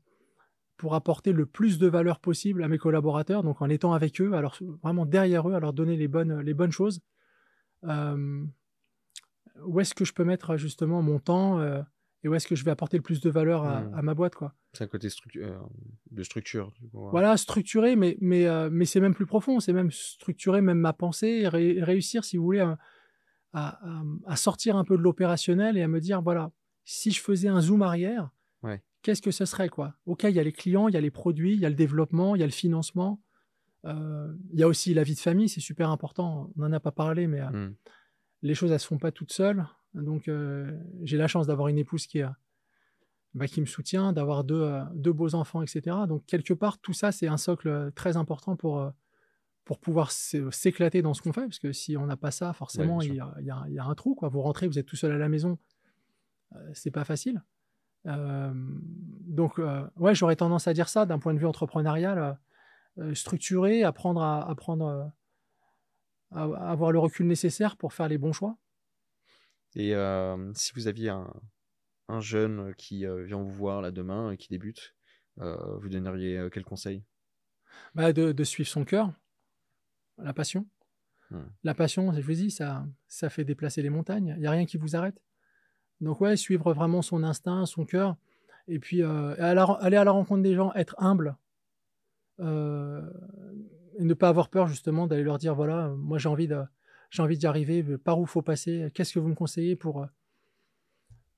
pour apporter le plus de valeur possible à mes collaborateurs, donc en étant avec eux, alors vraiment derrière eux, à leur donner les bonnes, les bonnes choses. Euh, où est-ce que je peux mettre justement mon temps euh, et où est-ce que je vais apporter le plus de valeur à, mmh. à ma boîte, quoi. C'est un côté structu- euh, de structure. Du coup, ouais. Voilà, structuré, mais, mais, euh, mais c'est même plus profond, c'est même structurer même ma pensée, ré- réussir, si vous voulez, à, à, à sortir un peu de l'opérationnel et à me dire, voilà, si je faisais un zoom arrière, ouais. qu'est-ce que ce serait, quoi. Ok, il y a les clients, il y a les produits, il y a le développement, il y a le financement, euh, il y a aussi la vie de famille, c'est super important, on n'en a pas parlé, mais euh, mm. les choses, elles ne se font pas toutes seules. Donc, euh, j'ai la chance d'avoir une épouse qui, euh, bah, qui me soutient, d'avoir deux, euh, deux beaux enfants, et cetera. Donc, quelque part, tout ça, c'est un socle très important pour, euh, pour pouvoir s'éclater dans ce qu'on fait. Parce que si on n'a pas ça, forcément, ouais, il, y a, il, y a, il y a un trou, quoi. Vous rentrez, vous êtes tout seul à la maison, euh, c'est pas facile. Euh, donc, euh, ouais, j'aurais tendance à dire ça d'un point de vue entrepreneurial, euh, structuré, apprendre à, apprendre, euh, à avoir le recul nécessaire pour faire les bons choix. Et euh, si vous aviez un, un jeune qui euh, vient vous voir là demain et qui débute, euh, vous donneriez euh, quel conseil ? Bah de, de suivre son cœur, la passion. Ouais. La passion, je vous dis, ça, ça fait déplacer les montagnes. Il n'y a rien qui vous arrête. Donc ouais, suivre vraiment son instinct, son cœur. Et puis euh, à la, aller à la rencontre des gens, être humble. Euh, et ne pas avoir peur justement d'aller leur dire, voilà, moi j'ai envie de... j'ai envie d'y arriver, par où il faut passer, qu'est-ce que vous me conseillez pour...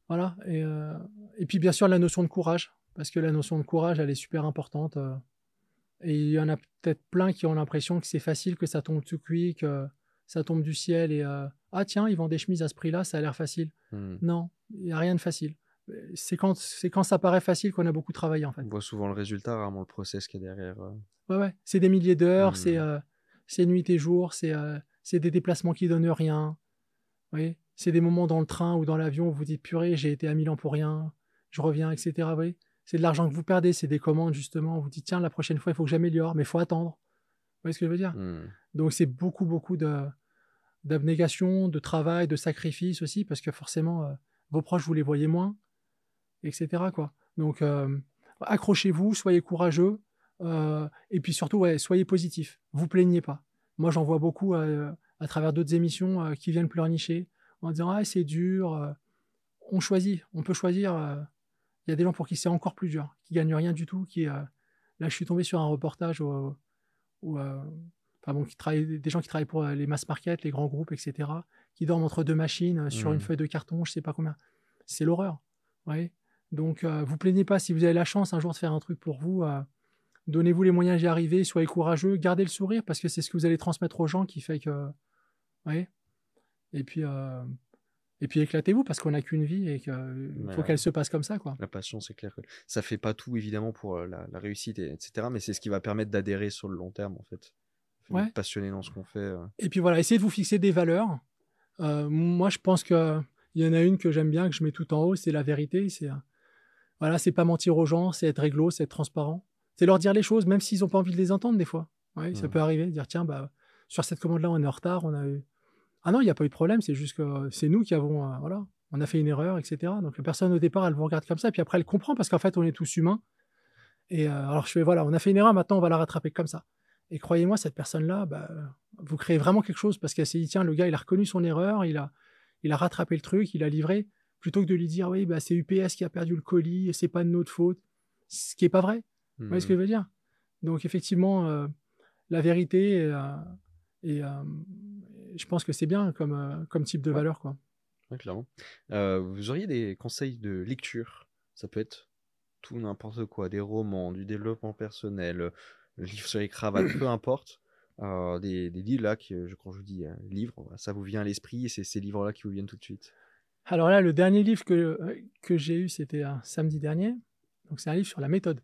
Voilà. Et, euh... et puis, bien sûr, la notion de courage, parce que la notion de courage, elle est super importante. Euh... Et il y en a peut-être plein qui ont l'impression que c'est facile, que ça tombe tout cuit, que ça tombe du ciel. Et euh... ah tiens, ils vendent des chemises à ce prix-là, ça a l'air facile. Mmh. Non, il n'y a rien de facile. C'est quand, c'est quand ça paraît facile qu'on a beaucoup travaillé, en fait. On voit souvent le résultat, rarement le process qu'il y a derrière. Euh... Ouais, ouais. C'est des milliers d'heures, mmh. c'est, euh... c'est nuit et jour, c'est... Euh... c'est des déplacements qui donnent rien. Vous voyez, c'est des moments dans le train ou dans l'avion où vous dites, purée, j'ai été à Milan pour rien, je reviens, et cetera. Vous voyez, c'est de l'argent que vous perdez, c'est des commandes, justement. Où vous dites, tiens, la prochaine fois, il faut que j'améliore, mais il faut attendre. Vous voyez ce que je veux dire ? Mmh. Donc, c'est beaucoup, beaucoup de, d'abnégation, de travail, de sacrifice aussi, parce que forcément, euh, vos proches, vous les voyez moins, et cetera, quoi. Donc, euh, accrochez-vous, soyez courageux, euh, et puis surtout, ouais, soyez positif, ne vous plaignez pas. Moi, j'en vois beaucoup euh, à travers d'autres émissions euh, qui viennent pleurnicher en disant « Ah, c'est dur euh, ». On choisit, on peut choisir. Il euh, y a des gens pour qui c'est encore plus dur, qui ne gagnent rien du tout. Qui, euh... Là, je suis tombé sur un reportage où, où, euh... enfin, bon, qui travaille, des gens qui travaillent pour les mass markets, les grands groupes, et cetera, qui dorment entre deux machines sur mmh. une feuille de carton, je ne sais pas combien. C'est l'horreur. Ouais. Donc, euh, vous plaignez pas si vous avez la chance un jour de faire un truc pour vous. Euh... Donnez-vous les moyens d'y arriver, soyez courageux, gardez le sourire parce que c'est ce que vous allez transmettre aux gens qui fait que... Vous voyez ? Et puis, euh... et puis éclatez-vous parce qu'on n'a qu'une vie et qu'il faut ouais, qu'elle se passe comme ça, quoi. La passion, c'est clair. Ça ne fait pas tout, évidemment, pour la, la réussite, et, etc. Mais c'est ce qui va permettre d'adhérer sur le long terme, en fait. Ouais. Être passionné dans ce qu'on fait. Euh... Et puis voilà, essayez de vous fixer des valeurs. Euh, moi, je pense qu'il y en a une que j'aime bien, que je mets tout en haut, c'est la vérité. C'est voilà, c'est pas mentir aux gens, c'est être réglo, c'est être transparent. C'est leur dire les choses, même s'ils n'ont pas envie de les entendre des fois. Ouais, mmh. Ça peut arriver, dire tiens, bah, sur cette commande-là, on est en retard, on a eu... Ah non, il n'y a pas eu de problème, c'est juste que c'est nous qui avons... Euh, voilà, on a fait une erreur, et cetera. Donc la personne, au départ, elle vous regarde comme ça, puis après, elle comprend, parce qu'en fait, on est tous humains. Et euh, alors, je fais, voilà, on a fait une erreur, maintenant, on va la rattraper comme ça. Et croyez-moi, cette personne-là, bah, vous créez vraiment quelque chose, parce qu'elle s'est dit, tiens, le gars, il a reconnu son erreur, il a, il a rattrapé le truc, il a livré, plutôt que de lui dire, oui, bah, c'est U P S qui a perdu le colis, c'est pas de notre faute, ce qui n'est pas vrai. Mmh. Vous voyez ce que je veux dire ? Donc, effectivement, euh, la vérité, euh, et, euh, je pense que c'est bien comme, euh, comme type de ouais. valeur, quoi. Ouais, clairement. Euh, vous auriez des conseils de lecture ? Ça peut être tout, n'importe quoi, des romans, du développement personnel, livres sur les cravates, peu importe. Euh, des, des livres là, qui, quand je vous dis euh, livres, ça vous vient à l'esprit et c'est ces livres-là qui vous viennent tout de suite. Alors là, le dernier livre que, que j'ai eu, c'était euh, samedi dernier. Donc, c'est un livre sur la méthode.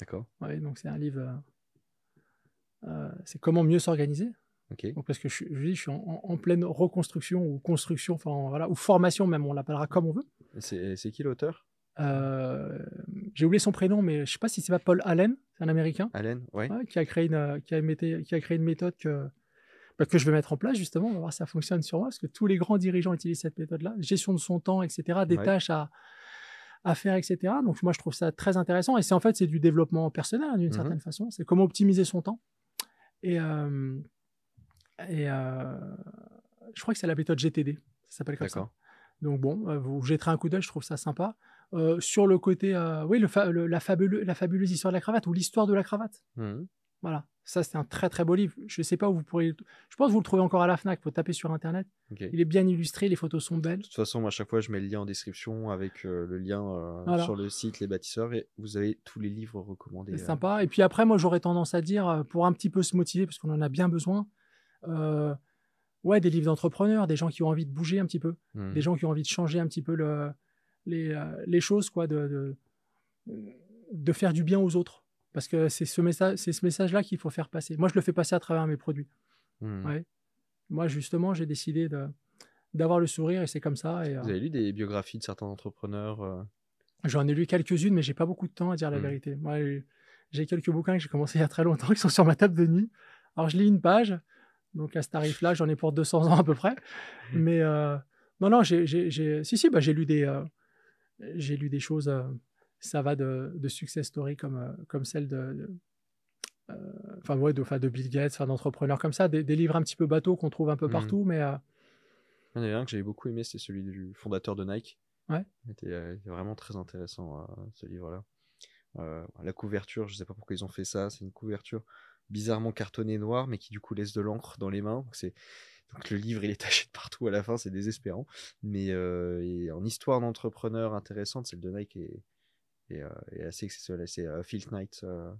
D'accord. Ouais, donc c'est un livre, euh, euh, c'est comment mieux s'organiser. Okay. Donc parce que je, je dis, je suis en, en pleine reconstruction ou construction, enfin voilà, ou formation même, on l'appellera comme on veut. C'est, c'est qui l'auteur ? euh, J'ai oublié son prénom, mais je ne sais pas si c'est pas Paul Allen, c'est un Américain. Allen, oui. Ouais, qui a créé une, qui a mété, qui a créé une méthode que, bah, que je vais mettre en place justement. On va voir si ça fonctionne sur moi, parce que tous les grands dirigeants utilisent cette méthode-là, gestion de son temps, et cetera, des ouais. tâches à à faire, et cetera. Donc, moi, je trouve ça très intéressant. Et c'est en fait, c'est du développement personnel, d'une mmh. certaine façon. C'est comment optimiser son temps. Et, euh, et euh, je crois que c'est la méthode G T D. Ça s'appelle comme D'accord. ça. Donc bon, euh, vous jetterez un coup d'œil, je trouve ça sympa. Euh, sur le côté, euh, oui, le fa le, la, fabule la fabuleuse histoire de la cravate ou l'histoire de la cravate. Mmh. Voilà, ça c'est un très très beau livre. Je sais pas où vous pourrez, je pense que vous le trouvez encore à la Fnac, faut taper sur internet. Okay. Il est bien illustré, les photos sont belles. De toute façon, moi, à chaque fois je mets le lien en description avec euh, le lien euh, voilà. sur le site Les Bâtisseurs et vous avez tous les livres recommandés. C'est euh... sympa. Et puis après, moi j'aurais tendance à dire, pour un petit peu se motiver, parce qu'on en a bien besoin, euh, ouais, des livres d'entrepreneurs, des gens qui ont envie de bouger un petit peu, mmh. des gens qui ont envie de changer un petit peu le, les, les choses, quoi, de, de, de faire du bien aux autres. Parce que c'est ce message, c'est ce message-là qu'il faut faire passer. Moi, je le fais passer à travers mes produits. Mmh. Ouais. Moi, justement, j'ai décidé d'avoir le sourire et c'est comme ça. Et, Vous euh... avez lu des biographies de certains entrepreneurs euh... J'en ai lu quelques-unes, mais j'ai pas beaucoup de temps à dire la mmh. vérité. Moi, j'ai quelques bouquins que j'ai commencé il y a très longtemps qui sont sur ma table de nuit. Alors, je lis une page. Donc, à ce tarif-là, j'en ai pour deux cents ans à peu près. Mmh. Mais euh... non, non, j'ai... Si, si, bah, j'ai lu, euh... j'ai lu des choses... Euh... Ça va de, de success story comme, comme celle de, de, euh, ouais, de, enfin de Bill Gates, enfin d'entrepreneurs comme ça, des, des livres un petit peu bateaux qu'on trouve un peu partout. Mmh. Mais, euh... il y en a un que j'avais beaucoup aimé, c'est celui du fondateur de Nike. Ouais. C'était euh, vraiment très intéressant euh, ce livre-là. Euh, la couverture, je ne sais pas pourquoi ils ont fait ça, c'est une couverture bizarrement cartonnée noire, mais qui du coup laisse de l'encre dans les mains. Donc c'est... Donc le livre il est taché de partout à la fin, c'est désespérant. Mais euh, et en histoire d'entrepreneur intéressante, celle de Nike est... Et, euh, et assez accessible, c'est uh, Phil Knight, euh,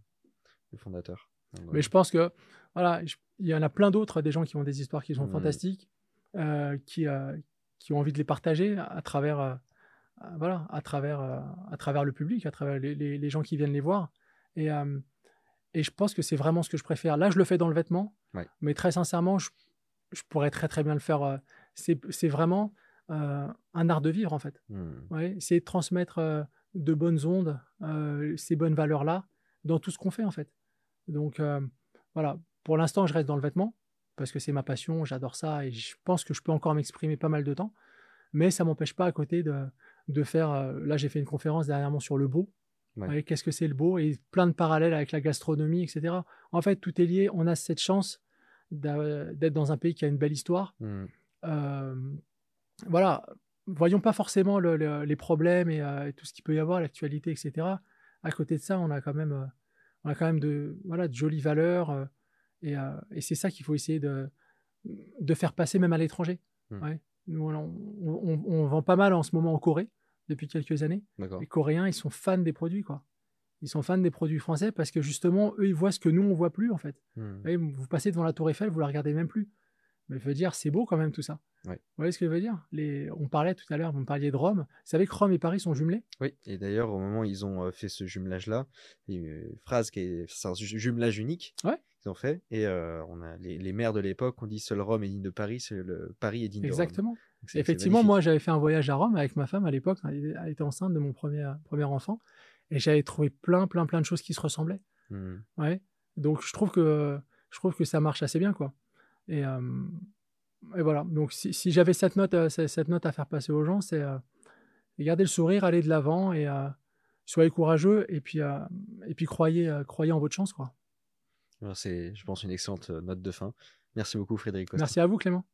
le fondateur. Donc, mais euh... je pense que voilà, il y en a plein d'autres, des gens qui ont des histoires qui sont mmh. fantastiques, euh, qui euh, qui ont envie de les partager à travers euh, voilà, à travers euh, à travers le public, à travers les, les, les gens qui viennent les voir. Et euh, et je pense que c'est vraiment ce que je préfère. Là, je le fais dans le vêtement, ouais. mais très sincèrement, je, je pourrais très très bien le faire. Euh, c'est c'est vraiment euh, un art de vivre en fait. Mmh. Ouais, c'est transmettre. Euh, de bonnes ondes, euh, ces bonnes valeurs-là, dans tout ce qu'on fait, en fait. Donc, euh, voilà, pour l'instant, je reste dans le vêtement, parce que c'est ma passion, j'adore ça, et je pense que je peux encore m'exprimer pas mal de temps, mais ça ne m'empêche pas à côté de, de faire... Euh, là, j'ai fait une conférence dernièrement sur le beau. Ouais. Ouais, qu'est-ce que c'est le beau? Et plein de parallèles avec la gastronomie, et cetera. En fait, tout est lié. On a cette chance d'être dans un pays qui a une belle histoire. Mmh. Euh, voilà. Voyons pas forcément le, le, les problèmes et, euh, et tout ce qu'il peut y avoir, l'actualité, et cetera. À côté de ça, on a quand même, euh, on a quand même de, voilà, de jolies valeurs euh, et, euh, et c'est ça qu'il faut essayer de, de faire passer même à l'étranger. Mmh. Ouais. Nous, on, on, on vend pas mal en ce moment en Corée depuis quelques années. Les Coréens, ils sont fans des produits, quoi. Ils sont fans des produits français parce que justement, eux, ils voient ce que nous, on voit plus en fait. Mmh. Et vous passez devant la Tour Eiffel, vous la regardez même plus. Mais je veux dire, c'est beau quand même tout ça. Ouais. Vous voyez ce que je veux dire? Les... On parlait tout à l'heure, on parlait de Rome. Vous savez que Rome et Paris sont jumelés? Oui, et d'ailleurs, au moment où ils ont fait ce jumelage-là, une phrase qui est... C'est un jumelage unique ouais. qu'ils ont fait. Et euh, on a les, les maires de l'époque ont dit seul Rome est digne de Paris, seul Paris est digne de Rome. Exactement. Effectivement, moi, j'avais fait un voyage à Rome avec ma femme à l'époque. Elle était enceinte de mon premier, premier enfant. Et j'avais trouvé plein, plein, plein de choses qui se ressemblaient. Mmh. Ouais. Donc, je trouve, que, je trouve que ça marche assez bien, quoi. Et, euh, et voilà, donc si, si j'avais cette note, euh, cette note à faire passer aux gens, c'est euh, garder le sourire, aller de l'avant et euh, soyez courageux et puis, euh, et puis croyez, euh, croyez en votre chance, quoi. C'est, je pense, une excellente note de fin. Merci beaucoup Frédéric Costa. Merci à vous Clément.